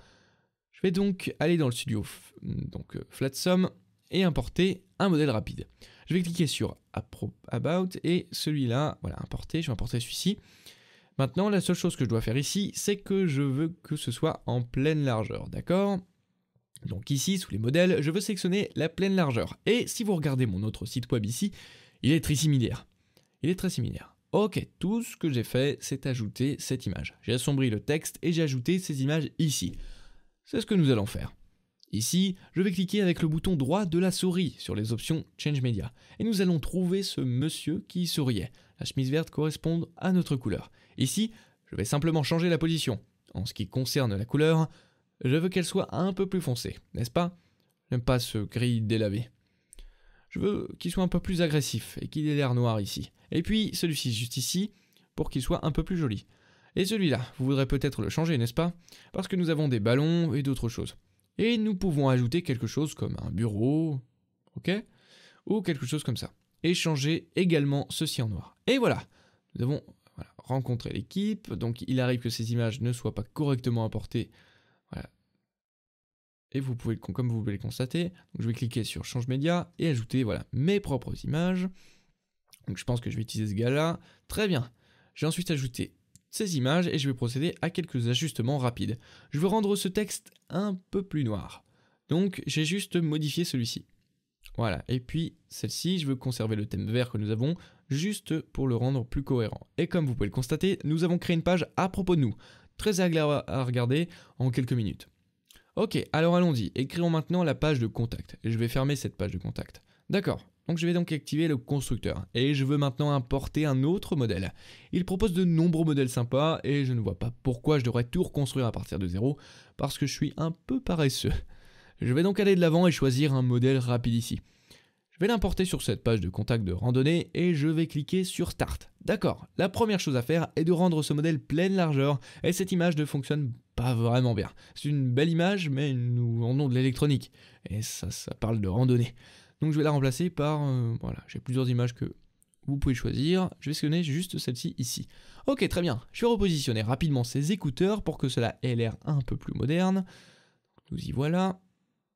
Je vais donc aller dans le studio donc Flatsome et importer un modèle rapide. Je vais cliquer sur About et celui-là, voilà, importer, je vais importer celui-ci. Maintenant, la seule chose que je dois faire ici, c'est que je veux que ce soit en pleine largeur, d'accord? Donc ici, sous les modèles, je veux sélectionner la pleine largeur. Et si vous regardez mon autre site web ici, il est très similaire. Ok, tout ce que j'ai fait, c'est ajouter cette image. J'ai assombri le texte et j'ai ajouté ces images ici. C'est ce que nous allons faire. Ici, je vais cliquer avec le bouton droit de la souris sur les options Change Media et nous allons trouver ce monsieur qui souriait. La chemise verte correspond à notre couleur. Ici, je vais simplement changer la position. En ce qui concerne la couleur, je veux qu'elle soit un peu plus foncée, n'est-ce pas? J'aime pas ce gris délavé. Je veux qu'il soit un peu plus agressif et qu'il ait l'air noir ici. Et puis celui-ci juste ici pour qu'il soit un peu plus joli. Et celui-là, vous voudrez peut-être le changer, n'est-ce pas? Parce que nous avons des ballons et d'autres choses. Et nous pouvons ajouter quelque chose comme un bureau, ok? Ou quelque chose comme ça. Et changer également ceci en noir. Et voilà, nous avons rencontré l'équipe. Donc il arrive que ces images ne soient pas correctement importées. Voilà. Et vous pouvez, comme vous pouvez le constater, donc je vais cliquer sur Change Média et ajouter mes propres images. Donc je pense que je vais utiliser ce gars-là. Très bien. J'ai ensuite ajouté ces images et je vais procéder à quelques ajustements rapides. Je veux rendre ce texte un peu plus noir. Donc j'ai juste modifié celui-ci. Voilà. Et puis celle-ci, je veux conserver le thème vert que nous avons juste pour le rendre plus cohérent. Et comme vous pouvez le constater, nous avons créé une page à propos de nous. Très agréable à regarder en quelques minutes. Ok, alors allons-y, et créons maintenant la page de contact. Je vais fermer cette page de contact. D'accord, donc je vais donc activer le constructeur. Et je veux maintenant importer un autre modèle. Il propose de nombreux modèles sympas, et je ne vois pas pourquoi je devrais tout reconstruire à partir de zéro, parce que je suis un peu paresseux. Je vais donc aller de l'avant et choisir un modèle rapide ici. Je vais l'importer sur cette page de contact de randonnée, et je vais cliquer sur Start. D'accord, la première chose à faire est de rendre ce modèle pleine largeur, et cette image ne fonctionne pas vraiment bien. C'est une belle image, mais nous vendons de l'électronique. Et ça parle de randonnée. Donc je vais la remplacer par... j'ai plusieurs images que vous pouvez choisir. Je vais sélectionner juste celle-ci ici. Ok, très bien. Je vais repositionner rapidement ces écouteurs pour que cela ait l'air un peu plus moderne. Nous y voilà.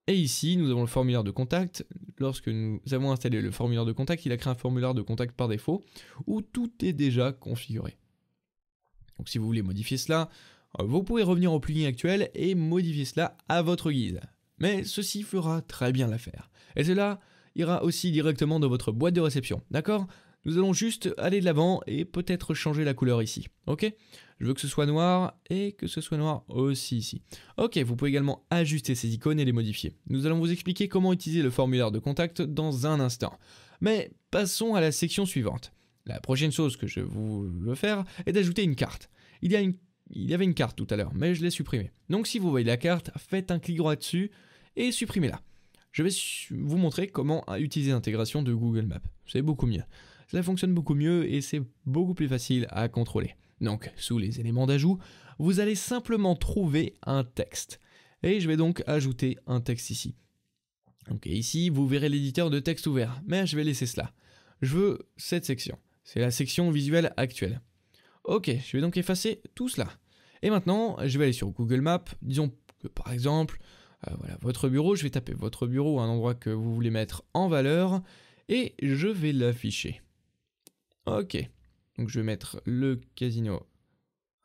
Et ici, nous avons le formulaire de contact. Lorsque nous avons installé le formulaire de contact, il a créé un formulaire de contact par défaut où tout est déjà configuré. Donc si vous voulez modifier cela... vous pouvez revenir au plugin actuel et modifier cela à votre guise. Mais ceci fera très bien l'affaire. Et cela ira aussi directement dans votre boîte de réception, d'accord? Nous allons juste aller de l'avant et peut-être changer la couleur ici, ok? Je veux que ce soit noir et que ce soit noir aussi ici. Ok, vous pouvez également ajuster ces icônes et les modifier. Nous allons vous expliquer comment utiliser le formulaire de contact dans un instant. Mais passons à la section suivante. La prochaine chose que je veux faire est d'ajouter une carte. Il y avait une carte tout à l'heure, mais je l'ai supprimée. Donc si vous voyez la carte, faites un clic droit dessus et supprimez-la. Je vais vous montrer comment utiliser l'intégration de Google Maps. C'est beaucoup mieux. Cela fonctionne beaucoup mieux et c'est beaucoup plus facile à contrôler. Donc, sous les éléments d'ajout, vous allez simplement trouver un texte. Et je vais donc ajouter un texte ici. Ok, ici, vous verrez l'éditeur de texte ouvert, mais je vais laisser cela. Je veux cette section. C'est la section visuelle actuelle. Ok, je vais donc effacer tout cela. Et maintenant, je vais aller sur Google Maps. Disons que par exemple, votre bureau, je vais taper votre bureau à un endroit que vous voulez mettre en valeur et je vais l'afficher. Ok, donc je vais mettre le casino,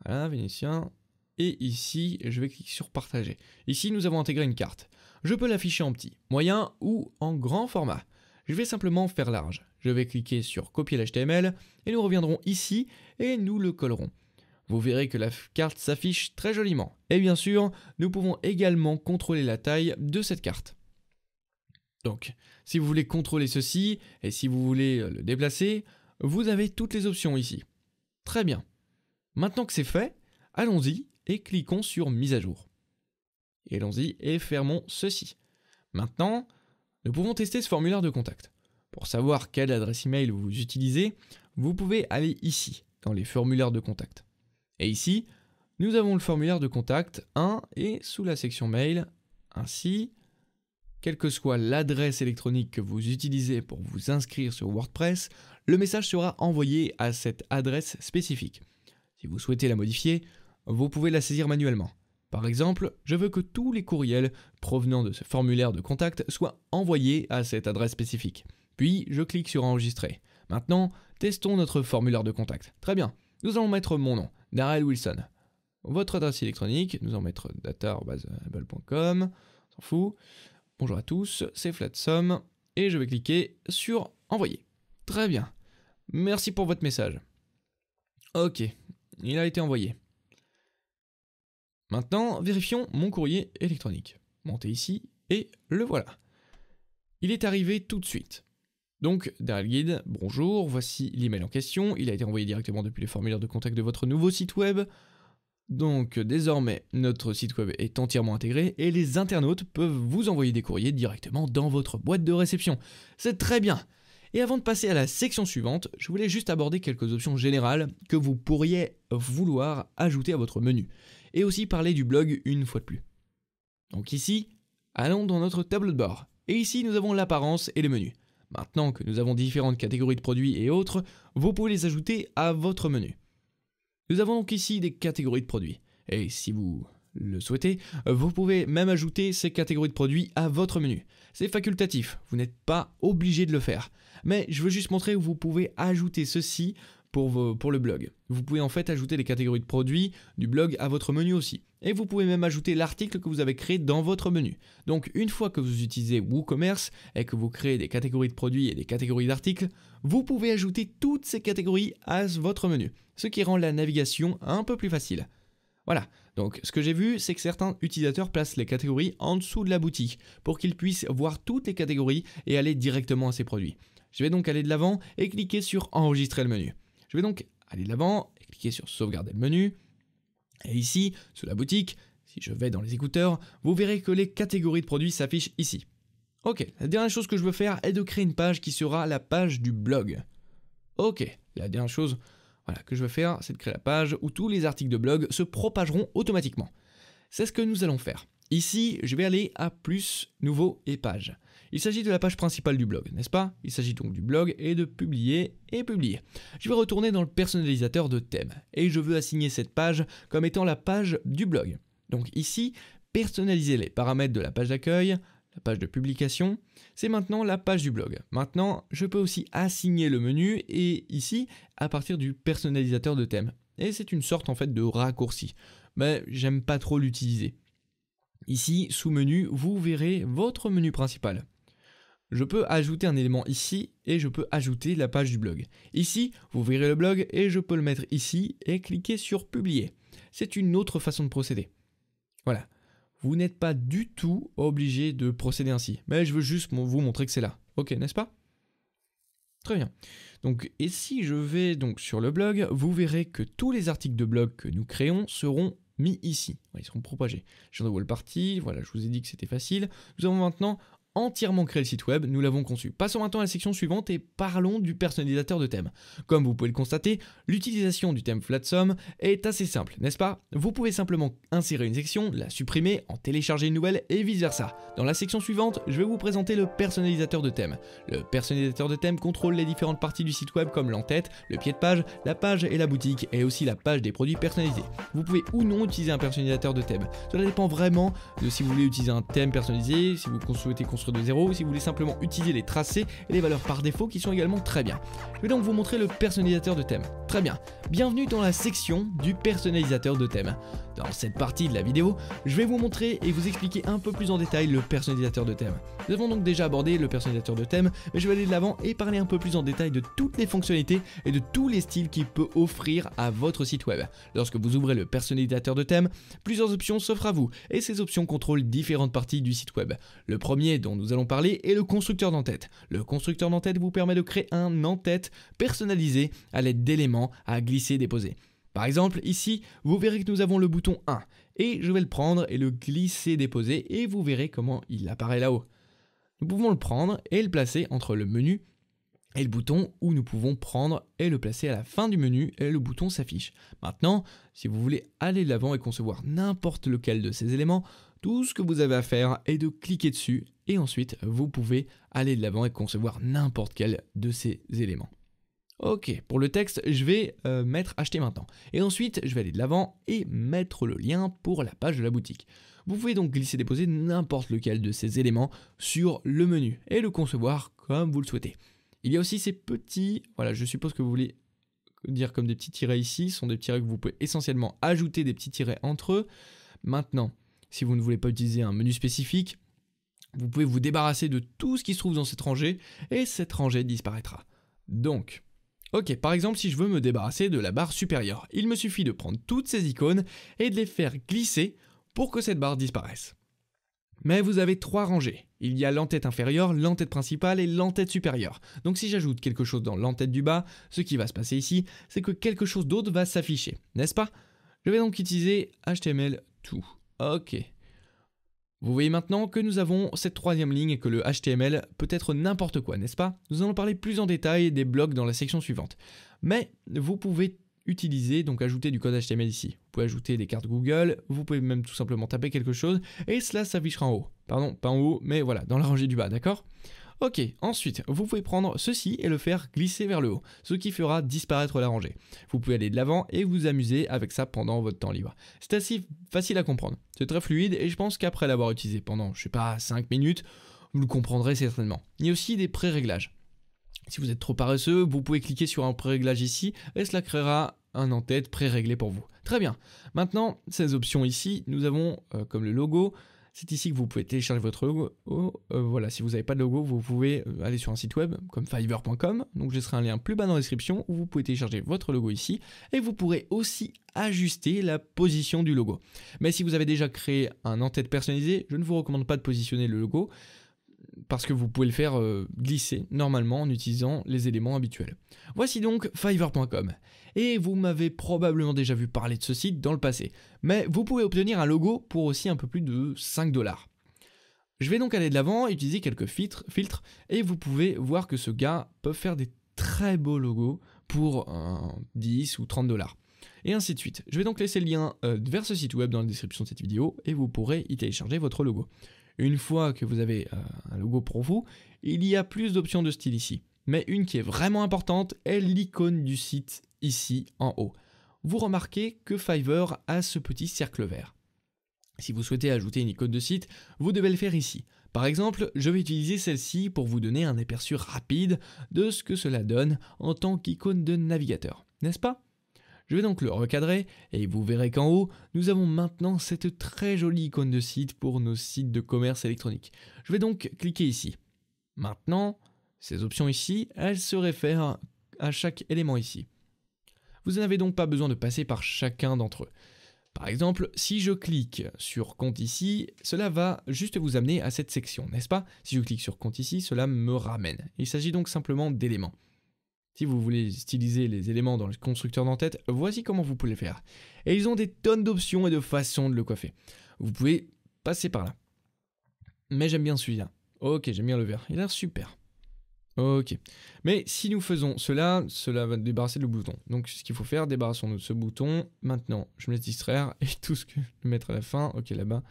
voilà, vénitien. Et ici, je vais cliquer sur partager. Ici, nous avons intégré une carte. Je peux l'afficher en petit, moyen ou en grand format. Je vais simplement faire large. Je vais cliquer sur copier l'HTML et nous reviendrons ici et nous le collerons. Vous verrez que la carte s'affiche très joliment. Et bien sûr, nous pouvons également contrôler la taille de cette carte. Donc, si vous voulez contrôler ceci et si vous voulez le déplacer, vous avez toutes les options ici. Très bien. Maintenant que c'est fait, allons-y et cliquons sur mise à jour. Et allons-y et fermons ceci. Maintenant, nous pouvons tester ce formulaire de contact. Pour savoir quelle adresse email vous utilisez, vous pouvez aller ici, dans les formulaires de contact. Et ici, nous avons le formulaire de contact 1 et sous la section mail, ainsi, quelle que soit l'adresse électronique que vous utilisez pour vous inscrire sur WordPress, le message sera envoyé à cette adresse spécifique. Si vous souhaitez la modifier, vous pouvez la saisir manuellement. Par exemple, je veux que tous les courriels provenant de ce formulaire de contact soient envoyés à cette adresse spécifique. Puis, je clique sur Enregistrer. Maintenant, testons notre formulaire de contact. Très bien. Nous allons mettre mon nom, Darrel Wilson. Votre adresse électronique, nous allons mettre data@apple.com. On s'en fout. Bonjour à tous, c'est Flatsome. Et je vais cliquer sur Envoyer. Très bien. Merci pour votre message. Ok, il a été envoyé. Maintenant, vérifions mon courrier électronique. Montez ici et le voilà. Il est arrivé tout de suite. Donc, Darrel Guide, bonjour, voici l'email en question. Il a été envoyé directement depuis les formulaires de contact de votre nouveau site web. Donc, désormais, notre site web est entièrement intégré et les internautes peuvent vous envoyer des courriers directement dans votre boîte de réception. C'est très bien. Et avant de passer à la section suivante, je voulais juste aborder quelques options générales que vous pourriez vouloir ajouter à votre menu. Et aussi parler du blog une fois de plus. Donc ici, allons dans notre tableau de bord. Et ici, nous avons l'apparence et les menus. Maintenant que nous avons différentes catégories de produits et autres, vous pouvez les ajouter à votre menu. Nous avons donc ici des catégories de produits. Et si vous le souhaitez, vous pouvez même ajouter ces catégories de produits à votre menu. C'est facultatif, vous n'êtes pas obligé de le faire. Mais je veux juste montrer où vous pouvez ajouter ceci pour le blog. Vous pouvez en fait ajouter les catégories de produits du blog à votre menu aussi. Et vous pouvez même ajouter l'article que vous avez créé dans votre menu. Donc une fois que vous utilisez WooCommerce et que vous créez des catégories de produits et des catégories d'articles, vous pouvez ajouter toutes ces catégories à votre menu. Ce qui rend la navigation un peu plus facile. Voilà, donc ce que j'ai vu, c'est que certains utilisateurs placent les catégories en dessous de la boutique pour qu'ils puissent voir toutes les catégories et aller directement à ces produits. Je vais donc aller de l'avant et cliquer sur enregistrer le menu. Je vais donc aller de l'avant et cliquer sur sauvegarder le menu. Et ici, sous la boutique, si je vais dans les écouteurs, vous verrez que les catégories de produits s'affichent ici. Ok, la dernière chose que je veux faire est de créer une page qui sera la page du blog. Ok, la dernière chose que je veux faire, c'est de créer la page où tous les articles de blog se propageront automatiquement. C'est ce que nous allons faire. Ici, je vais aller à plus, nouveau et page. Il s'agit de la page principale du blog, n'est-ce pas? Il s'agit donc du blog et de publier et publier. Je vais retourner dans le personnalisateur de thème et je veux assigner cette page comme étant la page du blog. Donc ici, personnaliser les paramètres de la page d'accueil, la page de publication, c'est maintenant la page du blog. Maintenant, je peux aussi assigner le menu et ici, à partir du personnalisateur de thème. Et c'est une sorte en fait de raccourci, mais j'aime pas trop l'utiliser. Ici, sous menu, vous verrez votre menu principal. Je peux ajouter un élément ici et je peux ajouter la page du blog. Ici, vous verrez le blog et je peux le mettre ici et cliquer sur publier. C'est une autre façon de procéder. Voilà, vous n'êtes pas du tout obligé de procéder ainsi, mais je veux juste vous montrer que c'est là. Ok, n'est-ce pas? Très bien. Donc, et si je vais donc sur le blog, vous verrez que tous les articles de blog que nous créons seront mis ici. Ils seront propagés. Je viens de voir le parti, voilà, je vous ai dit que c'était facile. Nous avons maintenant entièrement créé le site web, nous l'avons conçu. Passons maintenant à la section suivante et parlons du personnalisateur de thème. Comme vous pouvez le constater, l'utilisation du thème Flatsome est assez simple, n'est-ce pas? Vous pouvez simplement insérer une section, la supprimer, en télécharger une nouvelle et vice-versa. Dans la section suivante, je vais vous présenter le personnalisateur de thème. Le personnalisateur de thème contrôle les différentes parties du site web comme l'entête, le pied de page, la page et la boutique et aussi la page des produits personnalisés. Vous pouvez ou non utiliser un personnalisateur de thème. Cela dépend vraiment de si vous voulez utiliser un thème personnalisé, si vous souhaitez construire de zéro, si vous voulez simplement utiliser les tracés et les valeurs par défaut qui sont également très bien. Je vais donc vous montrer le personnalisateur de thème. Très bien, bienvenue dans la section du personnalisateur de thème. Dans cette partie de la vidéo, je vais vous montrer et vous expliquer un peu plus en détail le personnalisateur de thème. Nous avons donc déjà abordé le personnalisateur de thème, mais je vais aller de l'avant et parler un peu plus en détail de toutes les fonctionnalités et de tous les styles qu'il peut offrir à votre site web. Lorsque vous ouvrez le personnalisateur de thème, plusieurs options s'offrent à vous et ces options contrôlent différentes parties du site web. Le premier dont nous allons parler est le constructeur d'entête. Le constructeur d'entête vous permet de créer un en-tête personnalisé à l'aide d'éléments à glisser et déposer. Par exemple, ici, vous verrez que nous avons le bouton 1 et je vais le prendre et le glisser, déposer et vous verrez comment il apparaît là-haut. Nous pouvons le prendre et le placer entre le menu et le bouton ou nous pouvons prendre et le placer à la fin du menu et le bouton s'affiche. Maintenant, si vous voulez aller de l'avant et concevoir n'importe lequel de ces éléments, tout ce que vous avez à faire est de cliquer dessus et ensuite vous pouvez aller de l'avant et concevoir n'importe quel de ces éléments. Ok, pour le texte, je vais mettre acheter maintenant. Et ensuite, je vais aller de l'avant et mettre le lien pour la page de la boutique. Vous pouvez donc glisser, déposer n'importe lequel de ces éléments sur le menu et le concevoir comme vous le souhaitez. Il y a aussi ces petits, voilà, je suppose que vous voulez dire comme des petits tirets ici, ce sont des tirets que vous pouvez essentiellement ajouter des petits tirets entre eux. Maintenant, si vous ne voulez pas utiliser un menu spécifique, vous pouvez vous débarrasser de tout ce qui se trouve dans cette rangée et cette rangée disparaîtra. Donc, Ok, par exemple, si je veux me débarrasser de la barre supérieure, il me suffit de prendre toutes ces icônes et de les faire glisser pour que cette barre disparaisse. Mais vous avez trois rangées. Il y a l'entête inférieure, l'entête principale et l'entête supérieure. Donc si j'ajoute quelque chose dans l'entête du bas, ce qui va se passer ici, c'est que quelque chose d'autre va s'afficher, n'est-ce pas? Je vais donc utiliser HTML tout. Ok. Vous voyez maintenant que nous avons cette troisième ligne et que le HTML peut être n'importe quoi, n'est-ce pas? Nous allons parler plus en détail des blocs dans la section suivante. Mais vous pouvez utiliser, donc ajouter du code HTML ici. Vous pouvez ajouter des cartes Google, vous pouvez même tout simplement taper quelque chose et cela s'affichera en haut. Pardon, pas en haut, mais voilà, dans la rangée du bas, d'accord? Ok, ensuite, vous pouvez prendre ceci et le faire glisser vers le haut, ce qui fera disparaître la rangée. Vous pouvez aller de l'avant et vous amuser avec ça pendant votre temps libre. C'est assez facile à comprendre, c'est très fluide et je pense qu'après l'avoir utilisé pendant, je sais pas, 5 minutes, vous le comprendrez certainement. Il y a aussi des pré-réglages. Si vous êtes trop paresseux, vous pouvez cliquer sur un pré-réglage ici et cela créera un en-tête pré-réglé pour vous. Très bien, maintenant, ces options ici, nous avons comme le logo. C'est ici que vous pouvez télécharger votre logo. Voilà, si vous n'avez pas de logo, vous pouvez aller sur un site web comme Fiverr.com. Donc, je laisserai un lien plus bas dans la description où vous pouvez télécharger votre logo ici. Et vous pourrez aussi ajuster la position du logo. Mais si vous avez déjà créé un en-tête personnalisé, je ne vous recommande pas de positionner le logo parce que vous pouvez le faire glisser normalement en utilisant les éléments habituels. Voici donc Fiverr.com. Et vous m'avez probablement déjà vu parler de ce site dans le passé. Mais vous pouvez obtenir un logo pour aussi un peu plus de 5 $. Je vais donc aller de l'avant, utiliser quelques filtres et vous pouvez voir que ce gars peut faire des très beaux logos pour 10 ou 30 $. Et ainsi de suite. Je vais donc laisser le lien vers ce site web dans la description de cette vidéo et vous pourrez y télécharger votre logo. Une fois que vous avez un logo pour vous, il y a plus d'options de style ici. Mais une qui est vraiment importante est l'icône du site ici en haut. Vous remarquez que Fiverr a ce petit cercle vert. Si vous souhaitez ajouter une icône de site, vous devez le faire ici. Par exemple, je vais utiliser celle-ci pour vous donner un aperçu rapide de ce que cela donne en tant qu'icône de navigateur, n'est-ce pas ? Je vais donc le recadrer et vous verrez qu'en haut, nous avons maintenant cette très jolie icône de site pour nos sites de commerce électronique. Je vais donc cliquer ici. Maintenant, ces options ici, elles se réfèrent à chaque élément ici. Vous n'avez donc pas besoin de passer par chacun d'entre eux. Par exemple, si je clique sur compte ici, cela va juste vous amener à cette section, n'est-ce pas? Si je clique sur compte ici, cela me ramène. Il s'agit donc simplement d'éléments. Si vous voulez styliser les éléments dans le constructeur d'entête, voici comment vous pouvez le faire. Et ils ont des tonnes d'options et de façons de le coiffer. Vous pouvez passer par là. Mais j'aime bien celui-là. Ok, j'aime bien le vert. Il a l'air super. Ok. Mais si nous faisons cela, cela va débarrasser le bouton. Donc ce qu'il faut faire, débarrassons-nous de ce bouton. Maintenant, je me laisse distraire et tout ce que je vais mettre à la fin. Ok, là-bas.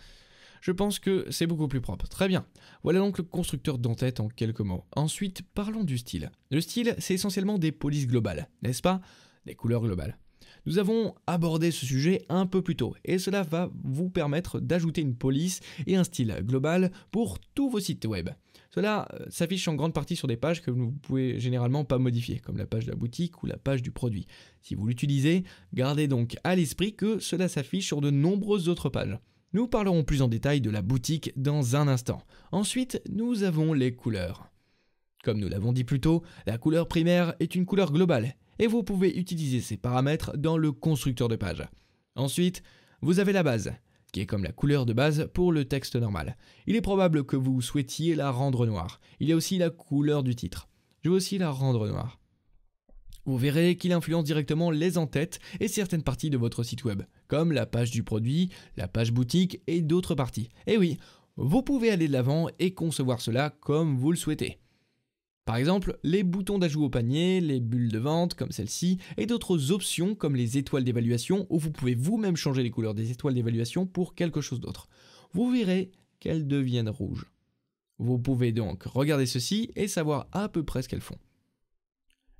Je pense que c'est beaucoup plus propre. Très bien. Voilà donc le constructeur d'entête en quelques mots. Ensuite, parlons du style. Le style, c'est essentiellement des polices globales, n'est-ce pas? Des couleurs globales. Nous avons abordé ce sujet un peu plus tôt et cela va vous permettre d'ajouter une police et un style global pour tous vos sites web. Cela s'affiche en grande partie sur des pages que vous ne pouvez généralement pas modifier, comme la page de la boutique ou la page du produit. Si vous l'utilisez, gardez donc à l'esprit que cela s'affiche sur de nombreuses autres pages. Nous parlerons plus en détail de la boutique dans un instant. Ensuite, nous avons les couleurs. Comme nous l'avons dit plus tôt, la couleur primaire est une couleur globale et vous pouvez utiliser ces paramètres dans le constructeur de page. Ensuite, vous avez la base, qui est comme la couleur de base pour le texte normal. Il est probable que vous souhaitiez la rendre noire. Il y a aussi la couleur du titre. Je vais aussi la rendre noire. Vous verrez qu'il influence directement les entêtes et certaines parties de votre site web, comme la page du produit, la page boutique et d'autres parties. Et oui, vous pouvez aller de l'avant et concevoir cela comme vous le souhaitez. Par exemple, les boutons d'ajout au panier, les bulles de vente comme celle-ci et d'autres options comme les étoiles d'évaluation où vous pouvez vous-même changer les couleurs des étoiles d'évaluation pour quelque chose d'autre. Vous verrez qu'elles deviennent rouges. Vous pouvez donc regarder ceci et savoir à peu près ce qu'elles font.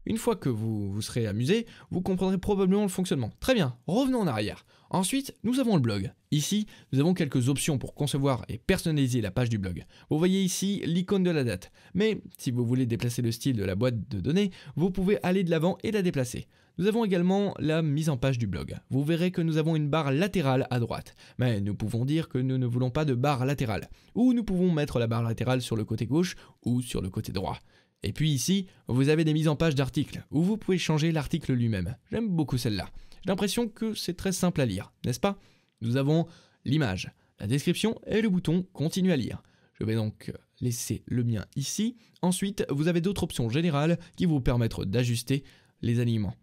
Une fois que vous serez amusé, vous comprendrez probablement le fonctionnement. Très bien, revenons en arrière. Ensuite, nous avons le blog. Ici, nous avons quelques options pour concevoir et personnaliser la page du blog. Vous voyez ici l'icône de la date. Mais si vous voulez déplacer le style de la boîte de données, vous pouvez aller de l'avant et la déplacer. Nous avons également la mise en page du blog. Vous verrez que nous avons une barre latérale à droite. Mais nous pouvons dire que nous ne voulons pas de barre latérale. Ou nous pouvons mettre la barre latérale sur le côté gauche ou sur le côté droit. Et puis ici, vous avez des mises en page d'articles, où vous pouvez changer l'article lui-même. J'aime beaucoup celle-là. J'ai l'impression que c'est très simple à lire, n'est-ce pas? Nous avons l'image, la description et le bouton « Continue à lire ». Je vais donc laisser le mien ici. Ensuite, vous avez d'autres options générales qui vous permettent d'ajuster les alignements.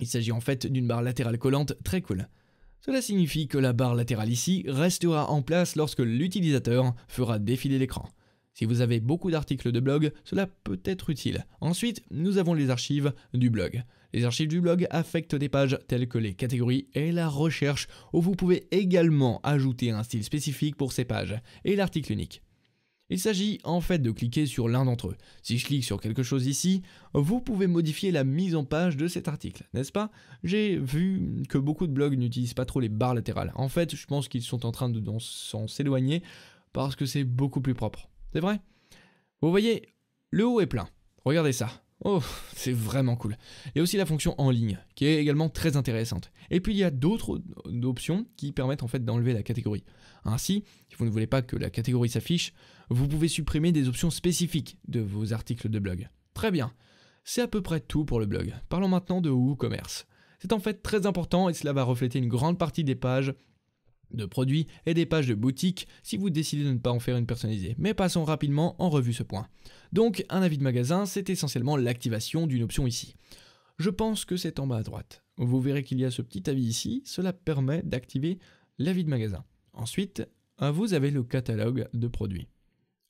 Il s'agit en fait d'une barre latérale collante très cool. Cela signifie que la barre latérale ici restera en place lorsque l'utilisateur fera défiler l'écran. Si vous avez beaucoup d'articles de blog, cela peut être utile. Ensuite, nous avons les archives du blog. Les archives du blog affectent des pages telles que les catégories et la recherche, où vous pouvez également ajouter un style spécifique pour ces pages et l'article unique. Il s'agit en fait de cliquer sur l'un d'entre eux. Si je clique sur quelque chose ici, vous pouvez modifier la mise en page de cet article, n'est-ce pas? J'ai vu que beaucoup de blogs n'utilisent pas trop les barres latérales. En fait, je pense qu'ils sont en train de s'en s'éloigner parce que c'est beaucoup plus propre. C'est vrai? Vous voyez, le haut est plein. Regardez ça. Oh, c'est vraiment cool. Il y a aussi la fonction en ligne, qui est également très intéressante. Et puis, il y a d'autres options qui permettent en fait d'enlever la catégorie. Ainsi, si vous ne voulez pas que la catégorie s'affiche, vous pouvez supprimer des options spécifiques de vos articles de blog. Très bien. C'est à peu près tout pour le blog. Parlons maintenant de WooCommerce. C'est en fait très important et cela va refléter une grande partie des pages de produits et des pages de boutique si vous décidez de ne pas en faire une personnalisée. Mais passons rapidement en revue ce point. Donc un avis de magasin, c'est essentiellement l'activation d'une option ici. Je pense que c'est en bas à droite. Vous verrez qu'il y a ce petit avis ici, cela permet d'activer l'avis de magasin. Ensuite, vous avez le catalogue de produits.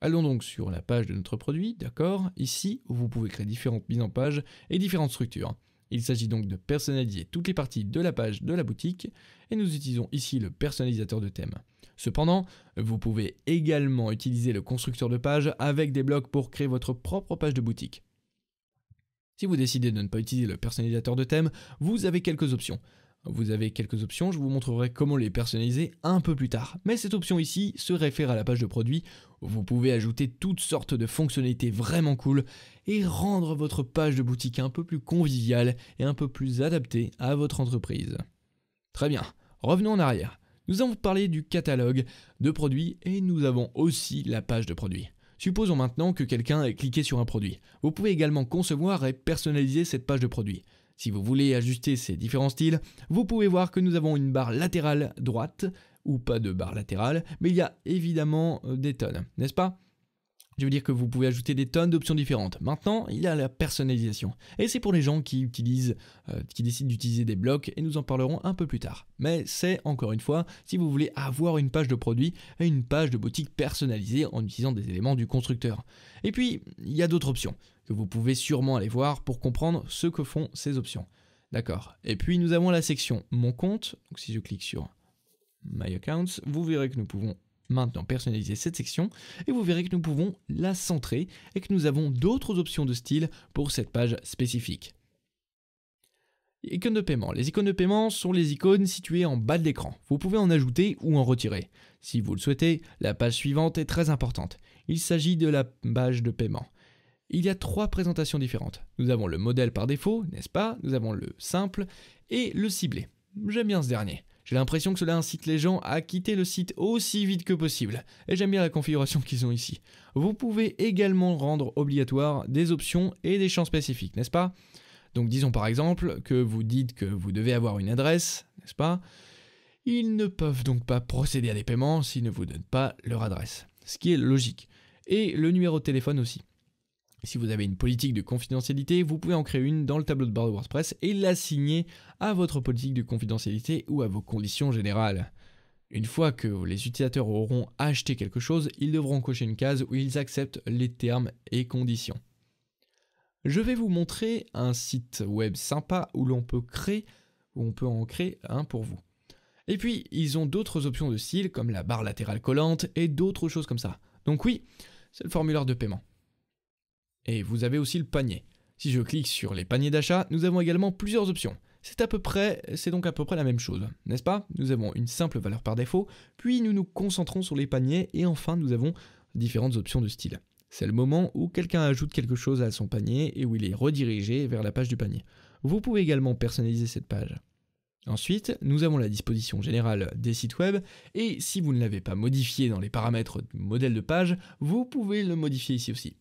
Allons donc sur la page de notre produit, d'accord? Ici, vous pouvez créer différentes mises en page et différentes structures. Il s'agit donc de personnaliser toutes les parties de la page de la boutique et nous utilisons ici le personnalisateur de thème. Cependant, vous pouvez également utiliser le constructeur de page avec des blocs pour créer votre propre page de boutique. Si vous décidez de ne pas utiliser le personnalisateur de thème, vous avez quelques options. Je vous montrerai comment les personnaliser un peu plus tard. Mais cette option ici se réfère à la page de produit. Vous pouvez ajouter toutes sortes de fonctionnalités vraiment cool et rendre votre page de boutique un peu plus conviviale et un peu plus adaptée à votre entreprise. Très bien, revenons en arrière. Nous avons parlé du catalogue de produits et nous avons aussi la page de produits. Supposons maintenant que quelqu'un ait cliqué sur un produit. Vous pouvez également concevoir et personnaliser cette page de produit. Si vous voulez ajuster ces différents styles, vous pouvez voir que nous avons une barre latérale droite, ou pas de barre latérale, mais il y a évidemment des tonnes, n'est-ce pas? Je veux dire que vous pouvez ajouter des tonnes d'options différentes. Maintenant, il y a la personnalisation. Et c'est pour les gens qui décident d'utiliser des blocs, et nous en parlerons un peu plus tard. Mais c'est, encore une fois, si vous voulez avoir une page de produit et une page de boutique personnalisée en utilisant des éléments du constructeur. Et puis, il y a d'autres options, que vous pouvez sûrement aller voir pour comprendre ce que font ces options. D'accord. Et puis, nous avons la section « Mon compte ». Donc, si je clique sur « My accounts », vous verrez que nous pouvons maintenant personnaliser cette section et vous verrez que nous pouvons la centrer et que nous avons d'autres options de style pour cette page spécifique. Icônes de paiement. Les icônes de paiement sont les icônes situées en bas de l'écran. Vous pouvez en ajouter ou en retirer. Si vous le souhaitez, la page suivante est très importante. Il s'agit de la page de paiement. Il y a trois présentations différentes. Nous avons le modèle par défaut, n'est-ce pas? Nous avons le simple et le ciblé. J'aime bien ce dernier. J'ai l'impression que cela incite les gens à quitter le site aussi vite que possible. Et j'aime bien la configuration qu'ils ont ici. Vous pouvez également rendre obligatoire des options et des champs spécifiques, n'est-ce pas? Donc disons par exemple que vous dites que vous devez avoir une adresse, n'est-ce pas? Ils ne peuvent donc pas procéder à des paiements s'ils ne vous donnent pas leur adresse. Ce qui est logique. Et le numéro de téléphone aussi. Si vous avez une politique de confidentialité, vous pouvez en créer une dans le tableau de bord de WordPress et l'assigner à votre politique de confidentialité ou à vos conditions générales. Une fois que les utilisateurs auront acheté quelque chose, ils devront cocher une case où ils acceptent les termes et conditions. Je vais vous montrer un site web sympa où l'on peut créer, où on peut en créer un pour vous. Et puis, ils ont d'autres options de style comme la barre latérale collante et d'autres choses comme ça. Donc oui, c'est le formulaire de paiement. Et vous avez aussi le panier. Si je clique sur les paniers d'achat, nous avons également plusieurs options. C'est donc à peu près la même chose, n'est-ce pas? Nous avons une simple valeur par défaut, puis nous nous concentrons sur les paniers et enfin nous avons différentes options de style. C'est le moment où quelqu'un ajoute quelque chose à son panier et où il est redirigé vers la page du panier. Vous pouvez également personnaliser cette page. Ensuite, nous avons la disposition générale des sites web et si vous ne l'avez pas modifié dans les paramètres du modèle de page, vous pouvez le modifier ici aussi.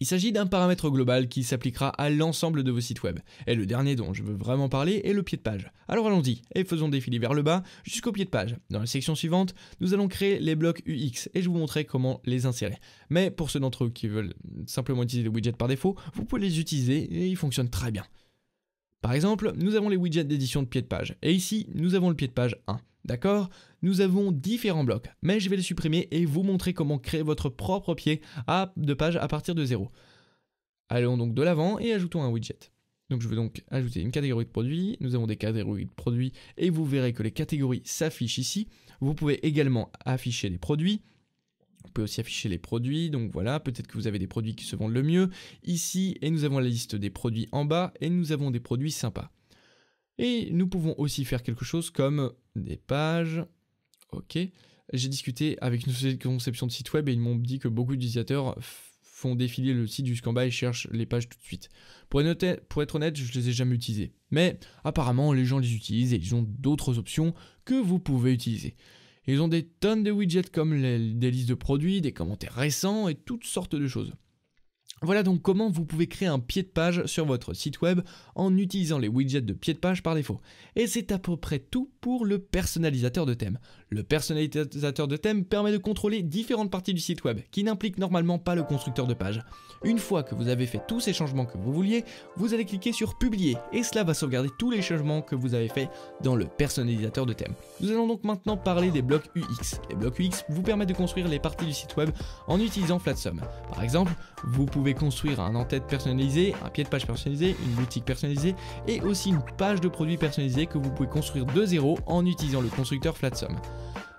Il s'agit d'un paramètre global qui s'appliquera à l'ensemble de vos sites web. Et le dernier dont je veux vraiment parler est le pied de page. Alors allons-y et faisons défiler vers le bas jusqu'au pied de page. Dans la section suivante, nous allons créer les blocs UX et je vous montrerai comment les insérer. Mais pour ceux d'entre eux qui veulent simplement utiliser les widgets par défaut, vous pouvez les utiliser et ils fonctionnent très bien. Par exemple, nous avons les widgets d'édition de pied de page. Et ici, nous avons le pied de page 1. D'accord? Nous avons différents blocs, mais je vais les supprimer et vous montrer comment créer votre propre pied de page à partir de zéro. Allons donc de l'avant et ajoutons un widget. Donc je vais donc ajouter une catégorie de produits. Nous avons des catégories de produits et vous verrez que les catégories s'affichent ici. Vous pouvez également afficher les produits. Vous pouvez aussi afficher les produits, donc voilà, peut-être que vous avez des produits qui se vendent le mieux ici, et nous avons la liste des produits en bas, et nous avons des produits sympas. Et nous pouvons aussi faire quelque chose comme des pages. Ok, j'ai discuté avec une société de conception de site web et ils m'ont dit que beaucoup d'utilisateurs font défiler le site jusqu'en bas et cherchent les pages tout de suite. Pour être honnête, je ne les ai jamais utilisées, mais apparemment les gens les utilisent et ils ont d'autres options que vous pouvez utiliser. Ils ont des tonnes de widgets comme des listes de produits, des commentaires récents et toutes sortes de choses. Voilà donc comment vous pouvez créer un pied de page sur votre site web en utilisant les widgets de pied de page par défaut. Et c'est à peu près tout pour le personnalisateur de thème. Le personnalisateur de thème permet de contrôler différentes parties du site web qui n'impliquent normalement pas le constructeur de page. Une fois que vous avez fait tous ces changements que vous vouliez, vous allez cliquer sur publier et cela va sauvegarder tous les changements que vous avez faits dans le personnalisateur de thème. Nous allons donc maintenant parler des blocs UX. Les blocs UX vous permettent de construire les parties du site web en utilisant Flatsome. Par exemple, vous pouvez construire un en-tête personnalisé, un pied de page personnalisé, une boutique personnalisée et aussi une page de produits personnalisée que vous pouvez construire de zéro en utilisant le constructeur Flatsome.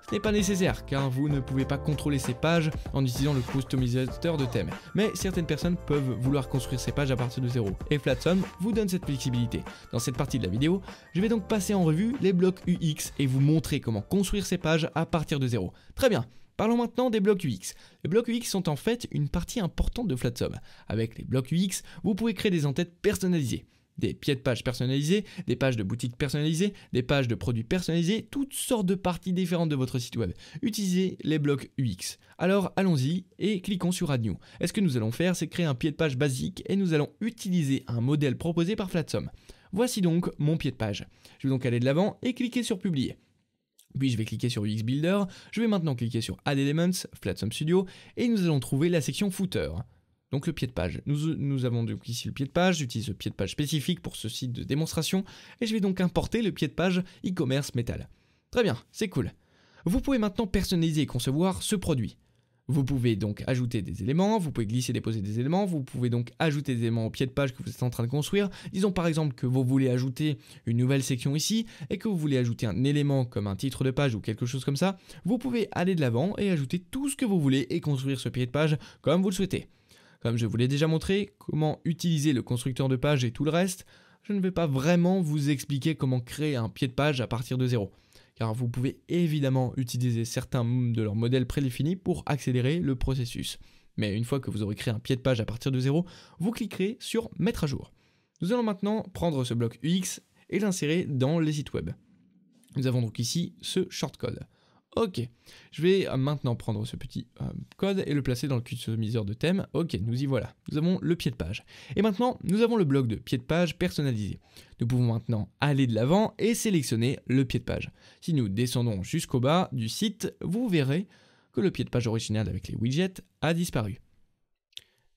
Ce n'est pas nécessaire car vous ne pouvez pas contrôler ces pages en utilisant le customisateur de thème, mais certaines personnes peuvent vouloir construire ces pages à partir de zéro et Flatsome vous donne cette flexibilité. Dans cette partie de la vidéo, je vais donc passer en revue les blocs UX et vous montrer comment construire ces pages à partir de zéro. Très bien! Parlons maintenant des blocs UX. Les blocs UX sont en fait une partie importante de Flatsome. Avec les blocs UX, vous pouvez créer des en-têtes personnalisées, des pieds de page personnalisés, des pages de boutiques personnalisées, des pages de produits personnalisés, toutes sortes de parties différentes de votre site web. Utilisez les blocs UX. Alors allons-y et cliquons sur Add New. Et ce que nous allons faire, c'est créer un pied de page basique et nous allons utiliser un modèle proposé par Flatsome. Voici donc mon pied de page. Je vais donc aller de l'avant et cliquer sur Publier. Puis je vais cliquer sur UX Builder, je vais maintenant cliquer sur Add Elements, Flatsome Studio, et nous allons trouver la section footer, donc le pied de page. Nous avons donc ici le pied de page, j'utilise le pied de page spécifique pour ce site de démonstration, et je vais donc importer le pied de page e-commerce métal. Très bien, c'est cool. Vous pouvez maintenant personnaliser et concevoir ce produit. Vous pouvez donc ajouter des éléments, vous pouvez glisser et déposer des éléments, vous pouvez donc ajouter des éléments au pied de page que vous êtes en train de construire. Disons par exemple que vous voulez ajouter une nouvelle section ici et que vous voulez ajouter un élément comme un titre de page ou quelque chose comme ça. Vous pouvez aller de l'avant et ajouter tout ce que vous voulez et construire ce pied de page comme vous le souhaitez. Comme je vous l'ai déjà montré, comment utiliser le constructeur de page et tout le reste, je ne vais pas vraiment vous expliquer comment créer un pied de page à partir de zéro, car vous pouvez évidemment utiliser certains de leurs modèles prédéfinis pour accélérer le processus. Mais une fois que vous aurez créé un pied de page à partir de zéro, vous cliquerez sur « Mettre à jour ». Nous allons maintenant prendre ce bloc UX et l'insérer dans les sites web. Nous avons donc ici ce shortcode. Ok, je vais maintenant prendre ce petit code et le placer dans le customiseur de thème. Ok, nous y voilà. Nous avons le pied de page. Et maintenant, nous avons le bloc de pied de page personnalisé. Nous pouvons maintenant aller de l'avant et sélectionner le pied de page. Si nous descendons jusqu'au bas du site, vous verrez que le pied de page original avec les widgets a disparu.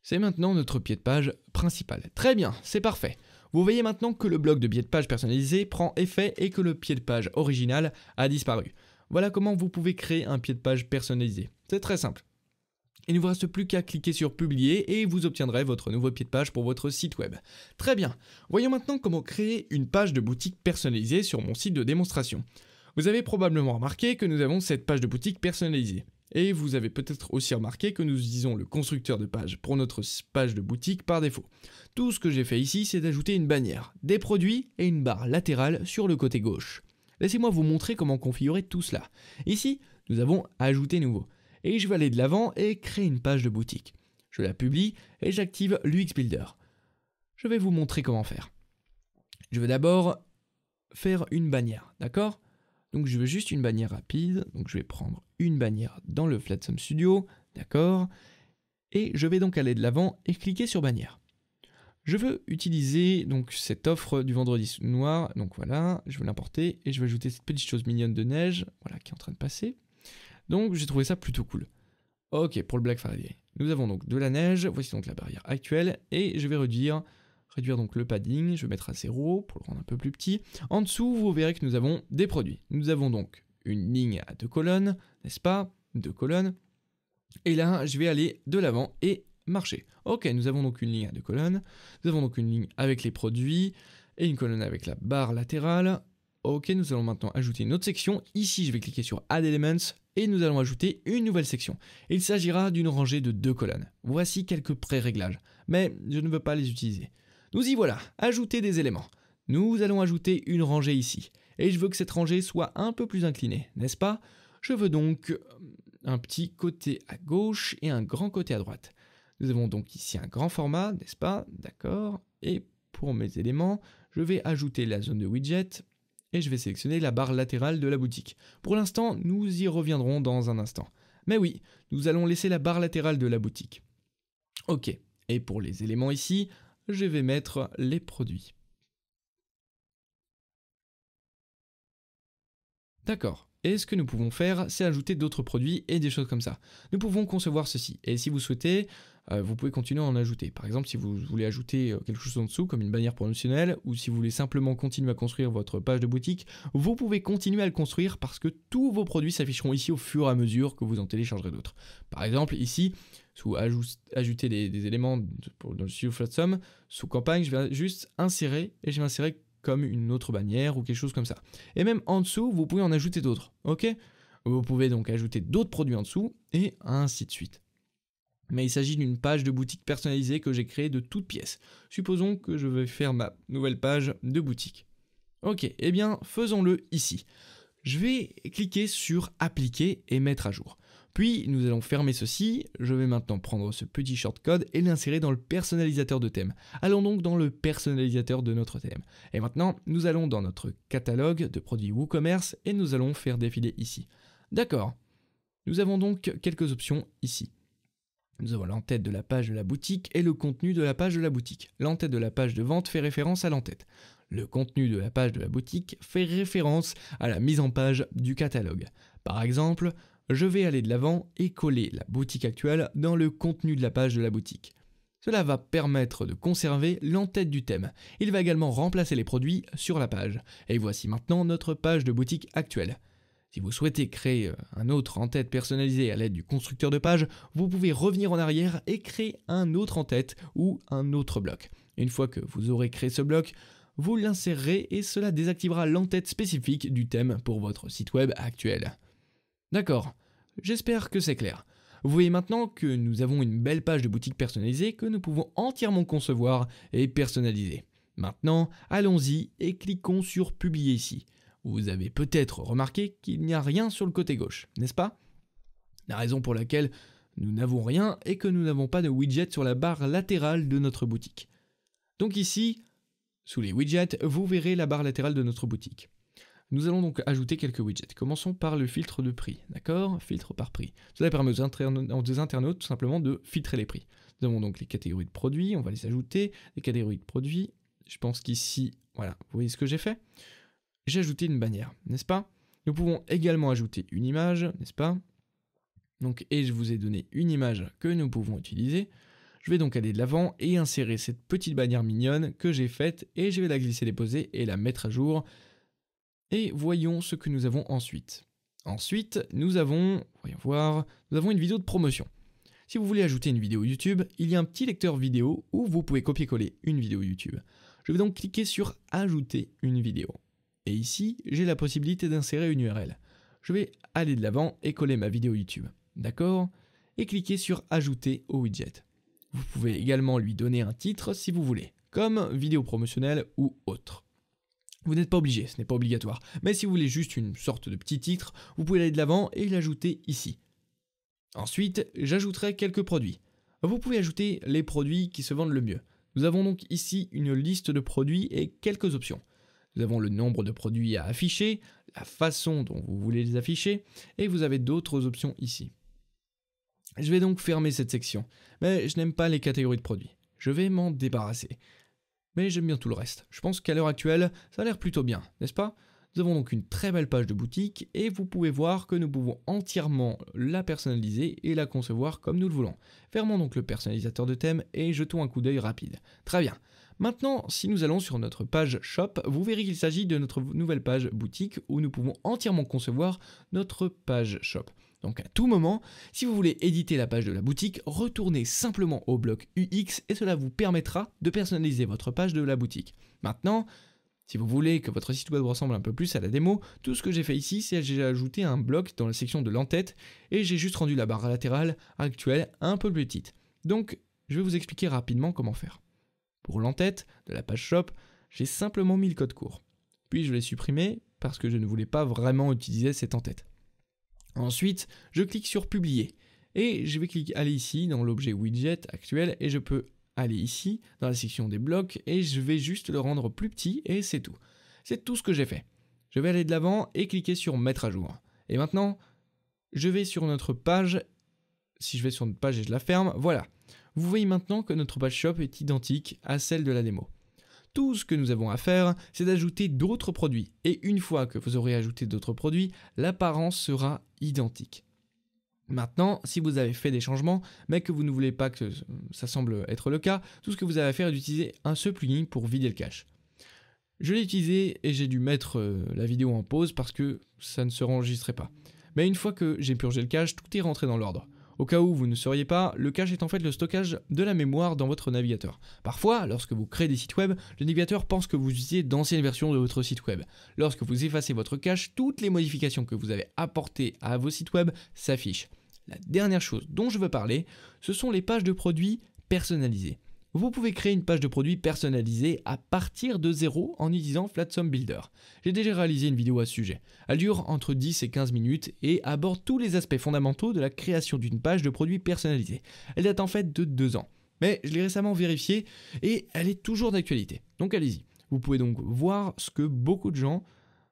C'est maintenant notre pied de page principal. Très bien, c'est parfait. Vous voyez maintenant que le bloc de pied de page personnalisé prend effet et que le pied de page original a disparu. Voilà comment vous pouvez créer un pied de page personnalisé. C'est très simple. Il ne vous reste plus qu'à cliquer sur publier et vous obtiendrez votre nouveau pied de page pour votre site web. Très bien. Voyons maintenant comment créer une page de boutique personnalisée sur mon site de démonstration. Vous avez probablement remarqué que nous avons cette page de boutique personnalisée. Et vous avez peut-être aussi remarqué que nous utilisons le constructeur de page pour notre page de boutique par défaut. Tout ce que j'ai fait ici, c'est d'ajouter une bannière, des produits et une barre latérale sur le côté gauche. Laissez-moi vous montrer comment configurer tout cela. Ici, nous avons ajouté nouveau. Et je vais aller de l'avant et créer une page de boutique. Je la publie et j'active l'UX Builder. Je vais vous montrer comment faire. Je vais d'abord faire une bannière, d'accord? Donc je veux juste une bannière rapide. Donc je vais prendre une bannière dans le Flatsome Studio, d'accord? Et je vais donc aller de l'avant et cliquer sur bannière. Je veux utiliser donc cette offre du vendredi noir, donc voilà, je vais l'importer et je vais ajouter cette petite chose mignonne de neige, voilà, qui est en train de passer. Donc j'ai trouvé ça plutôt cool. Ok, pour le Black Friday, nous avons donc de la neige, voici donc la barrière actuelle, et je vais réduire donc le padding, je vais mettre à 0 pour le rendre un peu plus petit. En dessous, vous verrez que nous avons des produits. Nous avons donc une ligne à 2 colonnes, n'est-ce pas? 2 colonnes. Et là, je vais aller de l'avant et marcher. Ok, nous avons donc une ligne à 2 colonnes. Nous avons donc une ligne avec les produits et une colonne avec la barre latérale. Ok, nous allons maintenant ajouter une autre section. Ici, je vais cliquer sur Add Elements et nous allons ajouter une nouvelle section. Il s'agira d'une rangée de 2 colonnes. Voici quelques pré-réglages, mais je ne veux pas les utiliser. Nous y voilà, ajouter des éléments. Nous allons ajouter une rangée ici. Et je veux que cette rangée soit un peu plus inclinée, n'est-ce pas? Je veux donc un petit côté à gauche et un grand côté à droite. Nous avons donc ici un grand format, n'est-ce pas? D'accord. Et pour mes éléments, je vais ajouter la zone de widget et je vais sélectionner la barre latérale de la boutique. Pour l'instant, nous y reviendrons dans un instant. Mais oui, nous allons laisser la barre latérale de la boutique. Ok. Et pour les éléments ici, je vais mettre les produits. D'accord. Et ce que nous pouvons faire, c'est ajouter d'autres produits et des choses comme ça. Nous pouvons concevoir ceci. Et si vous souhaitez, vous pouvez continuer à en ajouter. Par exemple, si vous voulez ajouter quelque chose en dessous, comme une bannière promotionnelle, ou si vous voulez simplement continuer à construire votre page de boutique, vous pouvez continuer à le construire parce que tous vos produits s'afficheront ici au fur et à mesure que vous en téléchargerez d'autres. Par exemple, ici, sous ajouter des éléments dans le studio Flatsome, sous campagne, je vais juste insérer et je vais insérer comme une autre bannière ou quelque chose comme ça. Et même en dessous, vous pouvez en ajouter d'autres. Ok, vous pouvez donc ajouter d'autres produits en dessous et ainsi de suite. Mais il s'agit d'une page de boutique personnalisée que j'ai créée de toutes pièces. Supposons que je vais faire ma nouvelle page de boutique. Ok, eh bien faisons-le ici. Je vais cliquer sur appliquer et mettre à jour. Puis nous allons fermer ceci. Je vais maintenant prendre ce petit shortcode et l'insérer dans le personnalisateur de thème. Allons donc dans le personnalisateur de notre thème. Et maintenant, nous allons dans notre catalogue de produits WooCommerce et nous allons faire défiler ici. D'accord. Nous avons donc quelques options ici. Nous avons l'entête de la page de la boutique et le contenu de la page de la boutique. L'entête de la page de vente fait référence à l'entête. Le contenu de la page de la boutique fait référence à la mise en page du catalogue. Par exemple, je vais aller de l'avant et coller la boutique actuelle dans le contenu de la page de la boutique. Cela va permettre de conserver l'entête du thème. Il va également remplacer les produits sur la page. Et voici maintenant notre page de boutique actuelle. Si vous souhaitez créer un autre en-tête personnalisé à l'aide du constructeur de page, vous pouvez revenir en arrière et créer un autre en-tête ou un autre bloc. Une fois que vous aurez créé ce bloc, vous l'insérerez et cela désactivera l'entête spécifique du thème pour votre site web actuel. D'accord, j'espère que c'est clair. Vous voyez maintenant que nous avons une belle page de boutique personnalisée que nous pouvons entièrement concevoir et personnaliser. Maintenant, allons-y et cliquons sur publier ici. Vous avez peut-être remarqué qu'il n'y a rien sur le côté gauche, n'est-ce pas? La raison pour laquelle nous n'avons rien est que nous n'avons pas de widget sur la barre latérale de notre boutique. Donc ici, sous les widgets, vous verrez la barre latérale de notre boutique. Nous allons donc ajouter quelques widgets. Commençons par le filtre de prix, d'accord? Filtre par prix. Cela permet aux internautes tout simplement de filtrer les prix. Nous avons donc les catégories de produits, on va les ajouter. Les catégories de produits, je pense qu'ici, voilà, vous voyez ce que j'ai fait? J'ai ajouté une bannière, n'est-ce pas? Nous pouvons également ajouter une image, n'est-ce pas? Donc, et je vous ai donné une image que nous pouvons utiliser. Je vais donc aller de l'avant et insérer cette petite bannière mignonne que j'ai faite et je vais la glisser, déposer et la mettre à jour. Et voyons ce que nous avons ensuite. Ensuite, nous avons, voyons voir, nous avons une vidéo de promotion. Si vous voulez ajouter une vidéo YouTube, il y a un petit lecteur vidéo où vous pouvez copier-coller une vidéo YouTube. Je vais donc cliquer sur ajouter une vidéo. Et ici, j'ai la possibilité d'insérer une URL. Je vais aller de l'avant et coller ma vidéo YouTube. D'accord? Et cliquer sur ajouter au widget. Vous pouvez également lui donner un titre si vous voulez, comme vidéo promotionnelle ou autre. Vous n'êtes pas obligé, ce n'est pas obligatoire. Mais si vous voulez juste une sorte de petit titre, vous pouvez aller de l'avant et l'ajouter ici. Ensuite, j'ajouterai quelques produits. Vous pouvez ajouter les produits qui se vendent le mieux. Nous avons donc ici une liste de produits et quelques options. Nous avons le nombre de produits à afficher, la façon dont vous voulez les afficher, et vous avez d'autres options ici. Je vais donc fermer cette section, mais je n'aime pas les catégories de produits. Je vais m'en débarrasser. Mais j'aime bien tout le reste. Je pense qu'à l'heure actuelle, ça a l'air plutôt bien, n'est-ce pas? Nous avons donc une très belle page de boutique et vous pouvez voir que nous pouvons entièrement la personnaliser et la concevoir comme nous le voulons. Fermons donc le personnalisateur de thème et jetons un coup d'œil rapide. Très bien. Maintenant, si nous allons sur notre page shop, vous verrez qu'il s'agit de notre nouvelle page boutique où nous pouvons entièrement concevoir notre page shop. Donc à tout moment, si vous voulez éditer la page de la boutique, retournez simplement au bloc UX et cela vous permettra de personnaliser votre page de la boutique. Maintenant, si vous voulez que votre site web ressemble un peu plus à la démo, tout ce que j'ai fait ici, c'est que j'ai ajouté un bloc dans la section de l'entête et j'ai juste rendu la barre latérale actuelle un peu plus petite. Donc, je vais vous expliquer rapidement comment faire. Pour l'entête de la page shop, j'ai simplement mis le code court. Puis je l'ai supprimé parce que je ne voulais pas vraiment utiliser cette entête. Ensuite, je clique sur publier et je vais aller ici dans l'objet widget actuel et je peux aller ici dans la section des blocs et je vais juste le rendre plus petit et c'est tout. C'est tout ce que j'ai fait. Je vais aller de l'avant et cliquer sur mettre à jour. Et maintenant, je vais sur notre page. Si je vais sur notre page et je la ferme, voilà. Vous voyez maintenant que notre page shop est identique à celle de la démo. Tout ce que nous avons à faire, c'est d'ajouter d'autres produits. Et une fois que vous aurez ajouté d'autres produits, l'apparence sera identique. Maintenant, si vous avez fait des changements, mais que vous ne voulez pas que ça semble être le cas, tout ce que vous avez à faire est d'utiliser ce plugin pour vider le cache. Je l'ai utilisé et j'ai dû mettre la vidéo en pause parce que ça ne se enregistrait pas. Mais une fois que j'ai purgé le cache, tout est rentré dans l'ordre. Au cas où vous ne sauriez pas, le cache est en fait le stockage de la mémoire dans votre navigateur. Parfois, lorsque vous créez des sites web, le navigateur pense que vous utilisez d'anciennes versions de votre site web. Lorsque vous effacez votre cache, toutes les modifications que vous avez apportées à vos sites web s'affichent. La dernière chose dont je veux parler, ce sont les pages de produits personnalisées. Vous pouvez créer une page de produits personnalisée à partir de zéro en utilisant Flatsome Builder. J'ai déjà réalisé une vidéo à ce sujet. Elle dure entre 10 et 15 minutes et aborde tous les aspects fondamentaux de la création d'une page de produits personnalisée. Elle date en fait de 2 ans. Mais je l'ai récemment vérifiée et elle est toujours d'actualité. Donc allez-y. Vous pouvez donc voir ce que beaucoup de gens...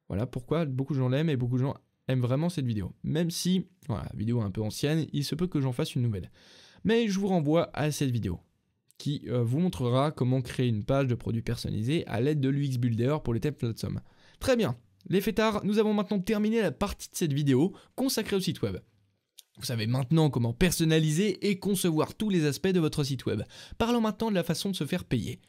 Voilà pourquoi beaucoup de gens l'aiment et beaucoup de gens aiment vraiment cette vidéo. Même si, voilà, la vidéo est un peu ancienne, il se peut que j'en fasse une nouvelle. Mais je vous renvoie à cette vidéo qui vous montrera comment créer une page de produits personnalisés à l'aide de l'UX Builder pour les thèmes Flatsome. Très bien, les fêtards, nous avons maintenant terminé la partie de cette vidéo consacrée au site web. Vous savez maintenant comment personnaliser et concevoir tous les aspects de votre site web. Parlons maintenant de la façon de se faire payer.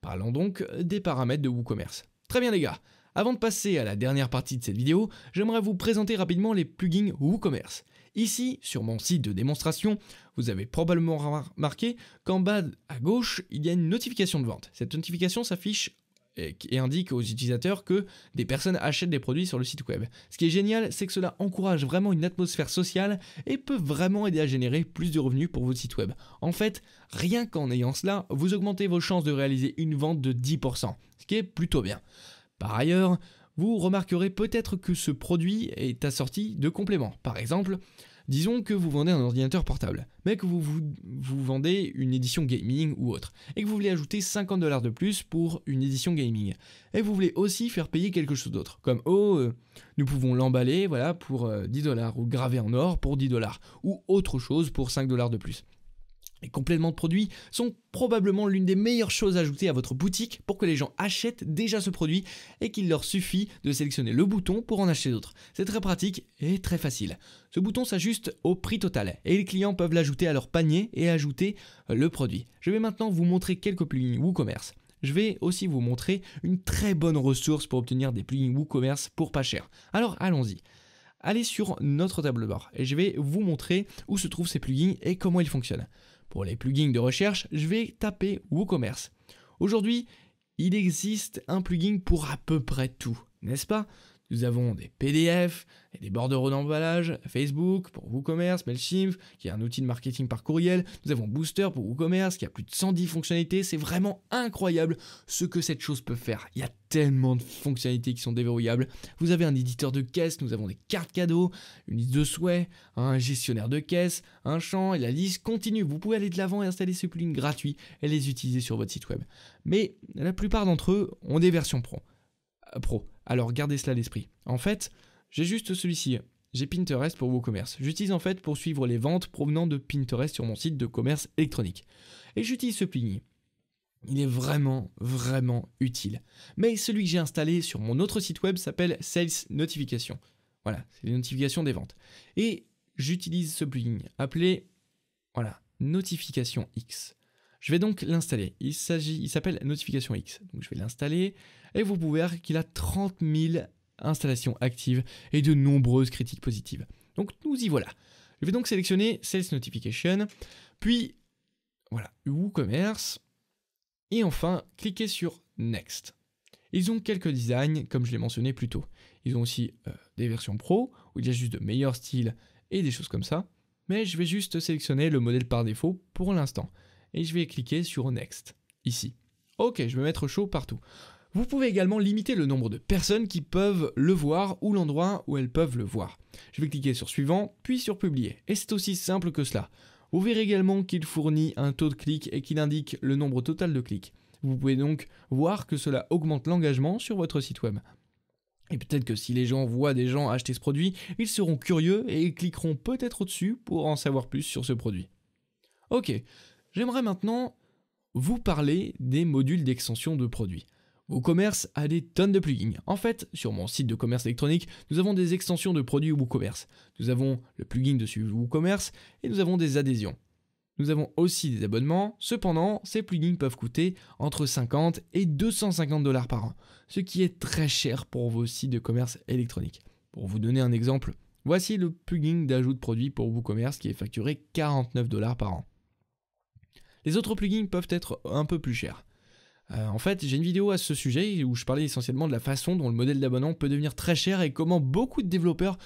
Parlons donc des paramètres de WooCommerce. Très bien les gars, avant de passer à la dernière partie de cette vidéo, j'aimerais vous présenter rapidement les plugins WooCommerce. Ici, sur mon site de démonstration, vous avez probablement remarqué qu'en bas à gauche, il y a une notification de vente. Cette notification s'affiche et indique aux utilisateurs que des personnes achètent des produits sur le site web. Ce qui est génial, c'est que cela encourage vraiment une atmosphère sociale et peut vraiment aider à générer plus de revenus pour votre site web. En fait, rien qu'en ayant cela, vous augmentez vos chances de réaliser une vente de 10%, ce qui est plutôt bien. Par ailleurs, vous remarquerez peut-être que ce produit est assorti de compléments. Par exemple, disons que vous vendez un ordinateur portable, mais que vous vendez une édition gaming ou autre, et que vous voulez ajouter 50$ de plus pour une édition gaming. Et vous voulez aussi faire payer quelque chose d'autre, comme « Oh, nous pouvons l'emballer voilà, pour 10$, ou graver en or pour 10$, ou autre chose pour 5$ de plus. » Les compléments de produits sont probablement l'une des meilleures choses à ajouter à votre boutique pour que les gens achètent déjà ce produit et qu'il leur suffit de sélectionner le bouton pour en acheter d'autres. C'est très pratique et très facile. Ce bouton s'ajuste au prix total et les clients peuvent l'ajouter à leur panier et ajouter le produit. Je vais maintenant vous montrer quelques plugins WooCommerce. Je vais aussi vous montrer une très bonne ressource pour obtenir des plugins WooCommerce pour pas cher. Alors allons-y. Allez sur notre tableau de bord et je vais vous montrer où se trouvent ces plugins et comment ils fonctionnent. Pour les plugins de recherche, je vais taper WooCommerce. Aujourd'hui, il existe un plugin pour à peu près tout, n'est-ce pas? Nous avons des PDF et des bordereaux d'emballage, Facebook pour WooCommerce, Mailchimp qui est un outil de marketing par courriel, nous avons Booster pour WooCommerce qui a plus de 110 fonctionnalités, c'est vraiment incroyable ce que cette chose peut faire. Il y a tellement de fonctionnalités qui sont déverrouillables. Vous avez un éditeur de caisse, nous avons des cartes cadeaux, une liste de souhaits, un gestionnaire de caisse, un champ et la liste continue. Vous pouvez aller de l'avant et installer ces plugins gratuits et les utiliser sur votre site web. Mais la plupart d'entre eux ont des versions pro. Alors gardez cela à l'esprit. En fait, j'ai juste celui-ci. j'ai Pinterest pour WooCommerce. J'utilise en fait pour suivre les ventes provenant de Pinterest sur mon site de commerce électronique. Et j'utilise ce plugin. Il est vraiment, vraiment utile. Mais celui que j'ai installé sur mon autre site web s'appelle Sales Notification. Voilà, c'est les notifications des ventes. Et j'utilise ce plugin appelé, voilà, Notification X. Je vais donc l'installer. Il s'appelle Notification X. Donc je vais l'installer et vous pouvez voir qu'il a 30 000 installations actives et de nombreuses critiques positives. Donc nous y voilà. Je vais donc sélectionner Sales Notification, puis voilà, WooCommerce. Et enfin, cliquez sur Next. Ils ont quelques designs, comme je l'ai mentionné plus tôt. Ils ont aussi des versions pro, où il y a juste de meilleurs styles et des choses comme ça. Mais je vais juste sélectionner le modèle par défaut pour l'instant. Et je vais cliquer sur Next, ici. Ok, je vais mettre chaud partout. Vous pouvez également limiter le nombre de personnes qui peuvent le voir ou l'endroit où elles peuvent le voir. Je vais cliquer sur Suivant, puis sur Publier. Et c'est aussi simple que cela. Vous verrez également qu'il fournit un taux de clic et qu'il indique le nombre total de clics. Vous pouvez donc voir que cela augmente l'engagement sur votre site web. Et peut-être que si les gens voient des gens acheter ce produit, ils seront curieux et ils cliqueront peut-être au-dessus pour en savoir plus sur ce produit. Ok, j'aimerais maintenant vous parler des modules d'extension de produits. WooCommerce a des tonnes de plugins. En fait, sur mon site de commerce électronique, nous avons des extensions de produits WooCommerce. Nous avons le plugin de suivi WooCommerce et nous avons des adhésions. Nous avons aussi des abonnements. Cependant, ces plugins peuvent coûter entre 50 et 250 dollars par an, ce qui est très cher pour vos sites de commerce électronique. Pour vous donner un exemple, voici le plugin d'ajout de produits pour WooCommerce qui est facturé 49 dollars par an. Les autres plugins peuvent être un peu plus chers. En fait, j'ai une vidéo à ce sujet où je parlais essentiellement de la façon dont le modèle d'abonnement peut devenir très cher et comment beaucoup de développeurs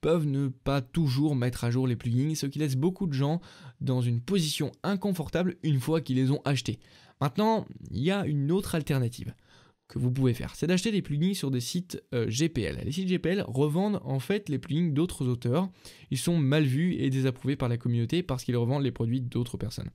peuvent ne pas toujours mettre à jour les plugins, ce qui laisse beaucoup de gens dans une position inconfortable une fois qu'ils les ont achetés. Maintenant, il y a une autre alternative que vous pouvez faire, c'est d'acheter des plugins sur des sites GPL. Les sites GPL revendent en fait les plugins d'autres auteurs. Ils sont mal vus et désapprouvés par la communauté parce qu'ils revendent les produits d'autres personnes.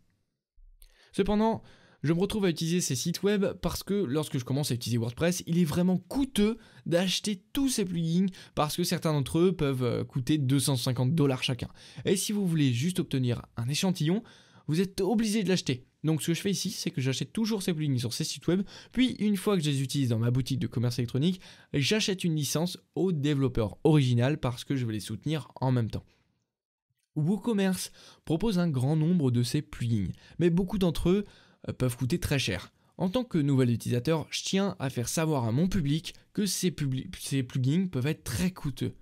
Cependant, je me retrouve à utiliser ces sites web parce que lorsque je commence à utiliser WordPress, il est vraiment coûteux d'acheter tous ces plugins parce que certains d'entre eux peuvent coûter 250 dollars chacun. Et si vous voulez juste obtenir un échantillon, vous êtes obligé de l'acheter. Donc ce que je fais ici, c'est que j'achète toujours ces plugins sur ces sites web, puis une fois que je les utilise dans ma boutique de commerce électronique, j'achète une licence au développeur original parce que je vais les soutenir en même temps. WooCommerce propose un grand nombre de ces plugins, mais beaucoup d'entre eux peuvent coûter très cher. En tant que nouvel utilisateur, je tiens à faire savoir à mon public que ces plugins peuvent être très coûteux.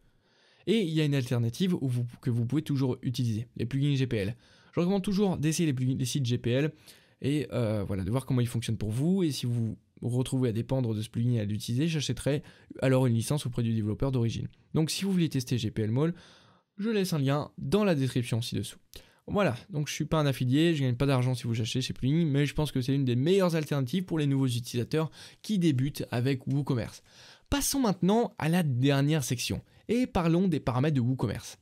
Et il y a une alternative que vous pouvez toujours utiliser, les plugins GPL. Je recommande toujours d'essayer les sites GPL et voilà, de voir comment ils fonctionnent pour vous. Et si vous vous retrouvez à dépendre de ce plugin et à l'utiliser, j'achèterai alors une licence auprès du développeur d'origine. Donc si vous voulez tester GPL Mall, je laisse un lien dans la description ci-dessous. Voilà, donc je ne suis pas un affilié, je ne gagne pas d'argent si vous achetez chez plugins, mais je pense que c'est l'une des meilleures alternatives pour les nouveaux utilisateurs qui débutent avec WooCommerce. Passons maintenant à la dernière section, et parlons des paramètres de WooCommerce.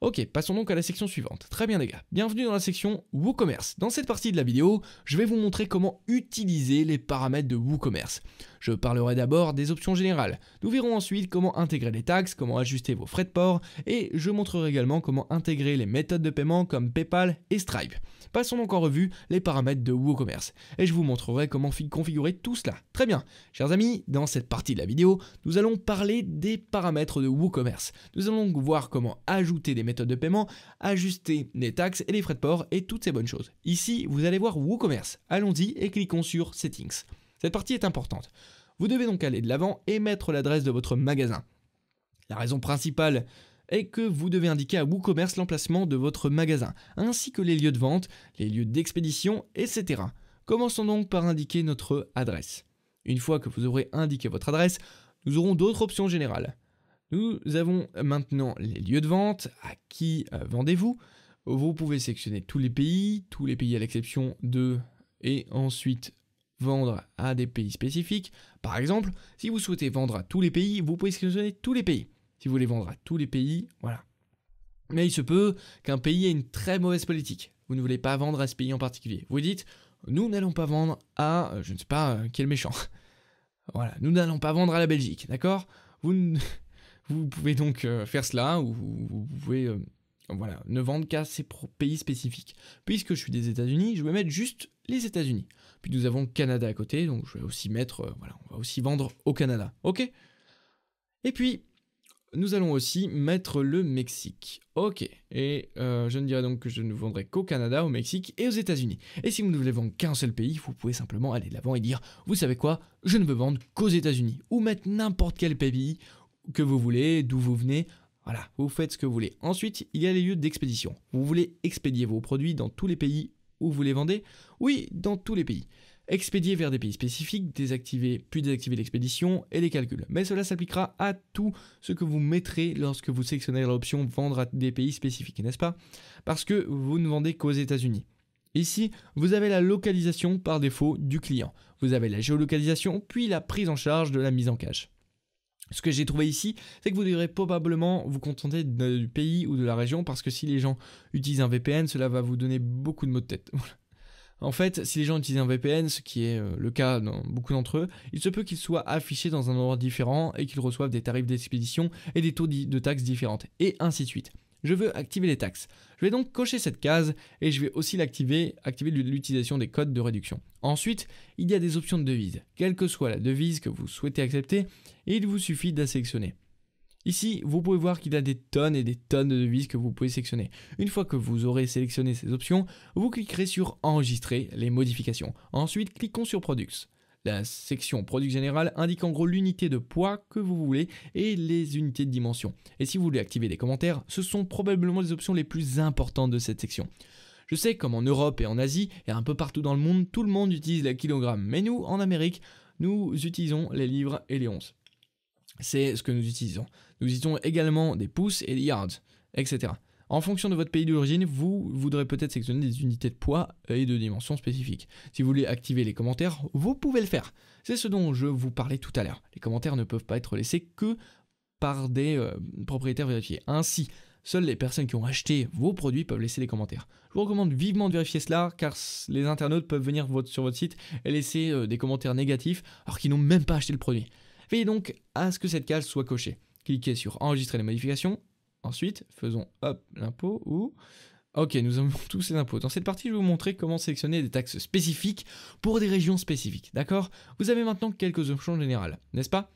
Ok, passons donc à la section suivante. Très bien les gars, bienvenue dans la section WooCommerce. Dans cette partie de la vidéo, je vais vous montrer comment utiliser les paramètres de WooCommerce. Je parlerai d'abord des options générales. Nous verrons ensuite comment intégrer les taxes, comment ajuster vos frais de port et je montrerai également comment intégrer les méthodes de paiement comme PayPal et Stripe. Passons donc en revue les paramètres de WooCommerce et je vous montrerai comment configurer tout cela. Très bien, chers amis, dans cette partie de la vidéo, nous allons parler des paramètres de WooCommerce. Nous allons donc voir comment ajouter des méthodes de paiement, ajuster les taxes et les frais de port et toutes ces bonnes choses. Ici, vous allez voir WooCommerce. Allons-y et cliquons sur Settings. Cette partie est importante. Vous devez donc aller de l'avant et mettre l'adresse de votre magasin. La raison principale est que vous devez indiquer à WooCommerce l'emplacement de votre magasin, ainsi que les lieux de vente, les lieux d'expédition, etc. Commençons donc par indiquer notre adresse. Une fois que vous aurez indiqué votre adresse, nous aurons d'autres options générales. Nous avons maintenant les lieux de vente, à qui vendez-vous. Vous pouvez sélectionner tous les pays à l'exception de, et ensuite vendre à des pays spécifiques. Par exemple, si vous souhaitez vendre à tous les pays, vous pouvez sélectionner tous les pays. Si vous voulez vendre à tous les pays, voilà. Mais il se peut qu'un pays ait une très mauvaise politique. Vous ne voulez pas vendre à ce pays en particulier. Vous dites, nous n'allons pas vendre à, je ne sais pas, quel méchant. Voilà, nous n'allons pas vendre à la Belgique, d'accord ? Vous ne... Vous pouvez donc faire cela, ou vous pouvez voilà, ne vendre qu'à ces pays spécifiques. Puisque je suis des États-Unis, je vais mettre juste les États-Unis. Puis nous avons le Canada à côté, donc je vais aussi mettre, voilà, on va aussi vendre au Canada. Ok. Et puis, nous allons aussi mettre le Mexique. Ok. Et je ne dirais donc que je ne vendrai qu'au Canada, au Mexique et aux États-Unis. Et si vous ne voulez vendre qu'un seul pays, vous pouvez simplement aller de l'avant et dire, vous savez quoi, je ne veux vendre qu'aux États-Unis. Ou mettre n'importe quel pays que vous voulez, d'où vous venez. Voilà, vous faites ce que vous voulez. Ensuite, il y a les lieux d'expédition. Vous voulez expédier vos produits dans tous les pays où vous les vendez? Oui, dans tous les pays. Expédier vers des pays spécifiques, désactiver, puis désactiver l'expédition et les calculs. Mais cela s'appliquera à tout ce que vous mettrez lorsque vous sélectionnez l'option vendre à des pays spécifiques, n'est-ce pas? Parce que vous ne vendez qu'aux États-Unis. Ici, vous avez la localisation par défaut du client. Vous avez la géolocalisation, puis la prise en charge de la mise en cache. Ce que j'ai trouvé ici, c'est que vous devrez probablement vous contenter du pays ou de la région, parce que si les gens utilisent un VPN, cela va vous donner beaucoup de maux de tête. En fait, si les gens utilisent un VPN, ce qui est le cas dans beaucoup d'entre eux, il se peut qu'ils soient affichés dans un endroit différent et qu'ils reçoivent des tarifs d'expédition et des taux de taxes différentes, et ainsi de suite. Je veux activer les taxes. Je vais donc cocher cette case et je vais aussi l'activer, activer l'utilisation des codes de réduction. Ensuite, il y a des options de devise. Quelle que soit la devise que vous souhaitez accepter, il vous suffit de la sélectionner. Ici, vous pouvez voir qu'il y a des tonnes et des tonnes de devises que vous pouvez sélectionner. Une fois que vous aurez sélectionné ces options, vous cliquerez sur Enregistrer les modifications. Ensuite, cliquons sur Products. La section produits général indique en gros l'unité de poids que vous voulez et les unités de dimension. Et si vous voulez activer des commentaires, ce sont probablement les options les plus importantes de cette section. Je sais, comme en Europe et en Asie, et un peu partout dans le monde, tout le monde utilise la kilogramme. Mais nous, en Amérique, nous utilisons les livres et les onces. C'est ce que nous utilisons. Nous utilisons également des pouces et des yards, etc. En fonction de votre pays d'origine, vous voudrez peut-être sélectionner des unités de poids et de dimensions spécifiques. Si vous voulez activer les commentaires, vous pouvez le faire. C'est ce dont je vous parlais tout à l'heure. Les commentaires ne peuvent pas être laissés que par des propriétaires vérifiés. Ainsi, seules les personnes qui ont acheté vos produits peuvent laisser des commentaires. Je vous recommande vivement de vérifier cela, car les internautes peuvent venir sur votre site et laisser des commentaires négatifs alors qu'ils n'ont même pas acheté le produit. Veillez donc à ce que cette case soit cochée. Cliquez sur Enregistrer les modifications. Ensuite, faisons hop l'impôt ou... Ok, nous avons tous les impôts. Dans cette partie, je vais vous montrer comment sélectionner des taxes spécifiques pour des régions spécifiques, d'accord? Vous avez maintenant quelques options générales, n'est-ce pas?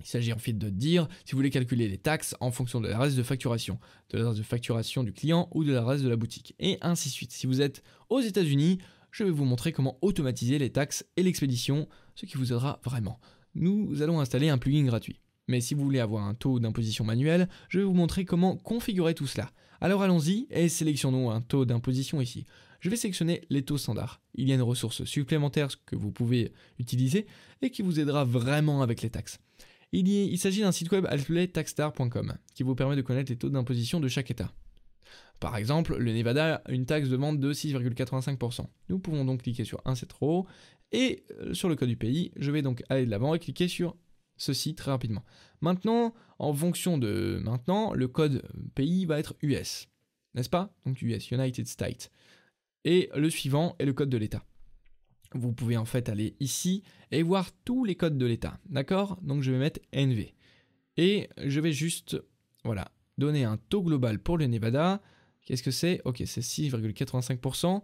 Il s'agit en fait de dire si vous voulez calculer les taxes en fonction de l'adresse de facturation, de l'adresse de facturation du client ou de l'adresse de la boutique, et ainsi de suite. Si vous êtes aux États-Unis, je vais vous montrer comment automatiser les taxes et l'expédition, ce qui vous aidera vraiment. Nous allons installer un plugin gratuit. Mais si vous voulez avoir un taux d'imposition manuel, je vais vous montrer comment configurer tout cela. Alors allons-y et sélectionnons un taux d'imposition ici. Je vais sélectionner les taux standards. Il y a une ressource supplémentaire que vous pouvez utiliser et qui vous aidera vraiment avec les taxes. Il s'agit d'un site web appelé taxstar.com qui vous permet de connaître les taux d'imposition de chaque état. Par exemple, le Nevada a une taxe de vente de 6,85%. Nous pouvons donc cliquer sur insert row et sur le code du pays, je vais donc aller de l'avant et cliquer sur ceci très rapidement. Maintenant, en fonction de maintenant, le code pays va être US, n'est-ce pas? Donc US, United States. Et le suivant est le code de l'État. Vous pouvez en fait aller ici et voir tous les codes de l'État, d'accord? Donc je vais mettre NV. Et je vais juste, voilà, donner un taux global pour le Nevada. Qu'est-ce que c'est? Ok, c'est 6,85%.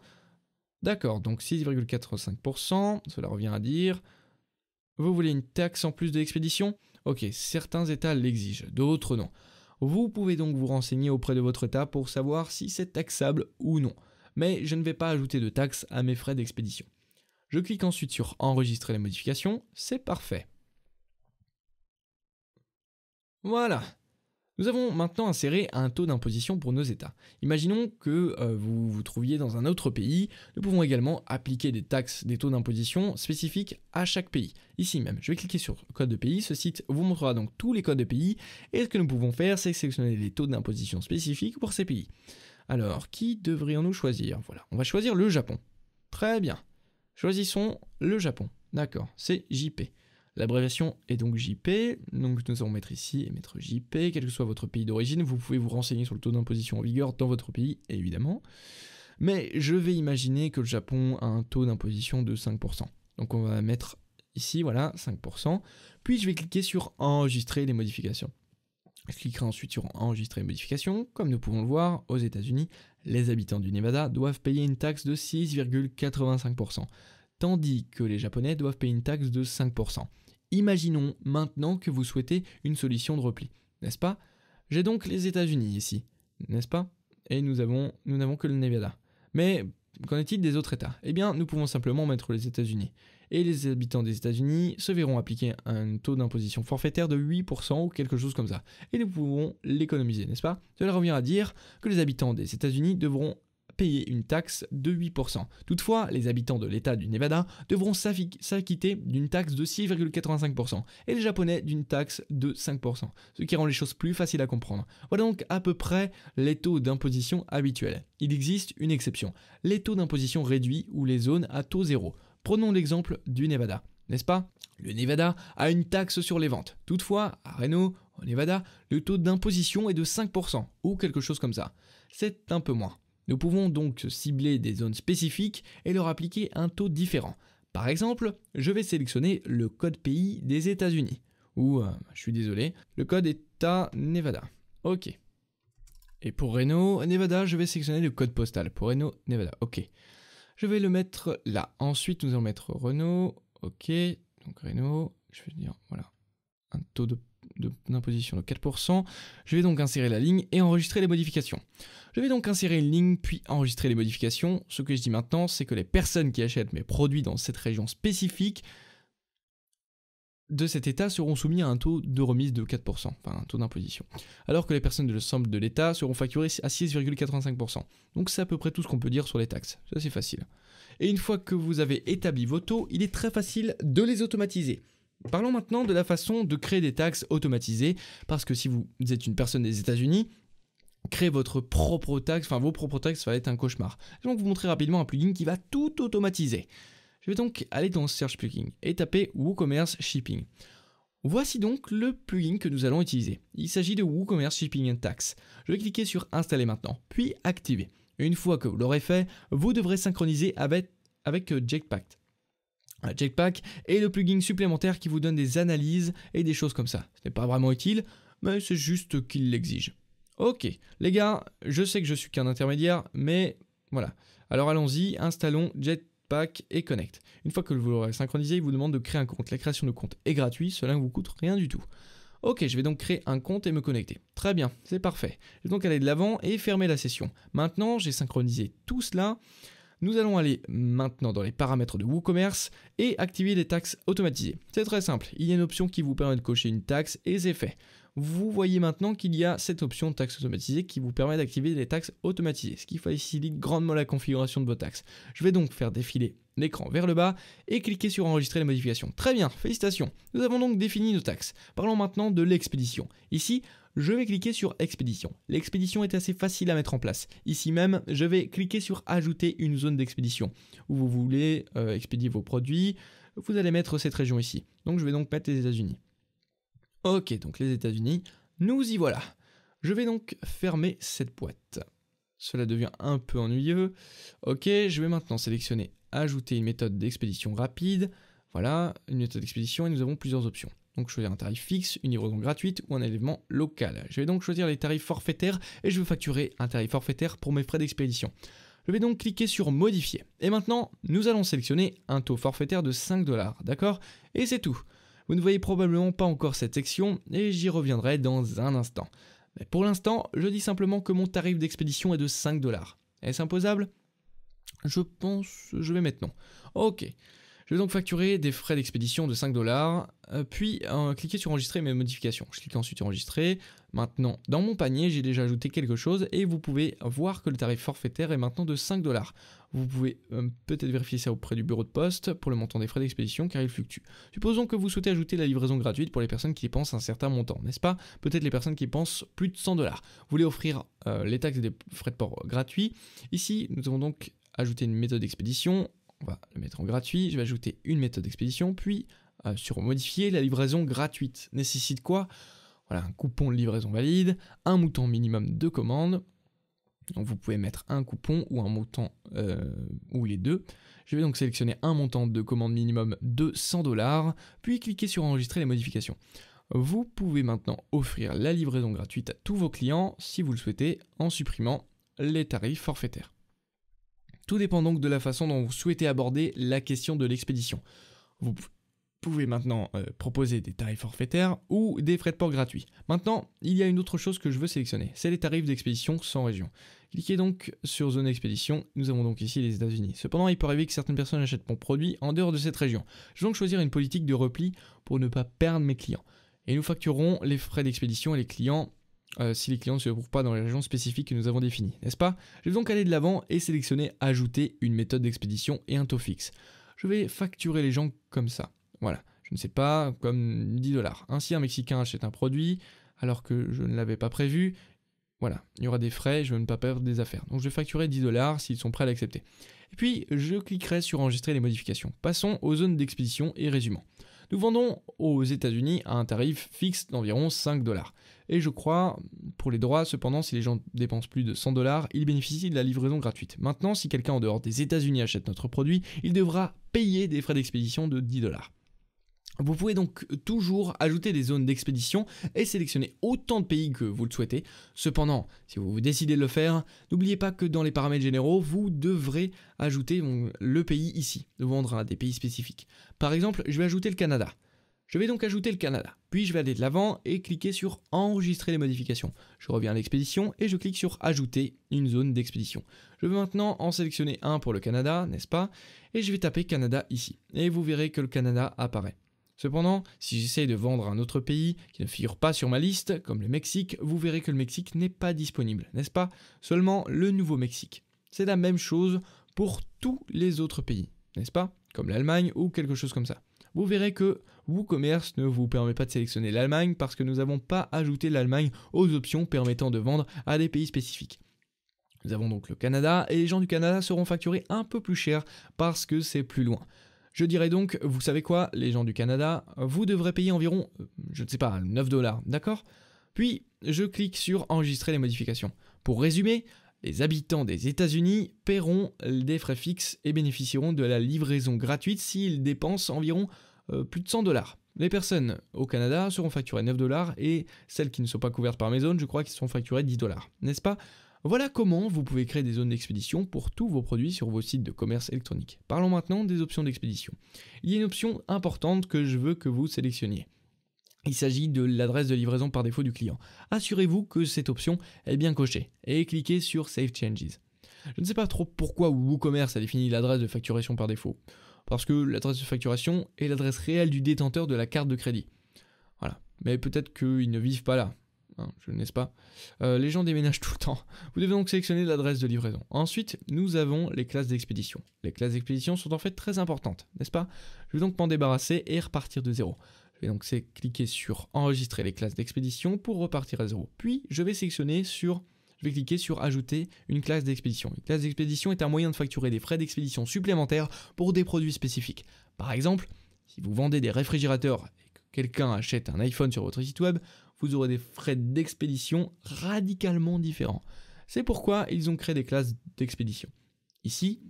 D'accord, donc 6,85%, cela revient à dire... Vous voulez une taxe en plus de l'expédition? Ok, certains États l'exigent, d'autres non. Vous pouvez donc vous renseigner auprès de votre État pour savoir si c'est taxable ou non. Mais je ne vais pas ajouter de taxes à mes frais d'expédition. Je clique ensuite sur Enregistrer les modifications, c'est parfait. Voilà. Nous avons maintenant inséré un taux d'imposition pour nos États. Imaginons que vous vous trouviez dans un autre pays. Nous pouvons également appliquer des taxes, des taux d'imposition spécifiques à chaque pays. Ici même, je vais cliquer sur Code de pays. Ce site vous montrera donc tous les codes de pays. Et ce que nous pouvons faire, c'est sélectionner les taux d'imposition spécifiques pour ces pays. Alors, qui devrions-nous choisir? Voilà, on va choisir le Japon. Très bien. Choisissons le Japon. D'accord, c'est JP. L'abréviation est donc JP, donc nous allons mettre ici et mettre JP, quel que soit votre pays d'origine, vous pouvez vous renseigner sur le taux d'imposition en vigueur dans votre pays, évidemment. Mais je vais imaginer que le Japon a un taux d'imposition de 5%. Donc on va mettre ici, voilà, 5%, puis je vais cliquer sur Enregistrer les modifications. Je cliquerai ensuite sur enregistrer modification. Comme nous pouvons le voir, aux États-Unis, les habitants du Nevada doivent payer une taxe de 6,85%, tandis que les Japonais doivent payer une taxe de 5%. Imaginons maintenant que vous souhaitez une solution de repli, n'est-ce pas? J'ai donc les États-Unis ici, n'est-ce pas? Et nous n'avons que le Nevada. Mais qu'en est-il des autres États? Eh bien, nous pouvons simplement mettre les États-Unis. Et les habitants des États-Unis se verront appliquer un taux d'imposition forfaitaire de 8% ou quelque chose comme ça. Et nous pouvons l'économiser, n'est-ce pas? Cela revient à dire que les habitants des États-Unis devront payer une taxe de 8%. Toutefois, les habitants de l'État du Nevada devront s'acquitter d'une taxe de 6,85% et les Japonais d'une taxe de 5%, ce qui rend les choses plus faciles à comprendre. Voilà donc à peu près les taux d'imposition habituels. Il existe une exception, les taux d'imposition réduits ou les zones à taux zéro. Prenons l'exemple du Nevada, n'est-ce pas? Le Nevada a une taxe sur les ventes. Toutefois, à Reno, au Nevada, le taux d'imposition est de 5% ou quelque chose comme ça. C'est un peu moins. Nous pouvons donc cibler des zones spécifiques et leur appliquer un taux différent. Par exemple, je vais sélectionner le code pays des États-Unis. Ou, je suis désolé, le code État Nevada. Ok. Et pour Reno, Nevada, je vais sélectionner le code postal. Pour Reno, Nevada, ok. Je vais le mettre là. Ensuite, nous allons mettre Reno, ok. Donc Reno, je vais dire, voilà, un taux d'imposition de 4%. Je vais donc insérer la ligne et enregistrer les modifications. Je vais donc insérer une ligne puis enregistrer les modifications. Ce que je dis maintenant, c'est que les personnes qui achètent mes produits dans cette région spécifique de cet État seront soumises à un taux de remise de 4%, enfin un taux d'imposition, alors que les personnes de l'ensemble de l'État seront facturées à 6,85%. Donc c'est à peu près tout ce qu'on peut dire sur les taxes, ça c'est facile. Et une fois que vous avez établi vos taux, il est très facile de les automatiser. Parlons maintenant de la façon de créer des taxes automatisées, parce que si vous êtes une personne des États-Unis, créer votre propre taxe, enfin vos propres taxes, ça va être un cauchemar. Je vais donc vous montrer rapidement un plugin qui va tout automatiser. Je vais donc aller dans Search Plugin et taper WooCommerce Shipping. Voici donc le plugin que nous allons utiliser. Il s'agit de WooCommerce Shipping and Tax. Je vais cliquer sur Installer maintenant, puis Activer. Une fois que vous l'aurez fait, vous devrez synchroniser avec Jetpack. Jetpack est le plugin supplémentaire qui vous donne des analyses et des choses comme ça. Ce n'est pas vraiment utile, mais c'est juste qu'il l'exige. Ok, les gars, je sais que je suis qu'un intermédiaire, mais voilà. Alors allons-y, installons Jetpack et Connect. Une fois que vous l'aurez synchronisé, il vous demande de créer un compte. La création de compte est gratuite, cela ne vous coûte rien du tout. Ok, je vais donc créer un compte et me connecter. Très bien, c'est parfait. Je vais donc aller de l'avant et fermer la session. Maintenant, j'ai synchronisé tout cela. Nous allons aller maintenant dans les paramètres de WooCommerce et activer les taxes automatisées. C'est très simple, il y a une option qui vous permet de cocher une taxe et c'est fait. Vous voyez maintenant qu'il y a cette option taxe automatisée qui vous permet d'activer les taxes automatisées, ce qui facilite grandement la configuration de vos taxes. Je vais donc faire défiler l'écran vers le bas et cliquer sur enregistrer les modifications. Très bien, félicitations, nous avons donc défini nos taxes. Parlons maintenant de l'expédition. Ici, je vais cliquer sur expédition. L'expédition est assez facile à mettre en place. Ici même, je vais cliquer sur ajouter une zone d'expédition où vous voulez expédier vos produits. Vous allez mettre cette région ici. Donc je vais donc mettre les États-Unis. Ok, donc les États-Unis, nous y voilà. Je vais donc fermer cette boîte. Cela devient un peu ennuyeux. Ok, je vais maintenant sélectionner ajouter une méthode d'expédition rapide. Voilà, une méthode d'expédition et nous avons plusieurs options. Donc choisir un tarif fixe, une livraison gratuite ou un élément local. Je vais donc choisir les tarifs forfaitaires et je veux facturer un tarif forfaitaire pour mes frais d'expédition. Je vais donc cliquer sur modifier. Et maintenant, nous allons sélectionner un taux forfaitaire de 5$, d'accord? Et c'est tout. Vous ne voyez probablement pas encore cette section et j'y reviendrai dans un instant. Mais pour l'instant, je dis simplement que mon tarif d'expédition est de 5$. Est-ce imposable? Je pense que je vais mettre non. Ok. Je vais donc facturer des frais d'expédition de 5$, puis cliquer sur enregistrer mes modifications. Je clique ensuite enregistrer. Maintenant, dans mon panier, j'ai déjà ajouté quelque chose et vous pouvez voir que le tarif forfaitaire est maintenant de 5$. Vous pouvez peut-être vérifier ça auprès du bureau de poste pour le montant des frais d'expédition car il fluctue. Supposons que vous souhaitez ajouter la livraison gratuite pour les personnes qui dépensent un certain montant, n'est-ce pas? Peut-être les personnes qui dépensent plus de 100$. Vous voulez offrir les taxes et des frais de port gratuits. Ici, nous avons donc ajouté une méthode d'expédition. On va le mettre en gratuit, je vais ajouter une méthode d'expédition, puis sur modifier la livraison gratuite. Nécessite quoi? Voilà, un coupon de livraison valide, un montant minimum de commande. Donc vous pouvez mettre un coupon ou un montant, ou les deux. Je vais donc sélectionner un montant de commande minimum de 100$, puis cliquer sur enregistrer les modifications. Vous pouvez maintenant offrir la livraison gratuite à tous vos clients si vous le souhaitez en supprimant les tarifs forfaitaires. Tout dépend donc de la façon dont vous souhaitez aborder la question de l'expédition. Vous pouvez maintenant proposer des tarifs forfaitaires ou des frais de port gratuits. Maintenant, il y a une autre chose que je veux sélectionner, c'est les tarifs d'expédition sans région. Cliquez donc sur zone expédition, nous avons donc ici les États-Unis. Cependant, il peut arriver que certaines personnes achètent mon produit en dehors de cette région. Je vais donc choisir une politique de repli pour ne pas perdre mes clients. Et nous facturons les frais d'expédition et les clients si les clients ne se retrouvent pas dans les régions spécifiques que nous avons définies, n'est-ce pas? Je vais donc aller de l'avant et sélectionner ajouter une méthode d'expédition et un taux fixe. Je vais facturer les gens comme ça. Voilà, je ne sais pas, comme 10 $. Ainsi, un Mexicain achète un produit alors que je ne l'avais pas prévu. Voilà, il y aura des frais, je ne veux pas perdre des affaires. Donc je vais facturer 10 $ s'ils sont prêts à l'accepter. Et puis, je cliquerai sur enregistrer les modifications. Passons aux zones d'expédition et résumons. Nous vendons aux États-Unis à un tarif fixe d'environ 5 $. Et je crois, pour les droits, cependant, si les gens dépensent plus de 100 $, ils bénéficient de la livraison gratuite. Maintenant, si quelqu'un en dehors des États-Unis achète notre produit, il devra payer des frais d'expédition de 10 $. Vous pouvez donc toujours ajouter des zones d'expédition et sélectionner autant de pays que vous le souhaitez. Cependant, si vous décidez de le faire, n'oubliez pas que dans les paramètres généraux, vous devrez ajouter le pays ici, de vendre à des pays spécifiques. Par exemple, je vais ajouter le Canada. Je vais donc ajouter le Canada, puis je vais aller de l'avant et cliquer sur enregistrer les modifications. Je reviens à l'expédition et je clique sur ajouter une zone d'expédition. Je veux maintenant en sélectionner un pour le Canada, n'est-ce pas? Et je vais taper Canada ici. Et vous verrez que le Canada apparaît. Cependant, si j'essaye de vendre à un autre pays qui ne figure pas sur ma liste, comme le Mexique, vous verrez que le Mexique n'est pas disponible, n'est-ce pas? Seulement le Nouveau-Mexique. C'est la même chose pour tous les autres pays, n'est-ce pas? Comme l'Allemagne ou quelque chose comme ça. Vous verrez que WooCommerce ne vous permet pas de sélectionner l'Allemagne parce que nous n'avons pas ajouté l'Allemagne aux options permettant de vendre à des pays spécifiques. Nous avons donc le Canada et les gens du Canada seront facturés un peu plus cher parce que c'est plus loin. Je dirais donc, vous savez quoi, les gens du Canada, vous devrez payer environ, je ne sais pas, 9 $, d'accord? Puis, je clique sur enregistrer les modifications. Pour résumer, les habitants des États-Unis paieront des frais fixes et bénéficieront de la livraison gratuite s'ils dépensent environ plus de 100 $. Les personnes au Canada seront facturées 9 $ et celles qui ne sont pas couvertes par mes zones, je crois qu'ils seront facturées 10 $, n'est-ce pas? Voilà comment vous pouvez créer des zones d'expédition pour tous vos produits sur vos sites de commerce électronique. Parlons maintenant des options d'expédition. Il y a une option importante que je veux que vous sélectionniez. Il s'agit de l'adresse de livraison par défaut du client. Assurez-vous que cette option est bien cochée et cliquez sur Save Changes. Je ne sais pas trop pourquoi WooCommerce a défini l'adresse de facturation par défaut. Parce que l'adresse de facturation est l'adresse réelle du détenteur de la carte de crédit. Voilà, mais peut-être qu'ils ne vivent pas là. N'est-ce pas? Les gens déménagent tout le temps. Vous devez donc sélectionner l'adresse de livraison. Ensuite, nous avons les classes d'expédition. Les classes d'expédition sont en fait très importantes, n'est-ce pas? Je vais donc m'en débarrasser et repartir de zéro. Je vais donc cliquer sur enregistrer les classes d'expédition pour repartir à zéro. Puis, je vais cliquer sur ajouter une classe d'expédition. Une classe d'expédition est un moyen de facturer des frais d'expédition supplémentaires pour des produits spécifiques. Par exemple, si vous vendez des réfrigérateurs et que quelqu'un achète un iPhone sur votre site web, vous aurez des frais d'expédition radicalement différents. C'est pourquoi ils ont créé des classes d'expédition. Ici,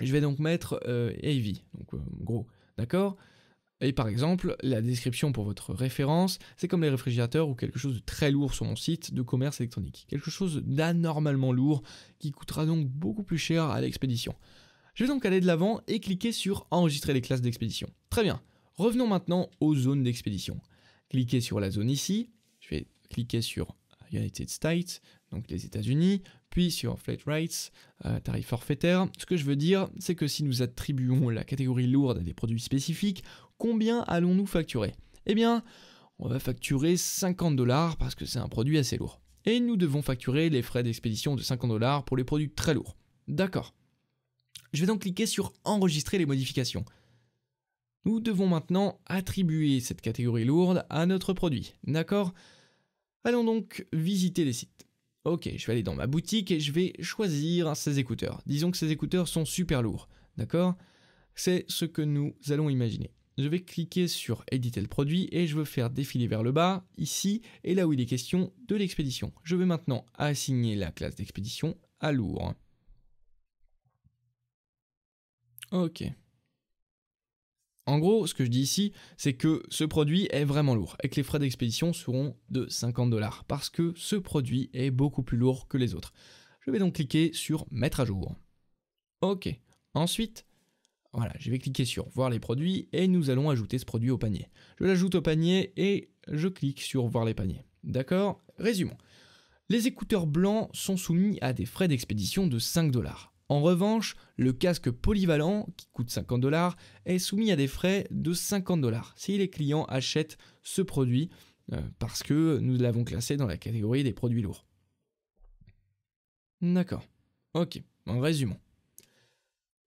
je vais donc mettre heavy, donc gros, d'accord? Et par exemple, la description pour votre référence, c'est comme les réfrigérateurs ou quelque chose de très lourd sur mon site de commerce électronique. Quelque chose d'anormalement lourd qui coûtera donc beaucoup plus cher à l'expédition. Je vais donc aller de l'avant et cliquer sur enregistrer les classes d'expédition. Très bien, revenons maintenant aux zones d'expédition. Cliquez sur la zone ici, je vais cliquer sur United States, donc les États-Unis, puis sur Flat Rates, tarif forfaitaire. Ce que je veux dire, c'est que si nous attribuons la catégorie lourde à des produits spécifiques, combien allons-nous facturer? Eh bien, on va facturer 50 $ parce que c'est un produit assez lourd. Et nous devons facturer les frais d'expédition de 50 $ pour les produits très lourds. D'accord. Je vais donc cliquer sur enregistrer les modifications. Nous devons maintenant attribuer cette catégorie lourde à notre produit, d'accord? Allons donc visiter les sites. Ok, je vais aller dans ma boutique et je vais choisir ces écouteurs. Disons que ces écouteurs sont super lourds, d'accord? C'est ce que nous allons imaginer. Je vais cliquer sur éditer le produit et je veux faire défiler vers le bas, ici, et là où il est question de l'expédition. Je vais maintenant assigner la classe d'expédition à lourd. Ok. En gros, ce que je dis ici, c'est que ce produit est vraiment lourd et que les frais d'expédition seront de 50 $ parce que ce produit est beaucoup plus lourd que les autres. Je vais donc cliquer sur « Mettre à jour ». Ok, ensuite, voilà, je vais cliquer sur « Voir les produits » et nous allons ajouter ce produit au panier. Je l'ajoute au panier et je clique sur « Voir les paniers ». D'accord, résumons. Les écouteurs blancs sont soumis à des frais d'expédition de 5 $. En revanche, le casque polyvalent, qui coûte 50 $, est soumis à des frais de 50 $ si les clients achètent ce produit parce que nous l'avons classé dans la catégorie des produits lourds. D'accord. Ok, en résumant.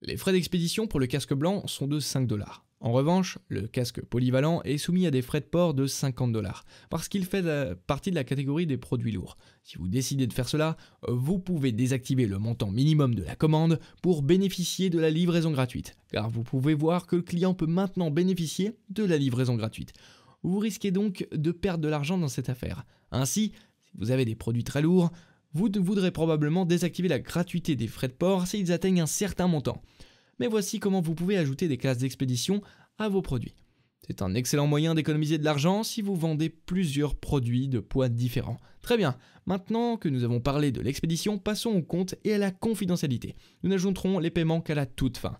Les frais d'expédition pour le casque blanc sont de 5 $. En revanche, le casque polyvalent est soumis à des frais de port de 50 $ parce qu'il fait partie de la catégorie des produits lourds. Si vous décidez de faire cela, vous pouvez désactiver le montant minimum de la commande pour bénéficier de la livraison gratuite, car vous pouvez voir que le client peut maintenant bénéficier de la livraison gratuite. Vous risquez donc de perdre de l'argent dans cette affaire. Ainsi, si vous avez des produits très lourds, vous voudrez probablement désactiver la gratuité des frais de port s'ils atteignent un certain montant. Mais voici comment vous pouvez ajouter des classes d'expédition à vos produits. C'est un excellent moyen d'économiser de l'argent si vous vendez plusieurs produits de poids différents. Très bien, maintenant que nous avons parlé de l'expédition, passons au compte et à la confidentialité. Nous n'ajouterons les paiements qu'à la toute fin.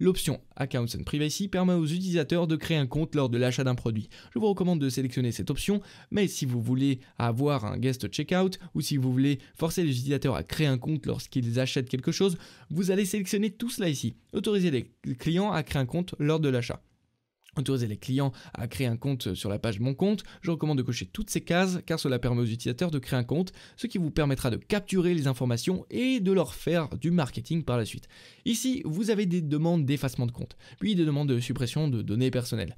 L'option « Accounts and Privacy » permet aux utilisateurs de créer un compte lors de l'achat d'un produit. Je vous recommande de sélectionner cette option, mais si vous voulez avoir un guest checkout ou si vous voulez forcer les utilisateurs à créer un compte lorsqu'ils achètent quelque chose, vous allez sélectionner tout cela ici. Autorisez les clients à créer un compte lors de l'achat. Autoriser les clients à créer un compte sur la page Mon compte, je recommande de cocher toutes ces cases car cela permet aux utilisateurs de créer un compte, ce qui vous permettra de capturer les informations et de leur faire du marketing par la suite. Ici, vous avez des demandes d'effacement de compte, puis des demandes de suppression de données personnelles.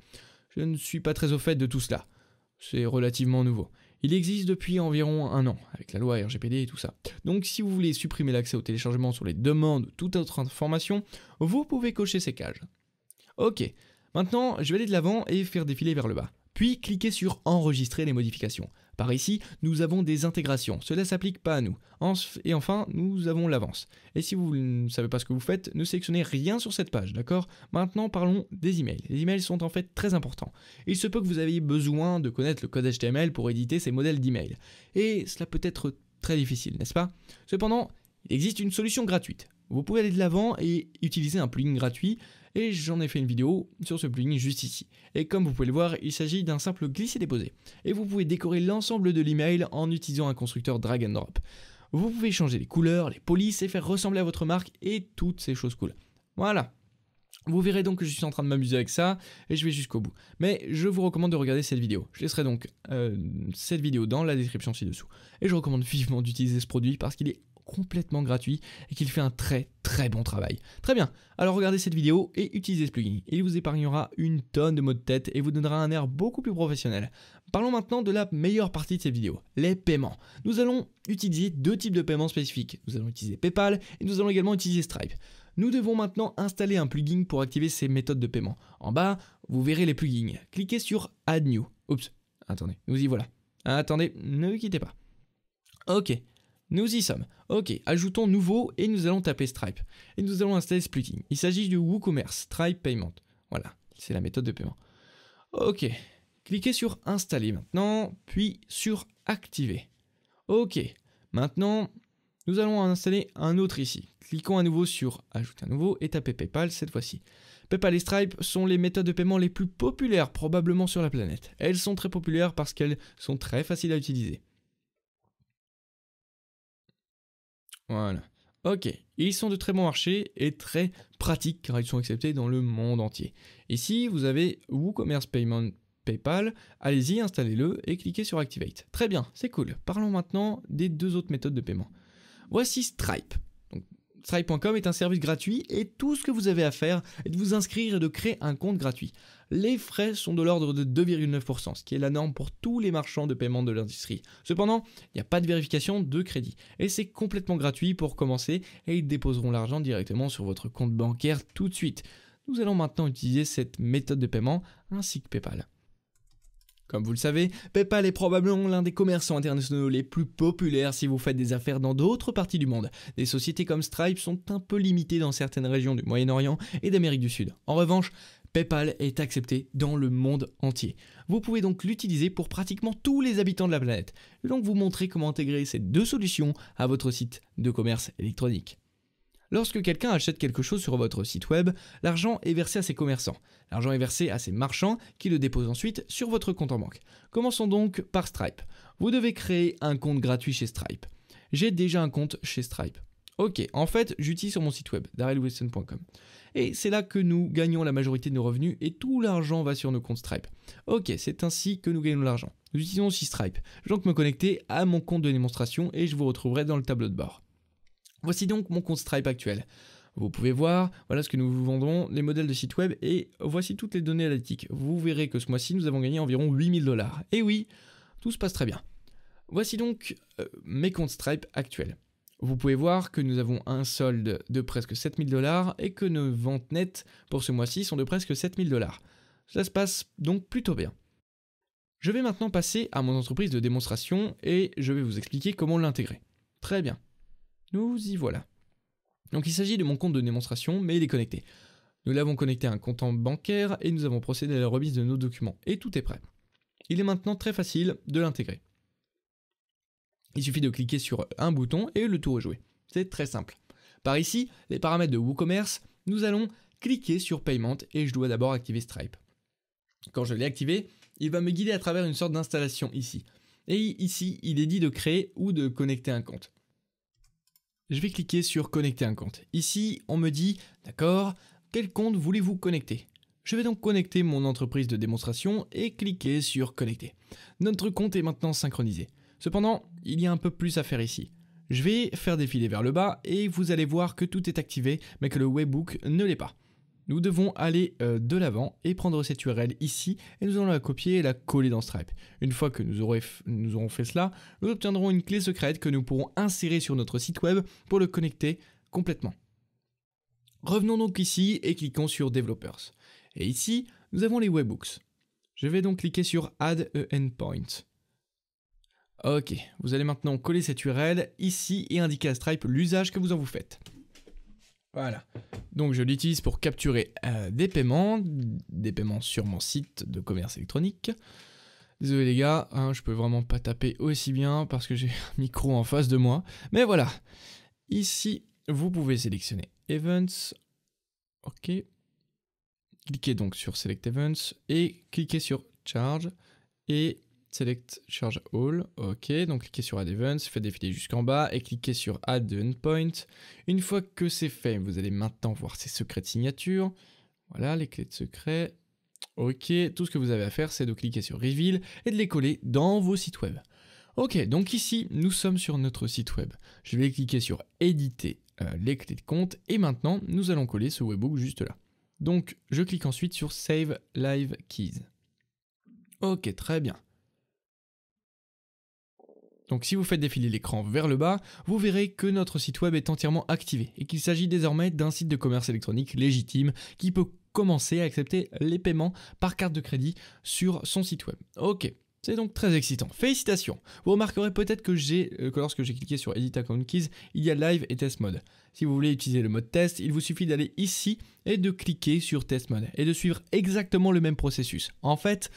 Je ne suis pas très au fait de tout cela, c'est relativement nouveau. Il existe depuis environ 1 an, avec la loi RGPD et tout ça. Donc si vous voulez supprimer l'accès au téléchargement sur les demandes ou toute autre information, vous pouvez cocher ces cases. Ok. Maintenant, je vais aller de l'avant et faire défiler vers le bas. Puis, cliquez sur « Enregistrer les modifications ». Par ici, nous avons des intégrations. Cela ne s'applique pas à nous. Et enfin, nous avons l'avance. Et si vous ne savez pas ce que vous faites, ne sélectionnez rien sur cette page, d'accord? Maintenant, parlons des emails. Les emails sont en fait très importants. Il se peut que vous ayez besoin de connaître le code HTML pour éditer ces modèles d'emails. Et cela peut être très difficile, n'est-ce pas? Cependant, il existe une solution gratuite. Vous pouvez aller de l'avant et utiliser un plugin gratuit. Et j'en ai fait une vidéo sur ce plugin juste ici. Et comme vous pouvez le voir, il s'agit d'un simple glisser-déposer. Et vous pouvez décorer l'ensemble de l'email en utilisant un constructeur drag and drop. Vous pouvez changer les couleurs, les polices et faire ressembler à votre marque et toutes ces choses cool. Voilà. Vous verrez donc que je suis en train de m'amuser avec ça et je vais jusqu'au bout. Mais je vous recommande de regarder cette vidéo. Je laisserai donc cette vidéo dans la description ci-dessous. Et je recommande vivement d'utiliser ce produit parce qu'il est complètement gratuit et qu'il fait un très bon travail. Très bien, alors regardez cette vidéo et utilisez ce plugin. Il vous épargnera une tonne de maux de tête et vous donnera un air beaucoup plus professionnel. Parlons maintenant de la meilleure partie de cette vidéo, les paiements. Nous allons utiliser 2 types de paiements spécifiques. Nous allons utiliser PayPal et nous allons également utiliser Stripe. Nous devons maintenant installer un plugin pour activer ces méthodes de paiement. En bas, vous verrez les plugins. Cliquez sur Add New. Oups, attendez, nous y voilà. Attendez, ne quittez pas. Ok. Nous y sommes. Ok, ajoutons nouveau et nous allons taper Stripe. Et nous allons installer ce plugin. Il s'agit du WooCommerce Stripe Payment. Voilà, c'est la méthode de paiement. Ok, cliquez sur Installer maintenant, puis sur Activer. Ok, maintenant, nous allons installer un autre ici. Cliquons à nouveau sur Ajouter un nouveau et taper PayPal cette fois-ci. PayPal et Stripe sont les méthodes de paiement les plus populaires probablement sur la planète. Elles sont très populaires parce qu'elles sont très faciles à utiliser. Voilà. Ok, ils sont de très bon marché et très pratiques car ils sont acceptés dans le monde entier. Ici, vous avez WooCommerce Payment PayPal. Allez-y, installez-le et cliquez sur Activate. Très bien, c'est cool. Parlons maintenant des 2 autres méthodes de paiement. Voici Stripe. Stripe.com est un service gratuit et tout ce que vous avez à faire est de vous inscrire et de créer un compte gratuit. Les frais sont de l'ordre de 2,9 %, ce qui est la norme pour tous les marchands de paiement de l'industrie. Cependant, il n'y a pas de vérification de crédit et c'est complètement gratuit pour commencer et ils déposeront l'argent directement sur votre compte bancaire tout de suite. Nous allons maintenant utiliser cette méthode de paiement ainsi que PayPal. Comme vous le savez, PayPal est probablement l'un des commerçants internationaux les plus populaires si vous faites des affaires dans d'autres parties du monde. Des sociétés comme Stripe sont un peu limitées dans certaines régions du Moyen-Orient et d'Amérique du Sud. En revanche, PayPal est accepté dans le monde entier. Vous pouvez donc l'utiliser pour pratiquement tous les habitants de la planète. Je vais donc vous montrer comment intégrer ces deux solutions à votre site de commerce électronique. Lorsque quelqu'un achète quelque chose sur votre site web, l'argent est versé à ses commerçants. L'argent est versé à ses marchands qui le déposent ensuite sur votre compte en banque. Commençons donc par Stripe. Vous devez créer un compte gratuit chez Stripe. J'ai déjà un compte chez Stripe. Ok, en fait, j'utilise sur mon site web, darrelwilson.com. Et c'est là que nous gagnons la majorité de nos revenus et tout l'argent va sur nos comptes Stripe. Ok, c'est ainsi que nous gagnons l'argent. Nous utilisons aussi Stripe. Je vais donc me connecter à mon compte de démonstration et je vous retrouverai dans le tableau de bord. Voici donc mon compte Stripe actuel. Vous pouvez voir, voilà ce que nous vendons, les modèles de sites web et voici toutes les données analytiques. Vous verrez que ce mois-ci, nous avons gagné environ 8000 $. Et oui, tout se passe très bien. Voici donc mes comptes Stripe actuels. Vous pouvez voir que nous avons un solde de presque 7000 $ et que nos ventes nettes pour ce mois-ci sont de presque 7000 $. Cela se passe donc plutôt bien. Je vais maintenant passer à mon entreprise de démonstration et je vais vous expliquer comment l'intégrer. Très bien, nous y voilà. Donc il s'agit de mon compte de démonstration mais il est connecté. Nous l'avons connecté à un compte bancaire et nous avons procédé à la remise de nos documents et tout est prêt. Il est maintenant très facile de l'intégrer. Il suffit de cliquer sur un bouton et le tour est joué. C'est très simple. Par ici, les paramètres de WooCommerce, nous allons cliquer sur Payment et je dois d'abord activer Stripe. Quand je l'ai activé, il va me guider à travers une sorte d'installation ici. Et ici, il est dit de créer ou de connecter un compte. Je vais cliquer sur Connecter un compte. Ici, on me dit, d'accord, quel compte voulez-vous connecter ? Je vais donc connecter mon entreprise de démonstration et cliquer sur Connecter. Notre compte est maintenant synchronisé. Cependant, il y a un peu plus à faire ici. Je vais faire défiler vers le bas et vous allez voir que tout est activé mais que le webhook ne l'est pas. Nous devons aller de l'avant et prendre cette URL ici et nous allons la copier et la coller dans Stripe. Une fois que nous aurons fait cela, nous obtiendrons une clé secrète que nous pourrons insérer sur notre site web pour le connecter complètement. Revenons donc ici et cliquons sur Developers. Et ici, nous avons les webhooks. Je vais donc cliquer sur Add a Endpoint. Ok, vous allez maintenant coller cette URL ici et indiquer à Stripe l'usage que vous en vous faites. Voilà, donc je l'utilise pour capturer des paiements sur mon site de commerce électronique. Désolé les gars, hein, je peux vraiment pas taper aussi bien parce que j'ai un micro en face de moi. Mais voilà, ici vous pouvez sélectionner Events. Ok, cliquez donc sur Select Events et cliquez sur Charge et Select Charge All, ok, donc cliquez sur Add Events, faites défiler jusqu'en bas et cliquez sur Add Endpoint. Une fois que c'est fait, vous allez maintenant voir ces secrets de signature. Voilà, les clés de secret. Ok, tout ce que vous avez à faire, c'est de cliquer sur Reveal et de les coller dans vos sites web. Ok, donc ici, nous sommes sur notre site web. Je vais cliquer sur Éditer les clés de compte et maintenant, nous allons coller ce webhook juste là. Donc, je clique ensuite sur Save Live Keys. Ok, très bien. Donc si vous faites défiler l'écran vers le bas, vous verrez que notre site web est entièrement activé et qu'il s'agit désormais d'un site de commerce électronique légitime qui peut commencer à accepter les paiements par carte de crédit sur son site web. Ok, c'est donc très excitant. Félicitations. Vous remarquerez peut-être que lorsque j'ai cliqué sur Edit Account Keys, il y a Live et Test Mode. Si vous voulez utiliser le mode test, il vous suffit d'aller ici et de cliquer sur Test Mode et de suivre exactement le même processus. En fait,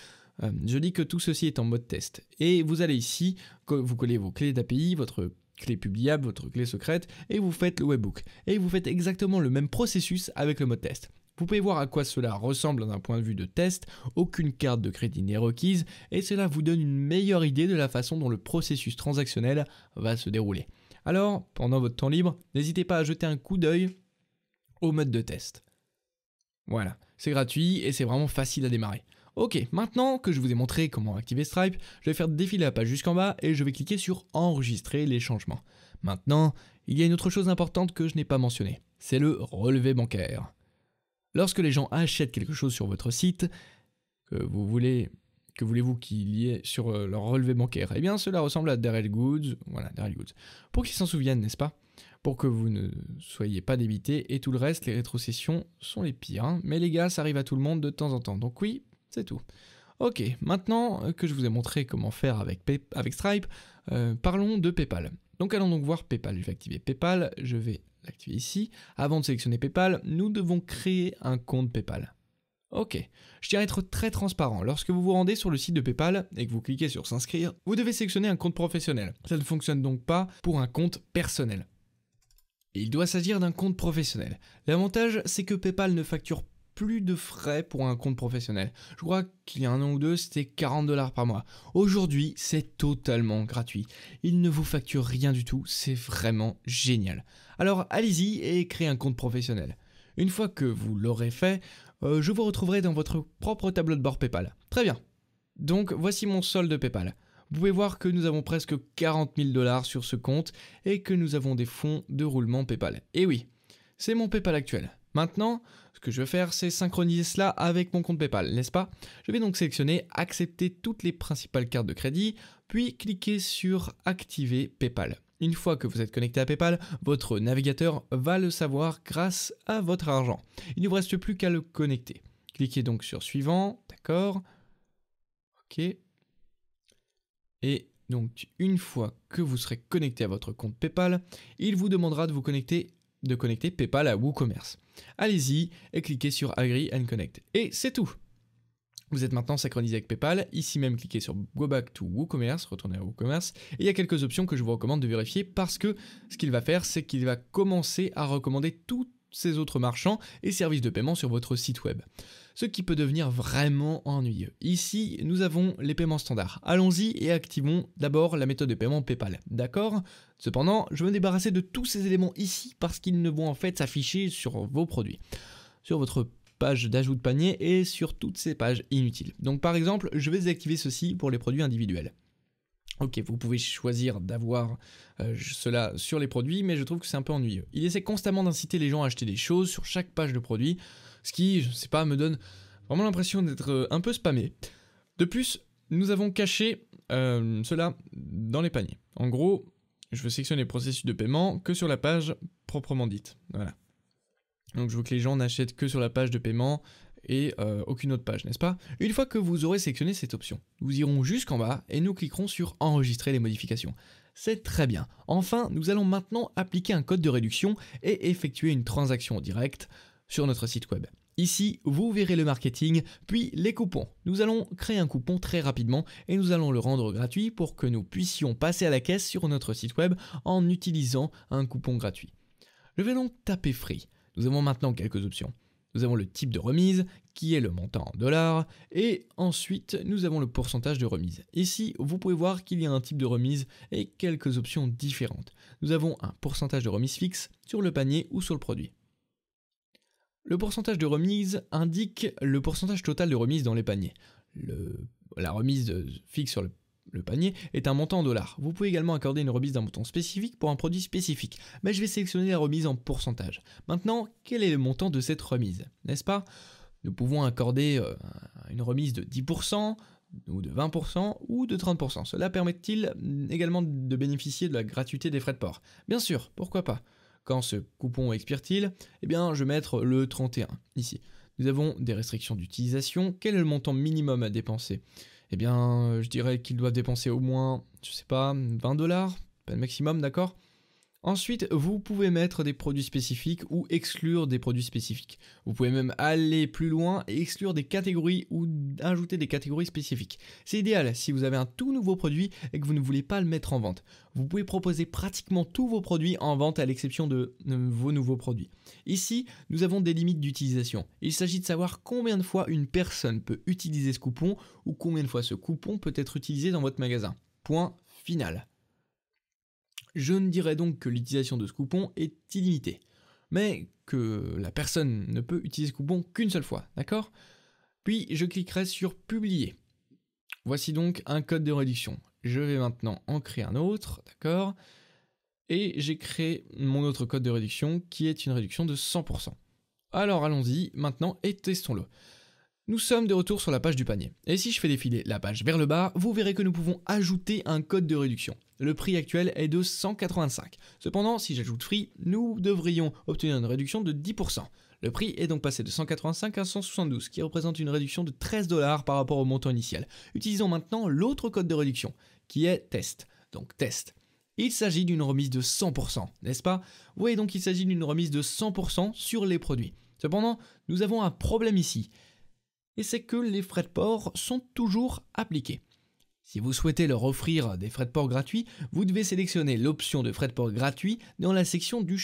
je dis que tout ceci est en mode test et vous allez ici, vous collez vos clés d'API, votre clé publiable, votre clé secrète et vous faites le webhook et vous faites exactement le même processus avec le mode test. Vous pouvez voir à quoi cela ressemble d'un point de vue de test, aucune carte de crédit n'est requise et cela vous donne une meilleure idée de la façon dont le processus transactionnel va se dérouler. Alors, pendant votre temps libre, n'hésitez pas à jeter un coup d'œil au mode de test. Voilà, c'est gratuit et c'est vraiment facile à démarrer. Ok, maintenant que je vous ai montré comment activer Stripe, je vais faire défiler la page jusqu'en bas et je vais cliquer sur Enregistrer les changements. Maintenant, il y a une autre chose importante que je n'ai pas mentionnée, c'est le relevé bancaire. Lorsque les gens achètent quelque chose sur votre site, que voulez-vous qu'il y ait sur leur relevé bancaire? Eh bien, cela ressemble à Darrel Goods, voilà, Darrel Goods. Pour qu'ils s'en souviennent, n'est-ce pas? Pour que vous ne soyez pas débité et tout le reste, les rétrocessions sont les pires. Hein. Mais les gars, ça arrive à tout le monde de temps en temps, donc oui. C'est tout. Ok, maintenant que je vous ai montré comment faire avec Stripe, parlons de PayPal. Donc allons donc voir PayPal. Je vais activer PayPal, je vais l'activer ici. Avant de sélectionner PayPal, nous devons créer un compte PayPal. Ok, je tiens à être très transparent. Lorsque vous vous rendez sur le site de PayPal et que vous cliquez sur s'inscrire, vous devez sélectionner un compte professionnel. Ça ne fonctionne donc pas pour un compte personnel. Il doit s'agir d'un compte professionnel. L'avantage, c'est que PayPal ne facture plus de frais pour un compte professionnel. Je crois qu'il y a un an ou deux, c'était 40 $ par mois. Aujourd'hui, c'est totalement gratuit. Il ne vous facture rien du tout, c'est vraiment génial. Alors allez-y et créez un compte professionnel. Une fois que vous l'aurez fait, je vous retrouverai dans votre propre tableau de bord PayPal. Très bien. Donc voici mon solde PayPal. Vous pouvez voir que nous avons presque 40 000 $ sur ce compte et que nous avons des fonds de roulement PayPal. Et oui, c'est mon PayPal actuel. Maintenant, ce que je vais faire, c'est synchroniser cela avec mon compte PayPal, n'est-ce pas? Je vais donc sélectionner « Accepter toutes les principales cartes de crédit », puis cliquer sur « Activer PayPal ». Une fois que vous êtes connecté à PayPal, votre navigateur va le savoir grâce à votre argent. Il ne vous reste plus qu'à le connecter. Cliquez donc sur « Suivant », d'accord? Ok. Et donc, une fois que vous serez connecté à votre compte PayPal, il vous demandera de vous connecter PayPal à WooCommerce. Allez-y et cliquez sur Agree and Connect. Et c'est tout. Vous êtes maintenant synchronisé avec PayPal. Ici même, cliquez sur Go Back to WooCommerce, retournez à WooCommerce. Et il y a quelques options que je vous recommande de vérifier parce que ce qu'il va faire, c'est qu'il va commencer à recommander tous ces autres marchands et services de paiement sur votre site web. Ce qui peut devenir vraiment ennuyeux. Ici, nous avons les paiements standards. Allons-y et activons d'abord la méthode de paiement PayPal. D'accord? Cependant, je veux me débarrasser de tous ces éléments ici parce qu'ils ne vont en fait s'afficher sur vos produits, sur votre page d'ajout de panier et sur toutes ces pages inutiles. Donc par exemple, je vais désactiver ceci pour les produits individuels. Ok, vous pouvez choisir d'avoir cela sur les produits, mais je trouve que c'est un peu ennuyeux. Il essaie constamment d'inciter les gens à acheter des choses sur chaque page de produit, ce qui, je ne sais pas, me donne vraiment l'impression d'être un peu spammé. De plus, nous avons caché cela dans les paniers. En gros, je veux sélectionner les processus de paiement que sur la page proprement dite. Voilà. Donc je veux que les gens n'achètent que sur la page de paiement et aucune autre page, n'est-ce pas? Une fois que vous aurez sélectionné cette option, nous irons jusqu'en bas et nous cliquerons sur « Enregistrer les modifications ». C'est très bien. Enfin, nous allons maintenant appliquer un code de réduction et effectuer une transaction en direct sur notre site web. Ici, vous verrez le marketing, puis les coupons. Nous allons créer un coupon très rapidement et nous allons le rendre gratuit pour que nous puissions passer à la caisse sur notre site web en utilisant un coupon gratuit. Je vais donc taper « Free ». Nous avons maintenant quelques options. Nous avons le type de remise, qui est le montant en dollars, et ensuite nous avons le pourcentage de remise. Ici, vous pouvez voir qu'il y a un type de remise et quelques options différentes. Nous avons un pourcentage de remise fixe sur le panier ou sur le produit. Le pourcentage de remise indique le pourcentage total de remise dans les paniers. La remise fixe sur le panier est un montant en dollars. Vous pouvez également accorder une remise d'un montant spécifique pour un produit spécifique, mais je vais sélectionner la remise en pourcentage. Maintenant, quel est le montant de cette remise, n'est-ce pas? Nous pouvons accorder une remise de 10% ou de 20% ou de 30%. Cela permet-il également de bénéficier de la gratuité des frais de port? Bien sûr, pourquoi pas? Quand ce coupon expire-t-il? Eh bien, je vais mettre le 31 ici. Nous avons des restrictions d'utilisation. Quel est le montant minimum à dépenser? Eh bien, je dirais qu'ils doivent dépenser au moins, je sais pas, 20 $, pas le maximum, d'accord? Ensuite, vous pouvez mettre des produits spécifiques ou exclure des produits spécifiques. Vous pouvez même aller plus loin et exclure des catégories ou ajouter des catégories spécifiques. C'est idéal si vous avez un tout nouveau produit et que vous ne voulez pas le mettre en vente. Vous pouvez proposer pratiquement tous vos produits en vente à l'exception de vos nouveaux produits. Ici, nous avons des limites d'utilisation. Il s'agit de savoir combien de fois une personne peut utiliser ce coupon ou combien de fois ce coupon peut être utilisé dans votre magasin. Point final. Je ne dirais donc que l'utilisation de ce coupon est illimitée, mais que la personne ne peut utiliser ce coupon qu'une seule fois, d'accord? Puis je cliquerai sur Publier. Voici donc un code de réduction. Je vais maintenant en créer un autre, d'accord? Et j'ai créé mon autre code de réduction qui est une réduction de 100%. Alors allons-y maintenant et testons-le. Nous sommes de retour sur la page du panier. Et si je fais défiler la page vers le bas, vous verrez que nous pouvons ajouter un code de réduction. Le prix actuel est de 185. Cependant, si j'ajoute Free, nous devrions obtenir une réduction de 10%. Le prix est donc passé de 185 à 172, qui représente une réduction de 13 $ par rapport au montant initial. Utilisons maintenant l'autre code de réduction, qui est Test. Donc Test. Il s'agit d'une remise de 100%, n'est-ce pas? Vous voyez donc qu'il s'agit d'une remise de 100% sur les produits. Cependant, nous avons un problème ici. et c'est que les frais de port sont toujours appliqués. Si vous souhaitez leur offrir des frais de port gratuits, vous devez sélectionner l'option de frais de port gratuits dans la section du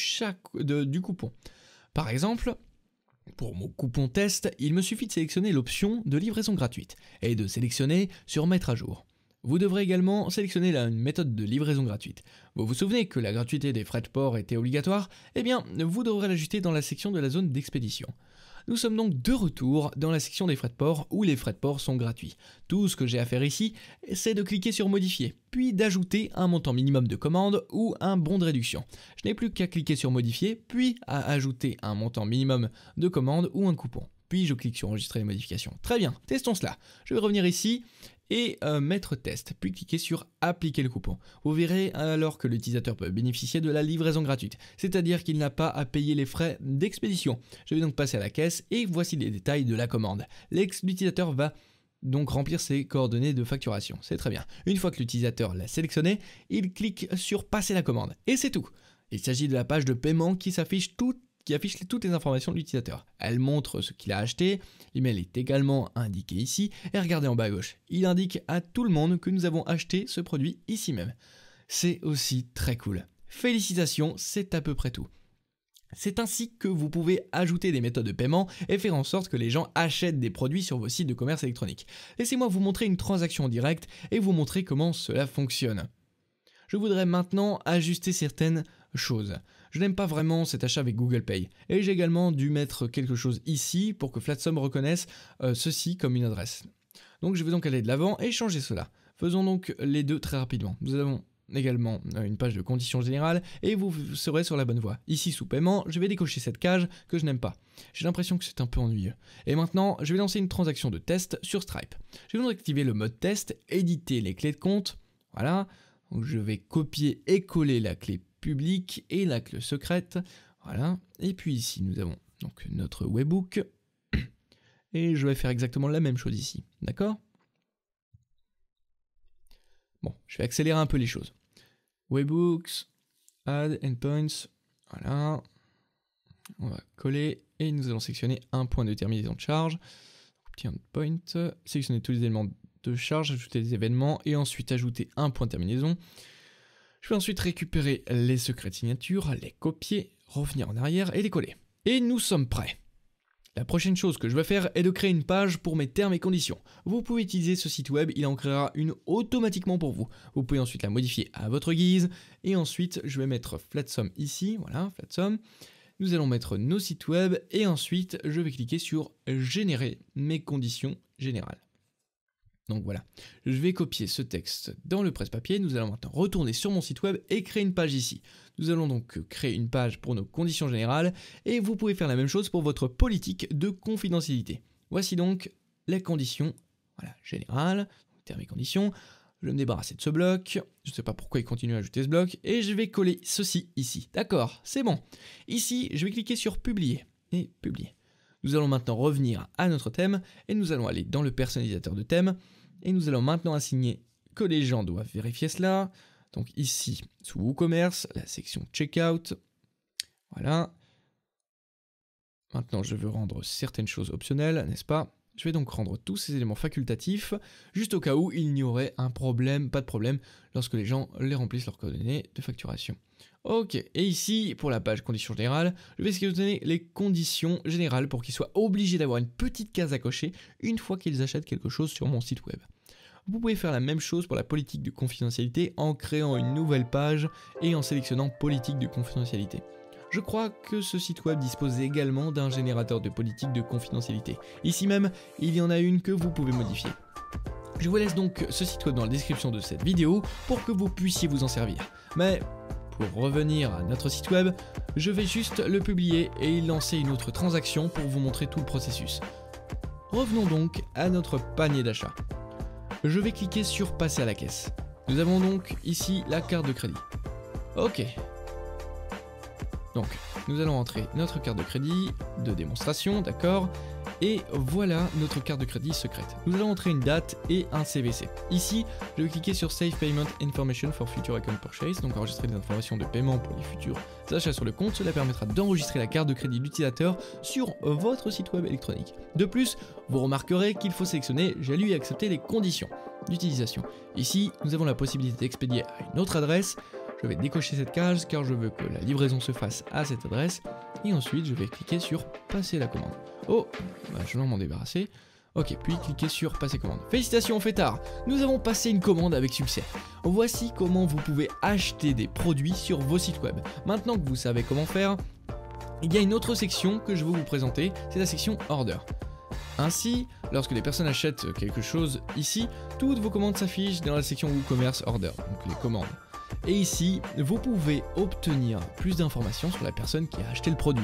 coupon. Par exemple, pour mon coupon test, il me suffit de sélectionner l'option de livraison gratuite et de sélectionner sur mettre à jour. Vous devrez également sélectionner une méthode de livraison gratuite. Vous vous souvenez que la gratuité des frais de port était obligatoire? Eh bien, vous devrez l'ajouter dans la section de la zone d'expédition. Nous sommes donc de retour dans la section des frais de port où les frais de port sont gratuits. Tout ce que j'ai à faire ici, c'est de cliquer sur modifier, puis d'ajouter un montant minimum de commande ou un bon de réduction. Je n'ai plus qu'à cliquer sur modifier, puis à ajouter un montant minimum de commande ou un coupon. Puis je clique sur enregistrer les modifications. Très bien, testons cela. Je vais revenir ici et mettre test, puis cliquer sur appliquer le coupon. Vous verrez alors que l'utilisateur peut bénéficier de la livraison gratuite, c'est-à-dire qu'il n'a pas à payer les frais d'expédition. Je vais donc passer à la caisse et voici les détails de la commande. L'utilisateur va donc remplir ses coordonnées de facturation, c'est très bien. Une fois que l'utilisateur l'a sélectionné, il clique sur passer la commande et c'est tout. Il s'agit de la page de paiement qui affiche toutes les informations de l'utilisateur. Elle montre ce qu'il a acheté, l'email est également indiqué ici, et regardez en bas à gauche, il indique à tout le monde que nous avons acheté ce produit ici même. C'est aussi très cool. Félicitations, c'est à peu près tout. C'est ainsi que vous pouvez ajouter des méthodes de paiement et faire en sorte que les gens achètent des produits sur vos sites de commerce électronique. Laissez-moi vous montrer une transaction en direct et vous montrer comment cela fonctionne. Je voudrais maintenant ajuster certaines choses. Je n'aime pas vraiment cet achat avec Google Pay et j'ai également dû mettre quelque chose ici pour que Flatsome reconnaisse ceci comme une adresse. Donc je vais donc aller de l'avant et changer cela. Faisons donc les deux très rapidement. Nous avons également une page de conditions générales et vous serez sur la bonne voie. Ici sous paiement, je vais décocher cette cage que je n'aime pas. J'ai l'impression que c'est un peu ennuyeux. Et maintenant, je vais lancer une transaction de test sur Stripe. Je vais donc activer le mode test, éditer les clés de compte. Voilà. Donc je vais copier et coller la clé publique et la clé secrète. Voilà. Et puis ici, nous avons donc notre webbook. Et je vais faire exactement la même chose ici. D'accord? Bon, je vais accélérer un peu les choses. Webbooks, add endpoints. Voilà. On va coller et nous allons sélectionner un point de terminaison de charge. Petit endpoint. Sélectionner tous les éléments de charge, ajouter des événements et ensuite ajouter un point de terminaison. Je vais ensuite récupérer les secrets de signature, les copier, revenir en arrière et les coller. Et nous sommes prêts. La prochaine chose que je vais faire est de créer une page pour mes termes et conditions. Vous pouvez utiliser ce site web, il en créera une automatiquement pour vous. Vous pouvez ensuite la modifier à votre guise. Et ensuite, je vais mettre Flatsome ici, voilà, Flatsome. Nous allons mettre nos sites web et ensuite, je vais cliquer sur générer mes conditions générales. Donc voilà, je vais copier ce texte dans le presse-papier. Nous allons maintenant retourner sur mon site web et créer une page ici. Nous allons donc créer une page pour nos conditions générales et vous pouvez faire la même chose pour votre politique de confidentialité. Voici donc les conditions, voilà, générales, termes et conditions. Je vais me débarrasser de ce bloc, je ne sais pas pourquoi il continue à ajouter ce bloc et je vais coller ceci ici. D'accord, c'est bon. Ici, je vais cliquer sur publier et publier. Nous allons maintenant revenir à notre thème et nous allons aller dans le personnalisateur de thème et nous allons maintenant assigner que les gens doivent vérifier cela. Donc ici, sous WooCommerce, la section Checkout. Voilà. Maintenant, je veux rendre certaines choses optionnelles, n'est-ce pas? Je vais donc rendre tous ces éléments facultatifs, juste au cas où il n'y aurait un problème, pas de problème, lorsque les gens les remplissent leurs coordonnées de facturation. Ok, et ici, pour la page conditions générales, je vais sélectionner les conditions générales pour qu'ils soient obligés d'avoir une petite case à cocher une fois qu'ils achètent quelque chose sur mon site web. Vous pouvez faire la même chose pour la politique de confidentialité en créant une nouvelle page et en sélectionnant politique de confidentialité. Je crois que ce site web dispose également d'un générateur de politique de confidentialité. Ici même, il y en a une que vous pouvez modifier. Je vous laisse donc ce site web dans la description de cette vidéo pour que vous puissiez vous en servir. Mais pour revenir à notre site web, je vais juste le publier et lancer une autre transaction pour vous montrer tout le processus. Revenons donc à notre panier d'achat. Je vais cliquer sur passer à la caisse. Nous avons donc ici la carte de crédit. Ok. Donc, nous allons entrer notre carte de crédit de démonstration, d'accord, Et voilà notre carte de crédit secrète. Nous allons entrer une date et un CVC. Ici, je vais cliquer sur Save Payment Information for Future Account Purchase, donc enregistrer des informations de paiement pour les futurs achats sur le compte. Cela permettra d'enregistrer la carte de crédit de l'utilisateur sur votre site web électronique. De plus, vous remarquerez qu'il faut sélectionner « J'ai lu et accepté les conditions » d'utilisation. Ici, nous avons la possibilité d'expédier à une autre adresse. Je vais décocher cette case car je veux que la livraison se fasse à cette adresse. Et ensuite, je vais cliquer sur « Passer la commande ». Oh, bah je vais m'en débarrasser. Ok, puis cliquez sur passer commande. Félicitations, fêtards, nous avons passé une commande avec succès. Voici comment vous pouvez acheter des produits sur vos sites web. Maintenant que vous savez comment faire, il y a une autre section que je veux vous présenter, c'est la section order. Ainsi, lorsque les personnes achètent quelque chose ici, toutes vos commandes s'affichent dans la section WooCommerce Order, donc les commandes. Et ici, vous pouvez obtenir plus d'informations sur la personne qui a acheté le produit,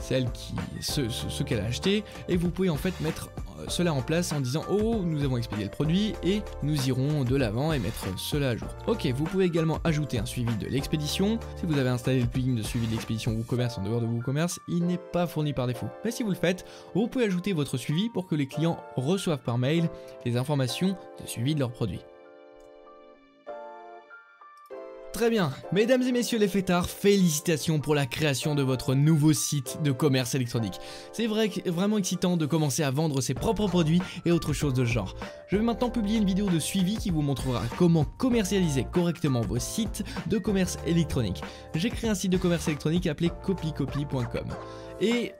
ce qu'elle a acheté, et vous pouvez en fait mettre cela en place en disant « Oh, nous avons expédié le produit et nous irons de l'avant et mettre cela à jour. » Ok, vous pouvez également ajouter un suivi de l'expédition. Si vous avez installé le plugin de suivi de l'expédition WooCommerce en dehors de WooCommerce, il n'est pas fourni par défaut. Mais si vous le faites, vous pouvez ajouter votre suivi pour que les clients reçoivent par mail les informations de suivi de leurs produits. Très bien, mesdames et messieurs les fêtards, félicitations pour la création de votre nouveau site de commerce électronique. C'est vraiment excitant de commencer à vendre ses propres produits et autres choses de ce genre. Je vais maintenant publier une vidéo de suivi qui vous montrera comment commercialiser correctement vos sites de commerce électronique. J'ai créé un site de commerce électronique appelé copycopy.com et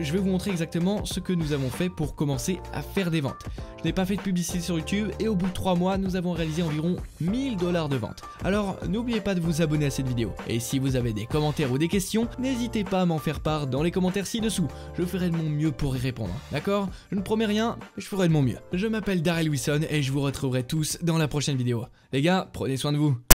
je vais vous montrer exactement ce que nous avons fait pour commencer à faire des ventes. Je n'ai pas fait de publicité sur YouTube et au bout de 3 mois, nous avons réalisé environ 1000 $ de ventes. Alors, n'oubliez pas de vous abonner à cette vidéo. Et si vous avez des commentaires ou des questions, n'hésitez pas à m'en faire part dans les commentaires ci-dessous. Je ferai de mon mieux pour y répondre, d'accord? Je ne promets rien, mais je ferai de mon mieux. Je m'appelle Darrel Wilson et je vous retrouverai tous dans la prochaine vidéo. Les gars, prenez soin de vous.